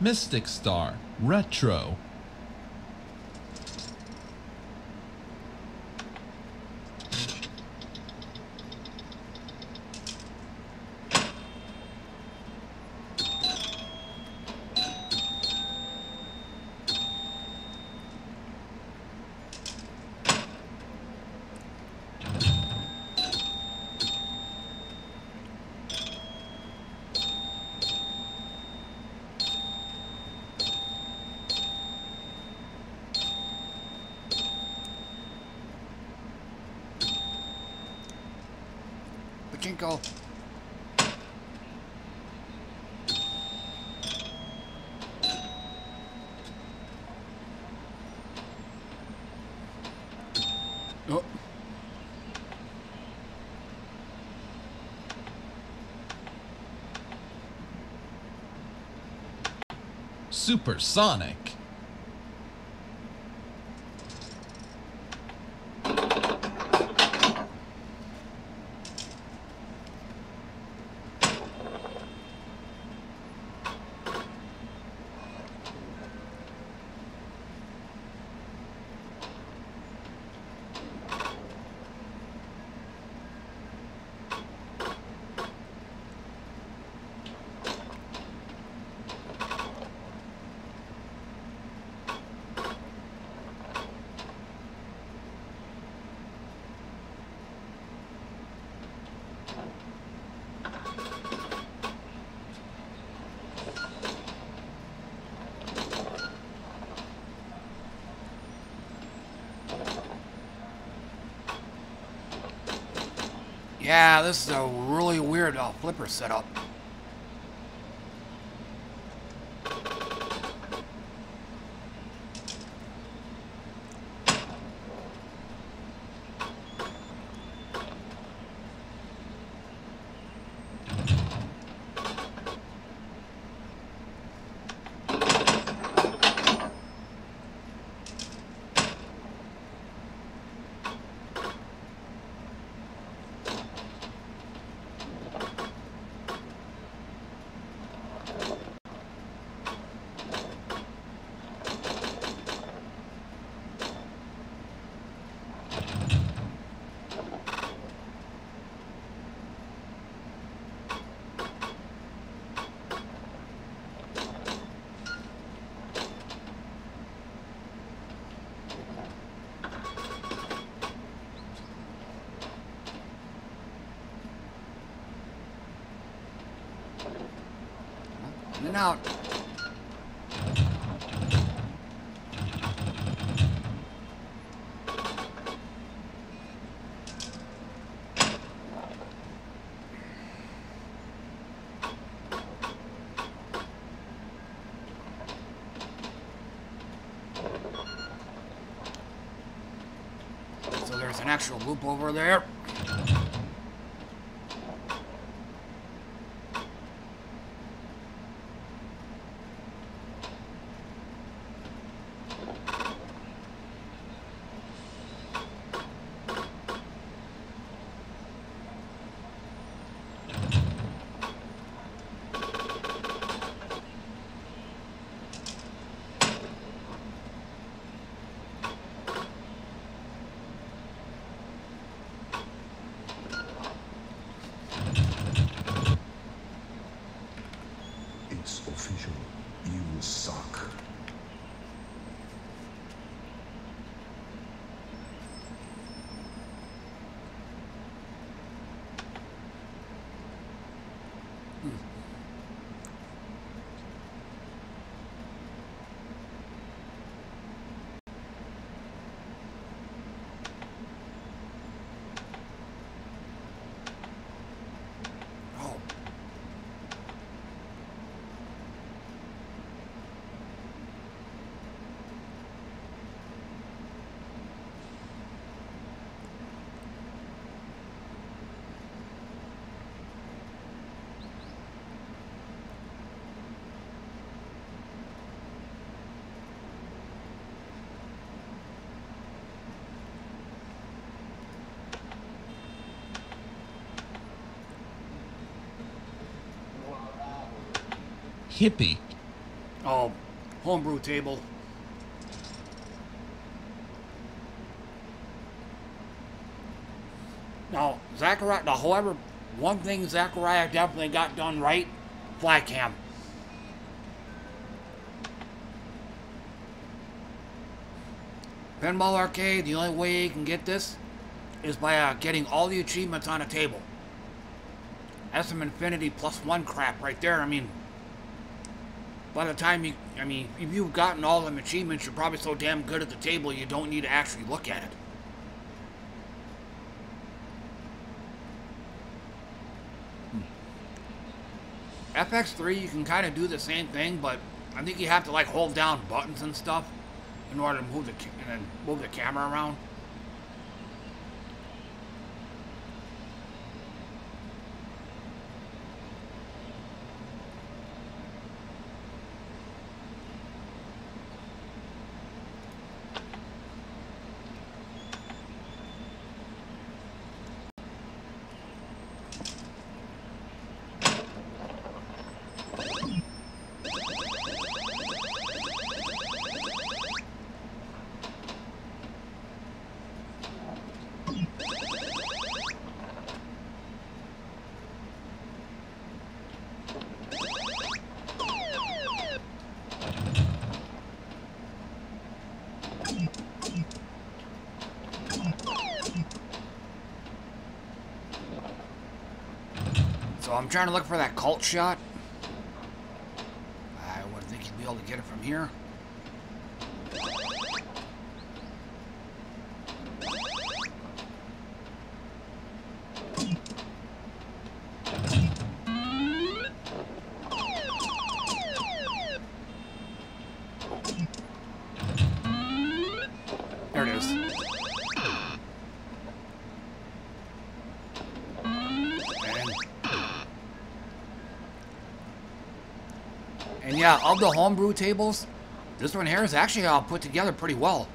Mystic Star Retro. Supersonic. Yeah, this is a really weird uh, flipper setup. Out. So there's an actual loop over there. Hippie. Oh, homebrew table. Now, Zaccaria, now, however, one thing Zaccaria definitely got done right, fly cam. Pinball Arcade, the only way you can get this is by uh, getting all the achievements on a table. That's some Infinity plus one crap right there, I mean... By the time you, I mean, if you've gotten all them achievements, you're probably so damn good at the table you don't need to actually look at it. Hmm. F X three, you can kind of do the same thing, but I think you have to like hold down buttons and stuff in order to move the and then move the camera around. I'm trying to look for that cult shot. I wouldn't think you'd be able to get it from here. yeah, of the homebrew tables, this one here is actually all put together pretty well.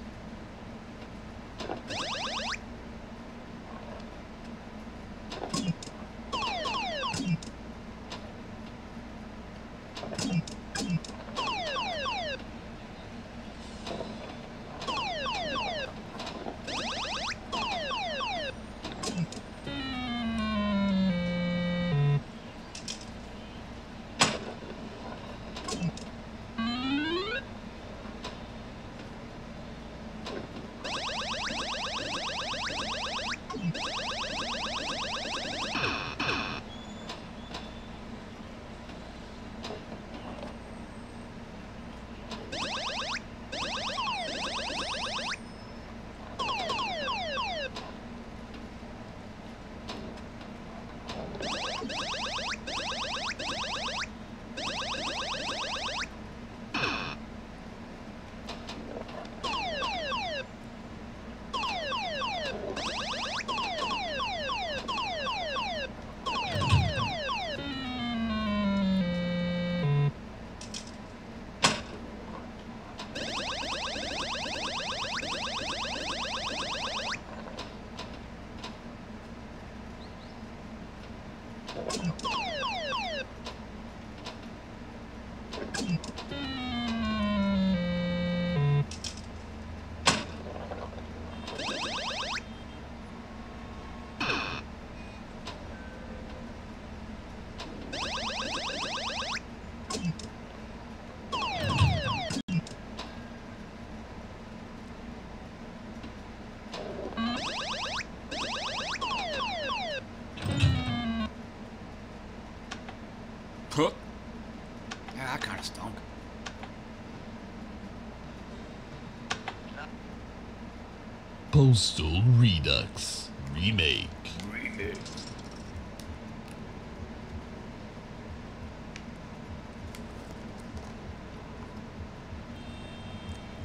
Coastal Redux Remake. Remake.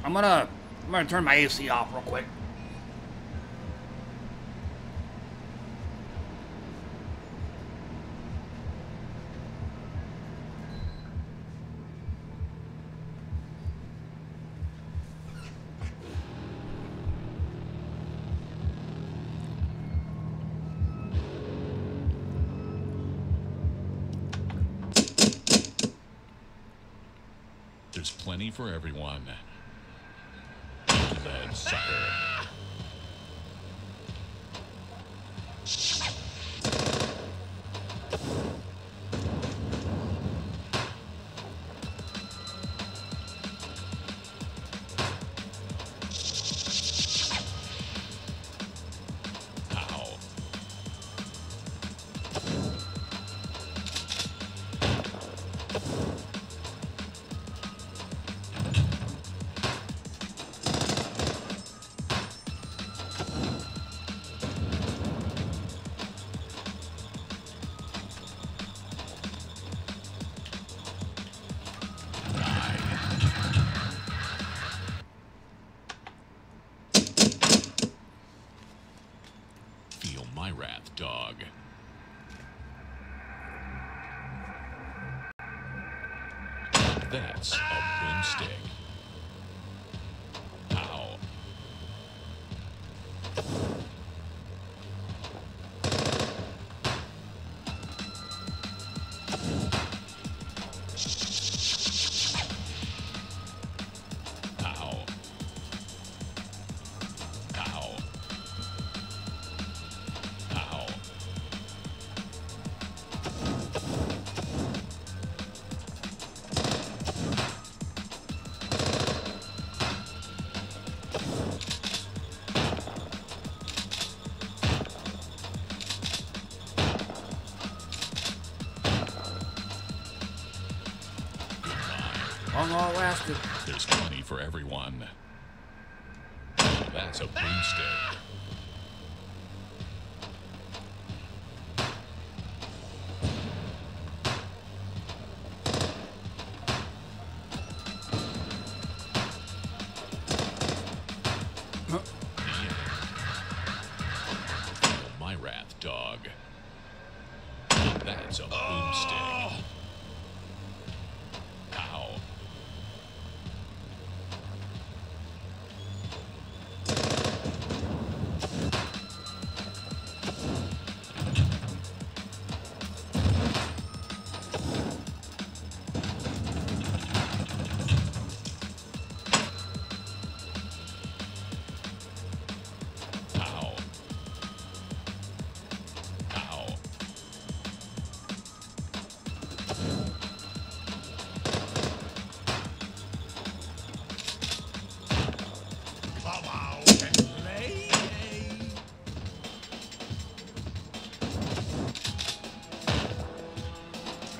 I'm gonna I'm gonna turn my A C off real quick. For everyone. That sucker. There's plenty for everyone. That's a boomstick. My wrath, dog. That's a boomstick. Ow.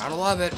Gotta love it.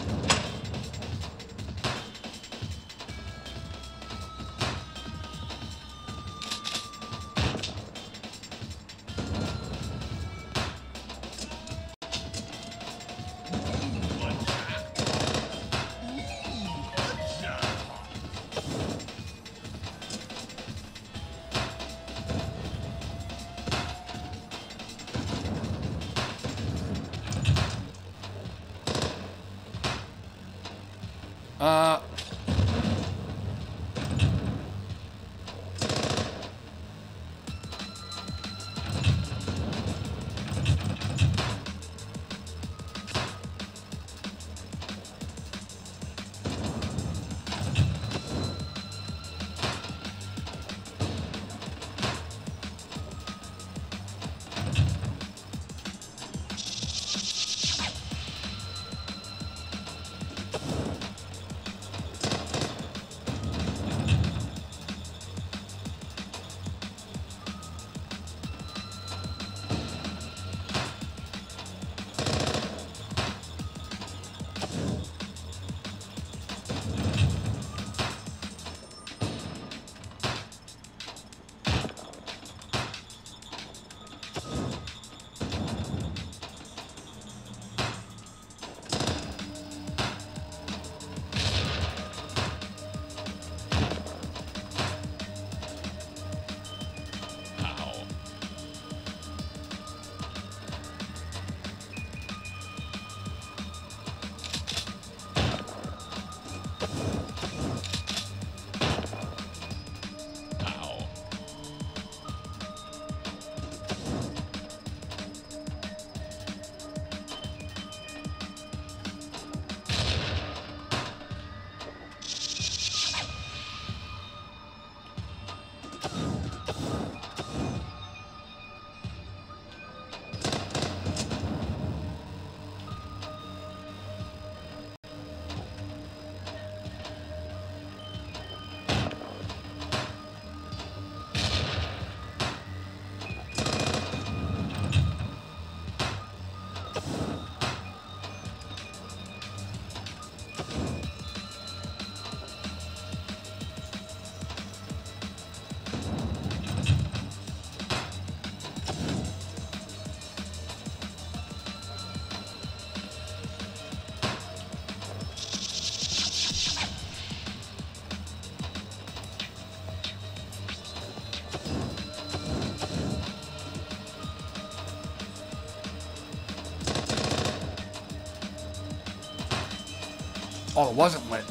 Oh, it wasn't lit.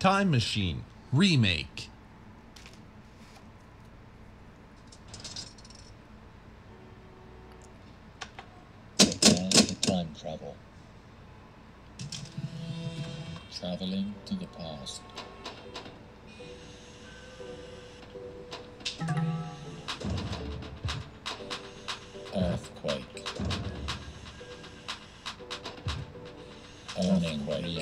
Time Machine Remake. Time travel. Traveling to the past. Earthquake. Earning where you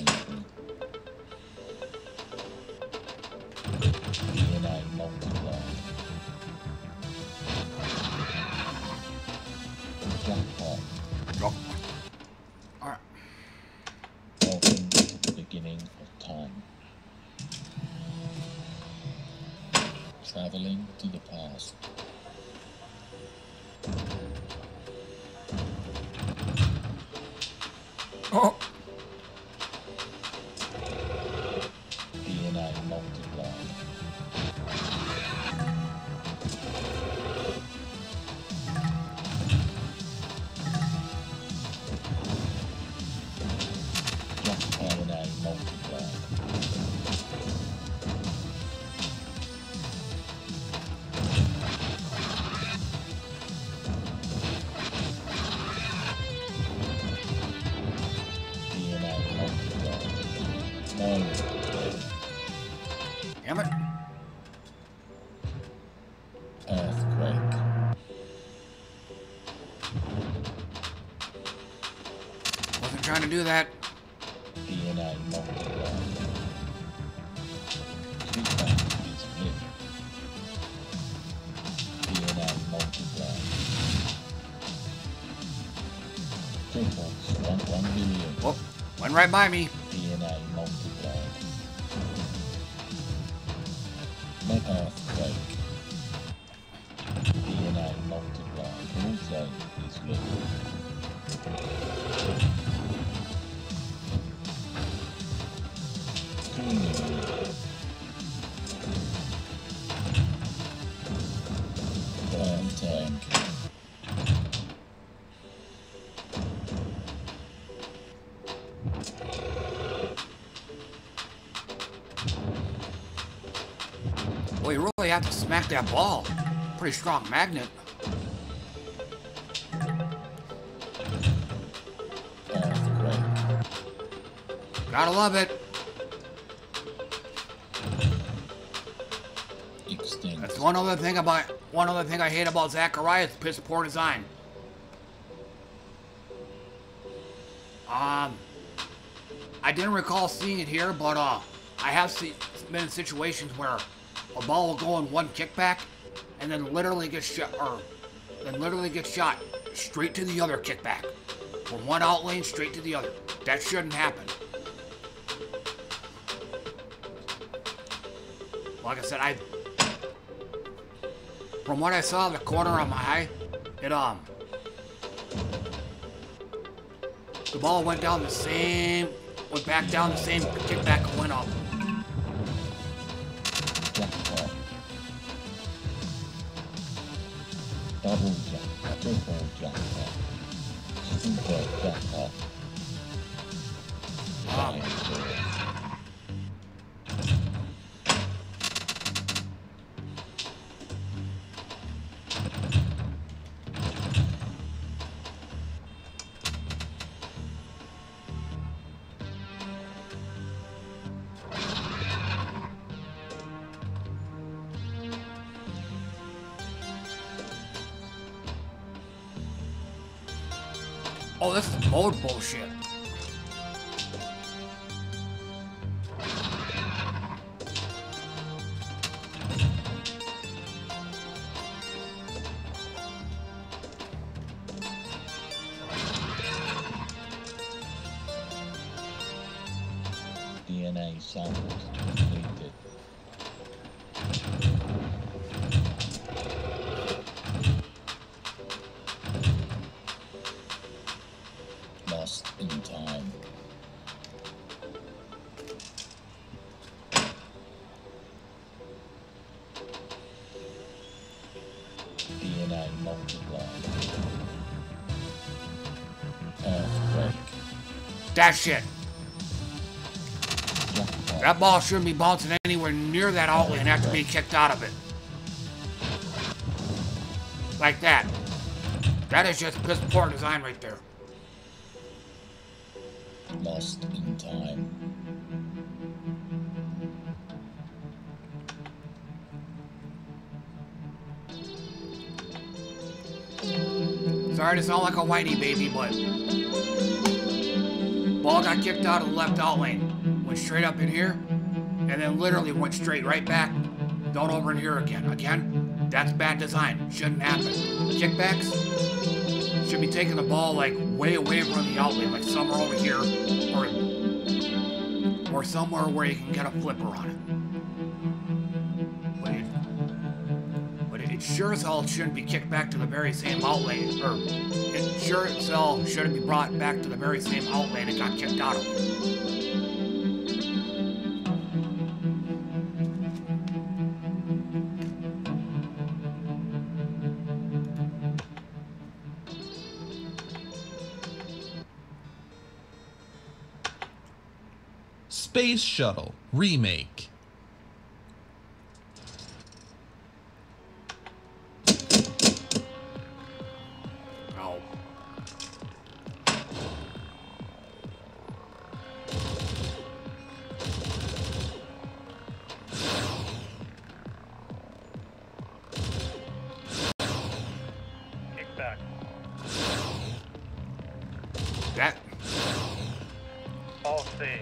traveling to the past. Oh. Do that. Whoop, went right by me. Have to smack that ball. Pretty strong magnet. Gotta love it. Extinct. That's one other thing about one other thing I hate about Zaccaria is piss poor design. Um, I didn't recall seeing it here, but uh, I have seen been in situations where a ball will go in one kickback, and then literally gets shot, or then literally gets shot straight to the other kickback, from one out lane straight to the other. That shouldn't happen. Like I said, I, from what I saw in the corner of my eye, it um, the ball went down the same, went back down the same kickback and went up. Double jump, triple jump, super jump up. Wow. Oh, this is mode bullshit. D N A samples completed. That shit. That ball shouldn't be bouncing anywhere near that outlane after being kicked out of it. Like that. That is just piss poor design right there. Lost in time. Sorry to sound like a whitey baby, but ball got kicked out of the left out lane, went straight up in here, and then literally went straight right back, down over in here again. Again, that's bad design. Shouldn't happen. Kickbacks should be taking the ball like way away from the out lane, like somewhere over here, or or somewhere where you can get a flipper on it. But it, but it Jurazel shouldn't be kicked back to the very same outlay, or Jurazel shouldn't be brought back to the very same outlay that got kicked out of it. Space Shuttle Remake. Ow. Kick back. That. All safe.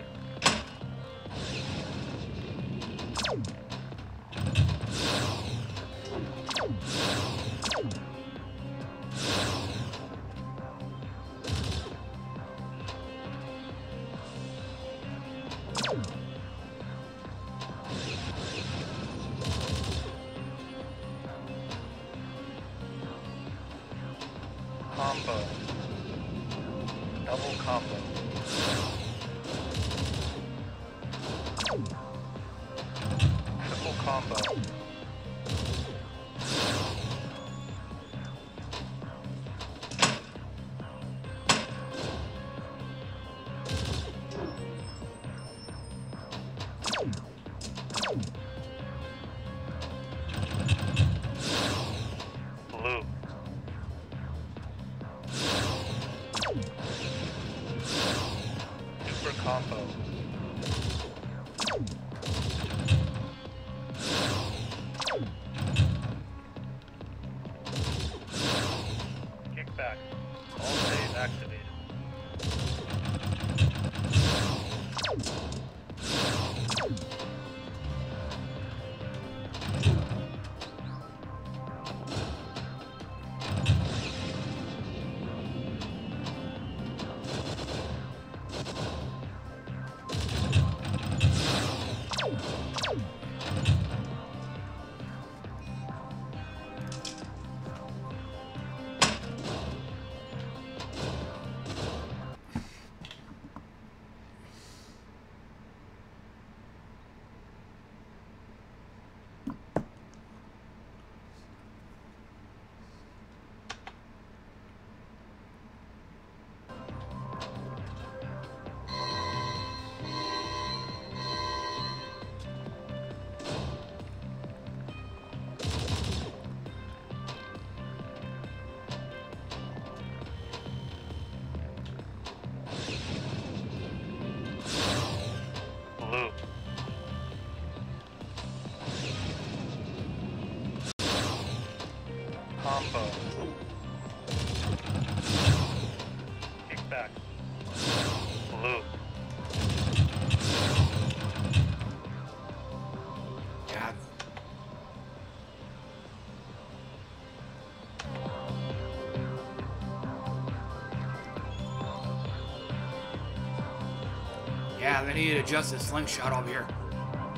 Yeah, they need to adjust this slingshot over here.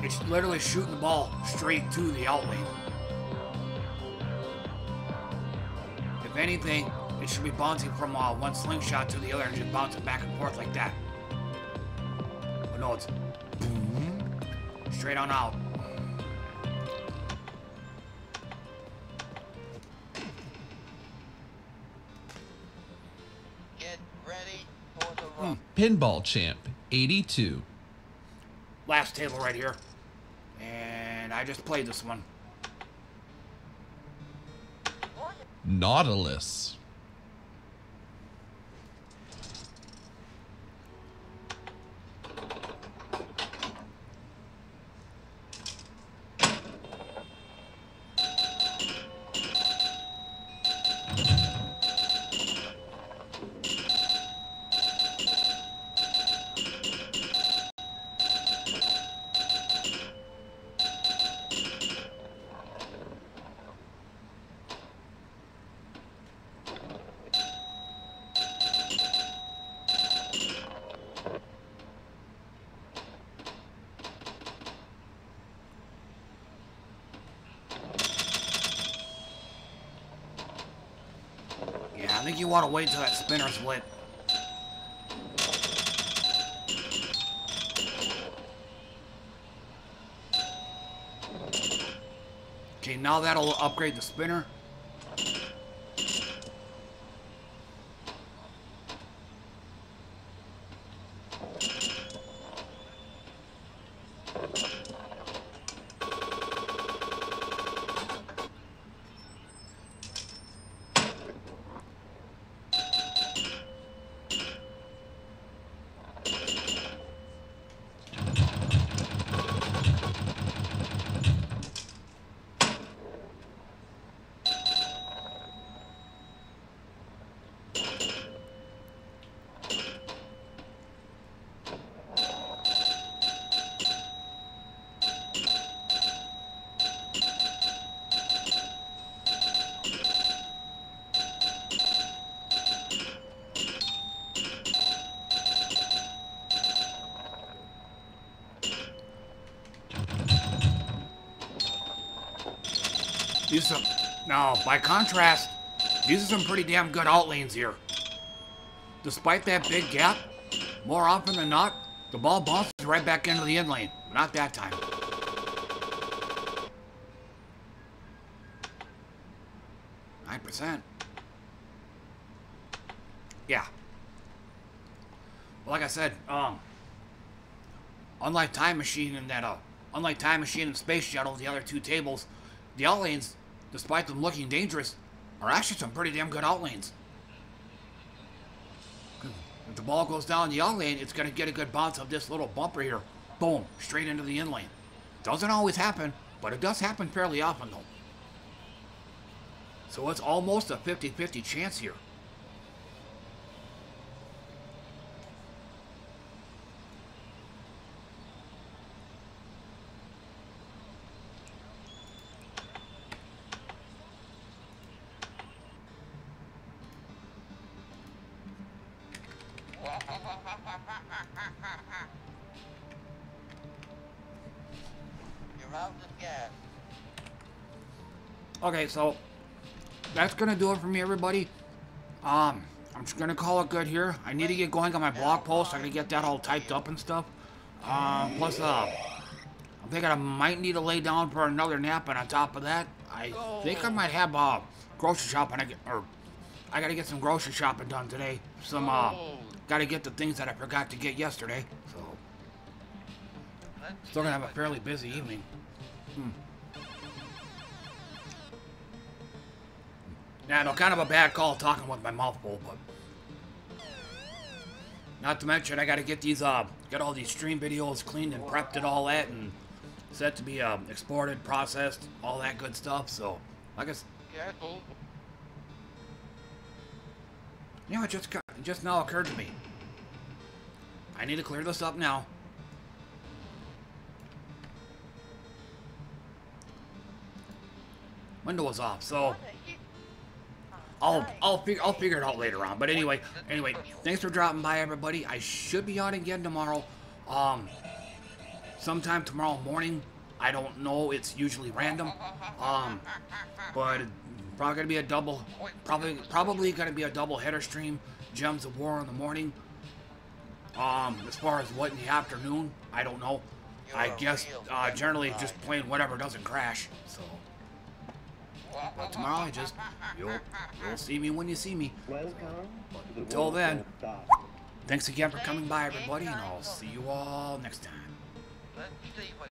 It's literally shooting the ball straight to the outlay. If anything, it should be bouncing from uh, one slingshot to the other and just bouncing back and forth like that. But no, it's boom, straight on out. Get ready for the run. Pinball Champ. eighty-two. Last table right here. And I just played this one. Nautilus. I think you want to wait till that spinner's lit. Okay, now that'll upgrade the spinner. Now, by contrast, these are some pretty damn good alt lanes here. Despite that big gap, more often than not, the ball bounces right back into the in lane. But not that time. nine percent. Yeah. Well, like I said, um, unlike Time Machine and that, uh, unlike Time Machine and Space Shuttle, the other two tables, the alt lanes, despite them looking dangerous, are actually some pretty damn good out lanes. If the ball goes down the out lane, it's going to get a good bounce of this little bumper here. Boom, straight into the in lane. Doesn't always happen, but it does happen fairly often though. So it's almost a fifty fifty chance here. Okay, so that's gonna do it for me, everybody. Um, I'm just gonna call it good here. I need to get going on my blog post. I gotta get that all typed up and stuff. Um, plus, uh, I'm thinking I might need to lay down for another nap. And on top of that, I think I might have uh, grocery shopping. I get, or I gotta get some grocery shopping done today. Some uh, gotta get the things that I forgot to get yesterday. So still gonna have a fairly busy evening. Hmm. Now, nah, kind of a bad call talking with my mouth full, but not to mention I got to get these, uh, get all these stream videos cleaned and prepped and all that, and set to be uh, exported, processed, all that good stuff. So, I guess. Yeah, cool. You know, it just it just now occurred to me. I need to clear this up now. Window was off, so. I'll, I'll, fig I'll figure it out later on. But anyway, anyway, thanks for dropping by, everybody. I should be on again tomorrow. Um, sometime tomorrow morning. I don't know. It's usually random. Um, but probably gonna be a double, probably, probably gonna be a double header stream. Gems of War in the morning. Um, as far as what in the afternoon, I don't know. I guess uh, generally just playing whatever doesn't crash. So. But tomorrow, I just, you'll, you'll see me when you see me. But until then, thanks again for coming by, everybody, and I'll see you all next time.